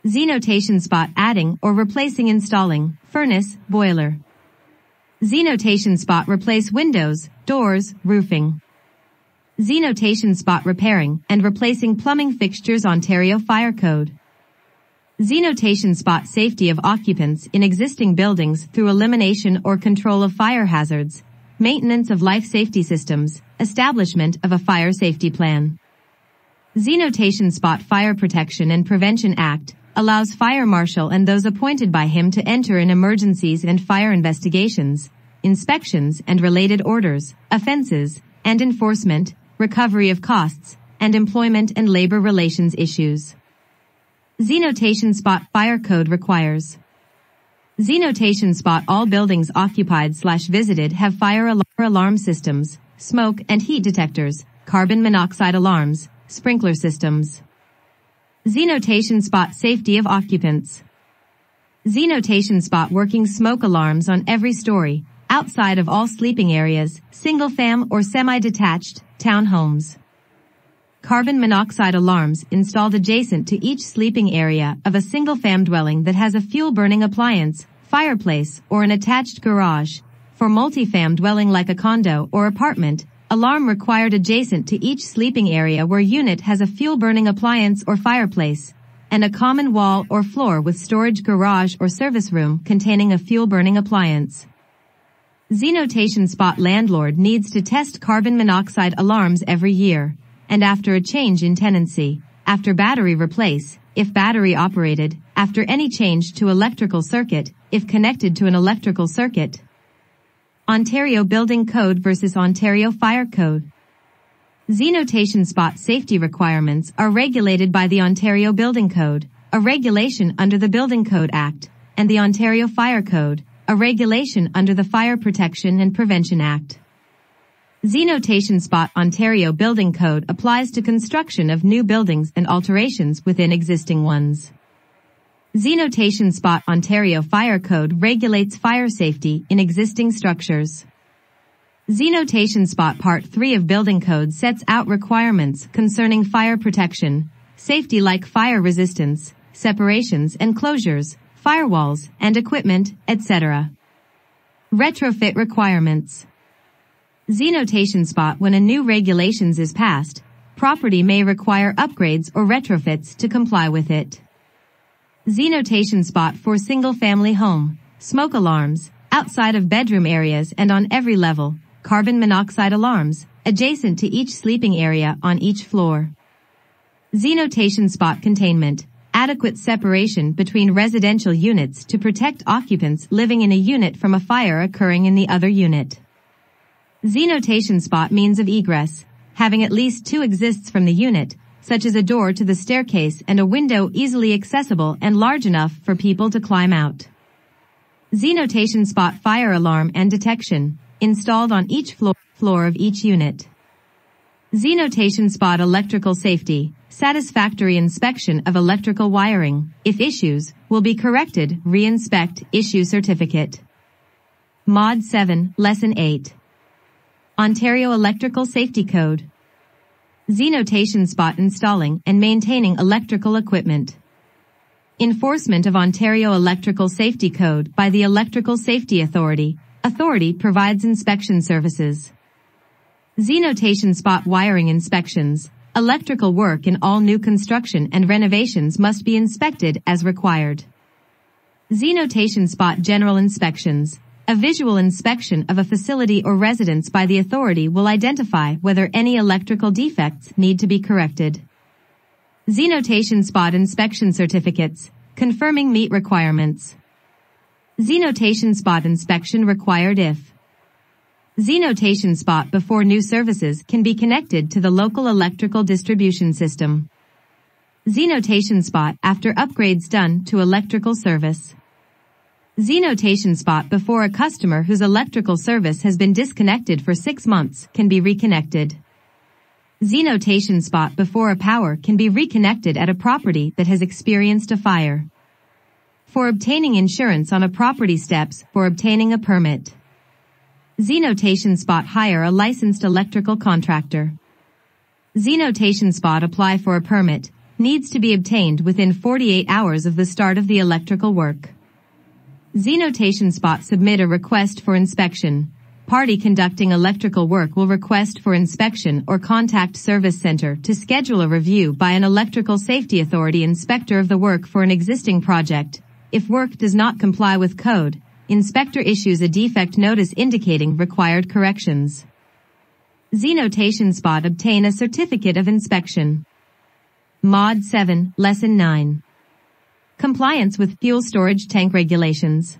Z notation spot adding or replacing installing furnace, boiler. Z notation spot replace windows, doors, roofing. Z notation spot repairing and replacing plumbing fixtures, Ontario Fire Code. Z notation spot safety of occupants in existing buildings through elimination or control of fire hazards, maintenance of life safety systems, establishment of a fire safety plan. Z notation spot Fire Protection and Prevention Act allows fire marshal and those appointed by him to enter in emergencies and fire investigations, inspections and related orders, offenses, and enforcement, recovery of costs, and employment and labor relations issues. Z notation spot Fire Code requires. Z notation spot all buildings occupied/visited have fire alarm systems, smoke and heat detectors, carbon monoxide alarms, sprinkler systems. Z notation spot safety of occupants. Z notation spot working smoke alarms on every story, outside of all sleeping areas, single-fam or semi-detached townhomes. Carbon monoxide alarms installed adjacent to each sleeping area of a single-fam dwelling that has a fuel-burning appliance, fireplace, or an attached garage. For multi-fam dwelling like a condo or apartment, alarm required adjacent to each sleeping area where unit has a fuel-burning appliance or fireplace, and a common wall or floor with storage garage or service room containing a fuel-burning appliance. Z notation spot landlord needs to test carbon monoxide alarms every year, and after a change in tenancy, after battery replace, if battery operated, after any change to electrical circuit, if connected to an electrical circuit. Ontario Building Code versus Ontario Fire Code. Z notation spot safety requirements are regulated by the Ontario Building Code, a regulation under the Building Code Act, and the Ontario Fire Code, a regulation under the Fire Protection and Prevention Act. Z notation spot Ontario Building Code applies to construction of new buildings and alterations within existing ones. Z notation spot Ontario Fire Code regulates fire safety in existing structures. Z notation spot Part 3 of Building Code sets out requirements concerning fire protection, safety like fire resistance, separations and closures, firewalls and equipment, etc. Retrofit requirements. Z notation spot when a new regulations is passed, property may require upgrades or retrofits to comply with it. Z notation spot for single-family home, smoke alarms, outside of bedroom areas and on every level, carbon monoxide alarms, adjacent to each sleeping area on each floor. Z notation spot containment, adequate separation between residential units to protect occupants living in a unit from a fire occurring in the other unit. Z notation spot means of egress, having at least 2 exists from the unit, such as a door to the staircase and a window easily accessible and large enough for people to climb out. Z notation spot fire alarm and detection, installed on each floor of each unit. Z notation spot electrical safety, satisfactory inspection of electrical wiring, if issues, will be corrected, re-inspect, issue certificate. Mod 7, Lesson 8. Ontario Electrical Safety Code. Z notation spot installing and maintaining electrical equipment. Enforcement of Ontario Electrical Safety Code by the Electrical Safety Authority. Authority provides inspection services. Z notation spot wiring inspections. Electrical work in all new construction and renovations must be inspected as required. Z notation spot general inspections. A visual inspection of a facility or residence by the authority will identify whether any electrical defects need to be corrected. Z notation spot inspection certificates, Confirming meet requirements. Z-notation spot inspection required if Z-notation spot before new services can be connected to the local electrical distribution system. Z-notation spot after upgrades done to electrical service. Z-notation spot before a customer whose electrical service has been disconnected for 6 months can be reconnected. Z-notation spot before a power can be reconnected at a property that has experienced a fire. For obtaining insurance on a property, steps for obtaining a permit. Z-notation spot hire a licensed electrical contractor. Z-notation spot apply for a permit needs to be obtained within 48 hours of the start of the electrical work. Z-notation spot submit a request for inspection. Party conducting electrical work will request for inspection or contact service center to schedule a review by an electrical safety authority inspector of the work for an existing project. If work does not comply with code, inspector issues a defect notice indicating required corrections. Z-notation spot obtain a certificate of inspection. Mod 7, Lesson 9. Compliance with fuel storage tank regulations.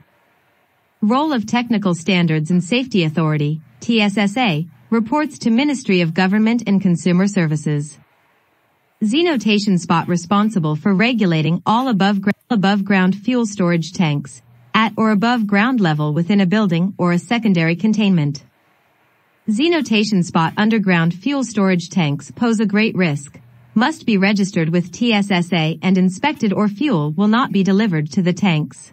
Role of Technical Standards and Safety Authority, TSSA, reports to Ministry of Government and Consumer Services. Z-notation spot responsible for regulating all above ground fuel storage tanks, at or above ground level within a building or a secondary containment. Z-notation spot underground fuel storage tanks pose a great risk, must be registered with TSSA and inspected or fuel will not be delivered to the tanks.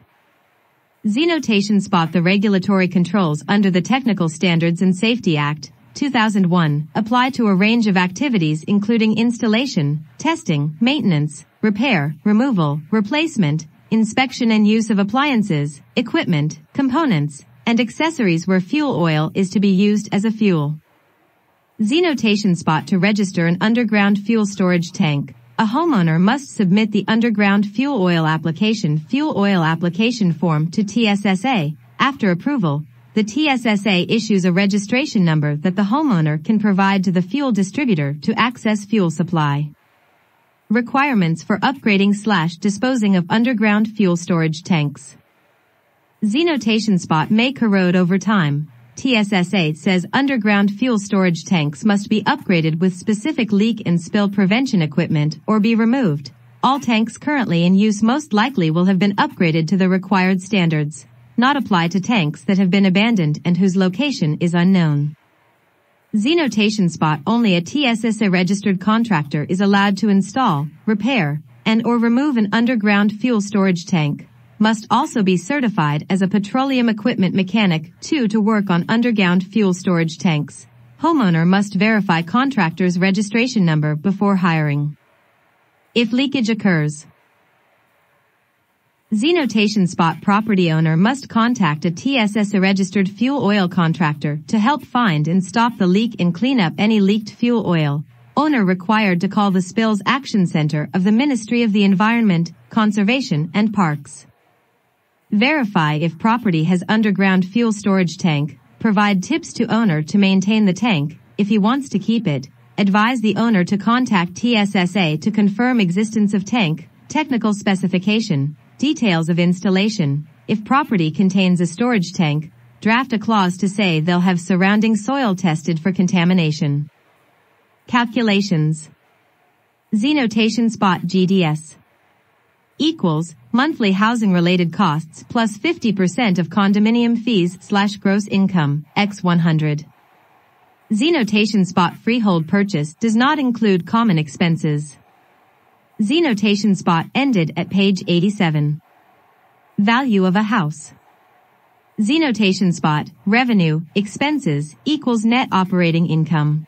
Z-notation spot the regulatory controls under the Technical Standards and Safety Act, 2001, apply to a range of activities including installation, testing, maintenance, repair, removal, replacement, inspection and use of appliances, equipment, components, and accessories where fuel oil is to be used as a fuel. Z-notation spot to register an underground fuel storage tank. A homeowner must submit the underground fuel oil application form to TSSA. After approval, the TSSA issues a registration number that the homeowner can provide to the fuel distributor to access fuel supply. Requirements for upgrading/disposing of underground fuel storage tanks. Z-notation spot may corrode over time. TSSA says underground fuel storage tanks must be upgraded with specific leak and spill prevention equipment or be removed. All tanks currently in use most likely will have been upgraded to the required standards, not apply to tanks that have been abandoned and whose location is unknown. Z-notation spot only a TSSA-registered contractor is allowed to install, repair, and or remove an underground fuel storage tank. Must also be certified as a petroleum equipment mechanic, 2 to work on underground fuel storage tanks. Homeowner must verify contractor's registration number before hiring. If leakage occurs, Z-notation spot property owner must contact a TSSA-registered fuel oil contractor to help find and stop the leak and clean up any leaked fuel oil. Owner required to call the Spills Action Center of the Ministry of the Environment, Conservation and Parks. Verify if property has underground fuel storage tank. Provide tips to owner to maintain the tank. If he wants to keep it, advise the owner to contact TSSA to confirm existence of tank, technical specification, details of installation. If property contains a storage tank, draft a clause to say they'll have surrounding soil tested for contamination. Calculations. Z-notation spot GDS equals monthly housing related costs plus 50% of condominium fees/gross income, x100. Z-notation spot freehold purchase does not include common expenses. Z-notation spot ended at page 87. Value of a house. Z-notation spot revenue, expenses equals net operating income.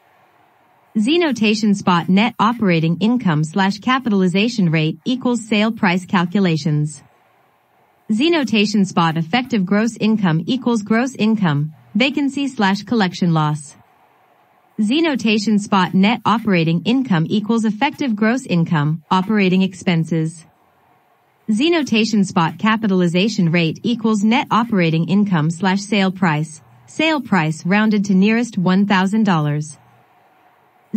Z-notation spot net operating income / capitalization rate equals sale price calculations. Z-notation spot effective gross income equals gross income, vacancy / collection loss. Z-notation spot net operating income equals effective gross income, operating expenses. Z-notation spot capitalization rate equals net operating income / sale price rounded to nearest $1,000.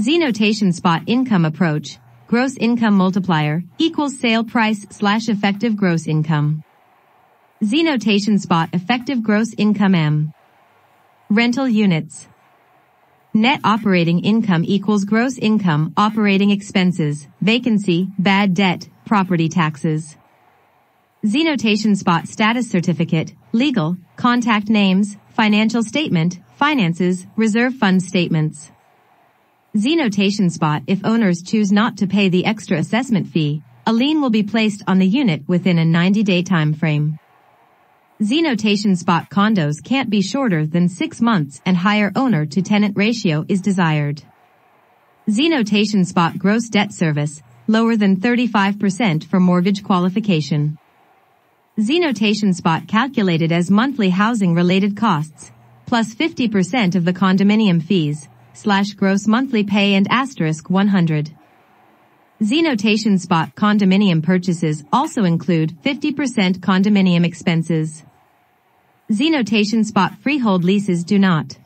Z-notation spot income approach gross income multiplier equals sale price / effective gross income. Z notation spot effective gross income M. Rental units. Net operating income equals gross income, operating expenses, vacancy, bad debt, property taxes. Z notation spot status certificate, legal, contact names, financial statement, finances, reserve fund statements. Z notation spot if owners choose not to pay the extra assessment fee, a lien will be placed on the unit within a 90-day time frame. Z notation spot condos can't be shorter than 6 months and higher owner to tenant ratio is desired. Z notation spot gross debt service, lower than 35% for mortgage qualification. Z notation spot calculated as monthly housing related costs, plus 50% of the condominium fees, / gross monthly pay and asterisk 100. Z notation spot condominium purchases also include 50% condominium expenses. Z notation spot freehold leases do not.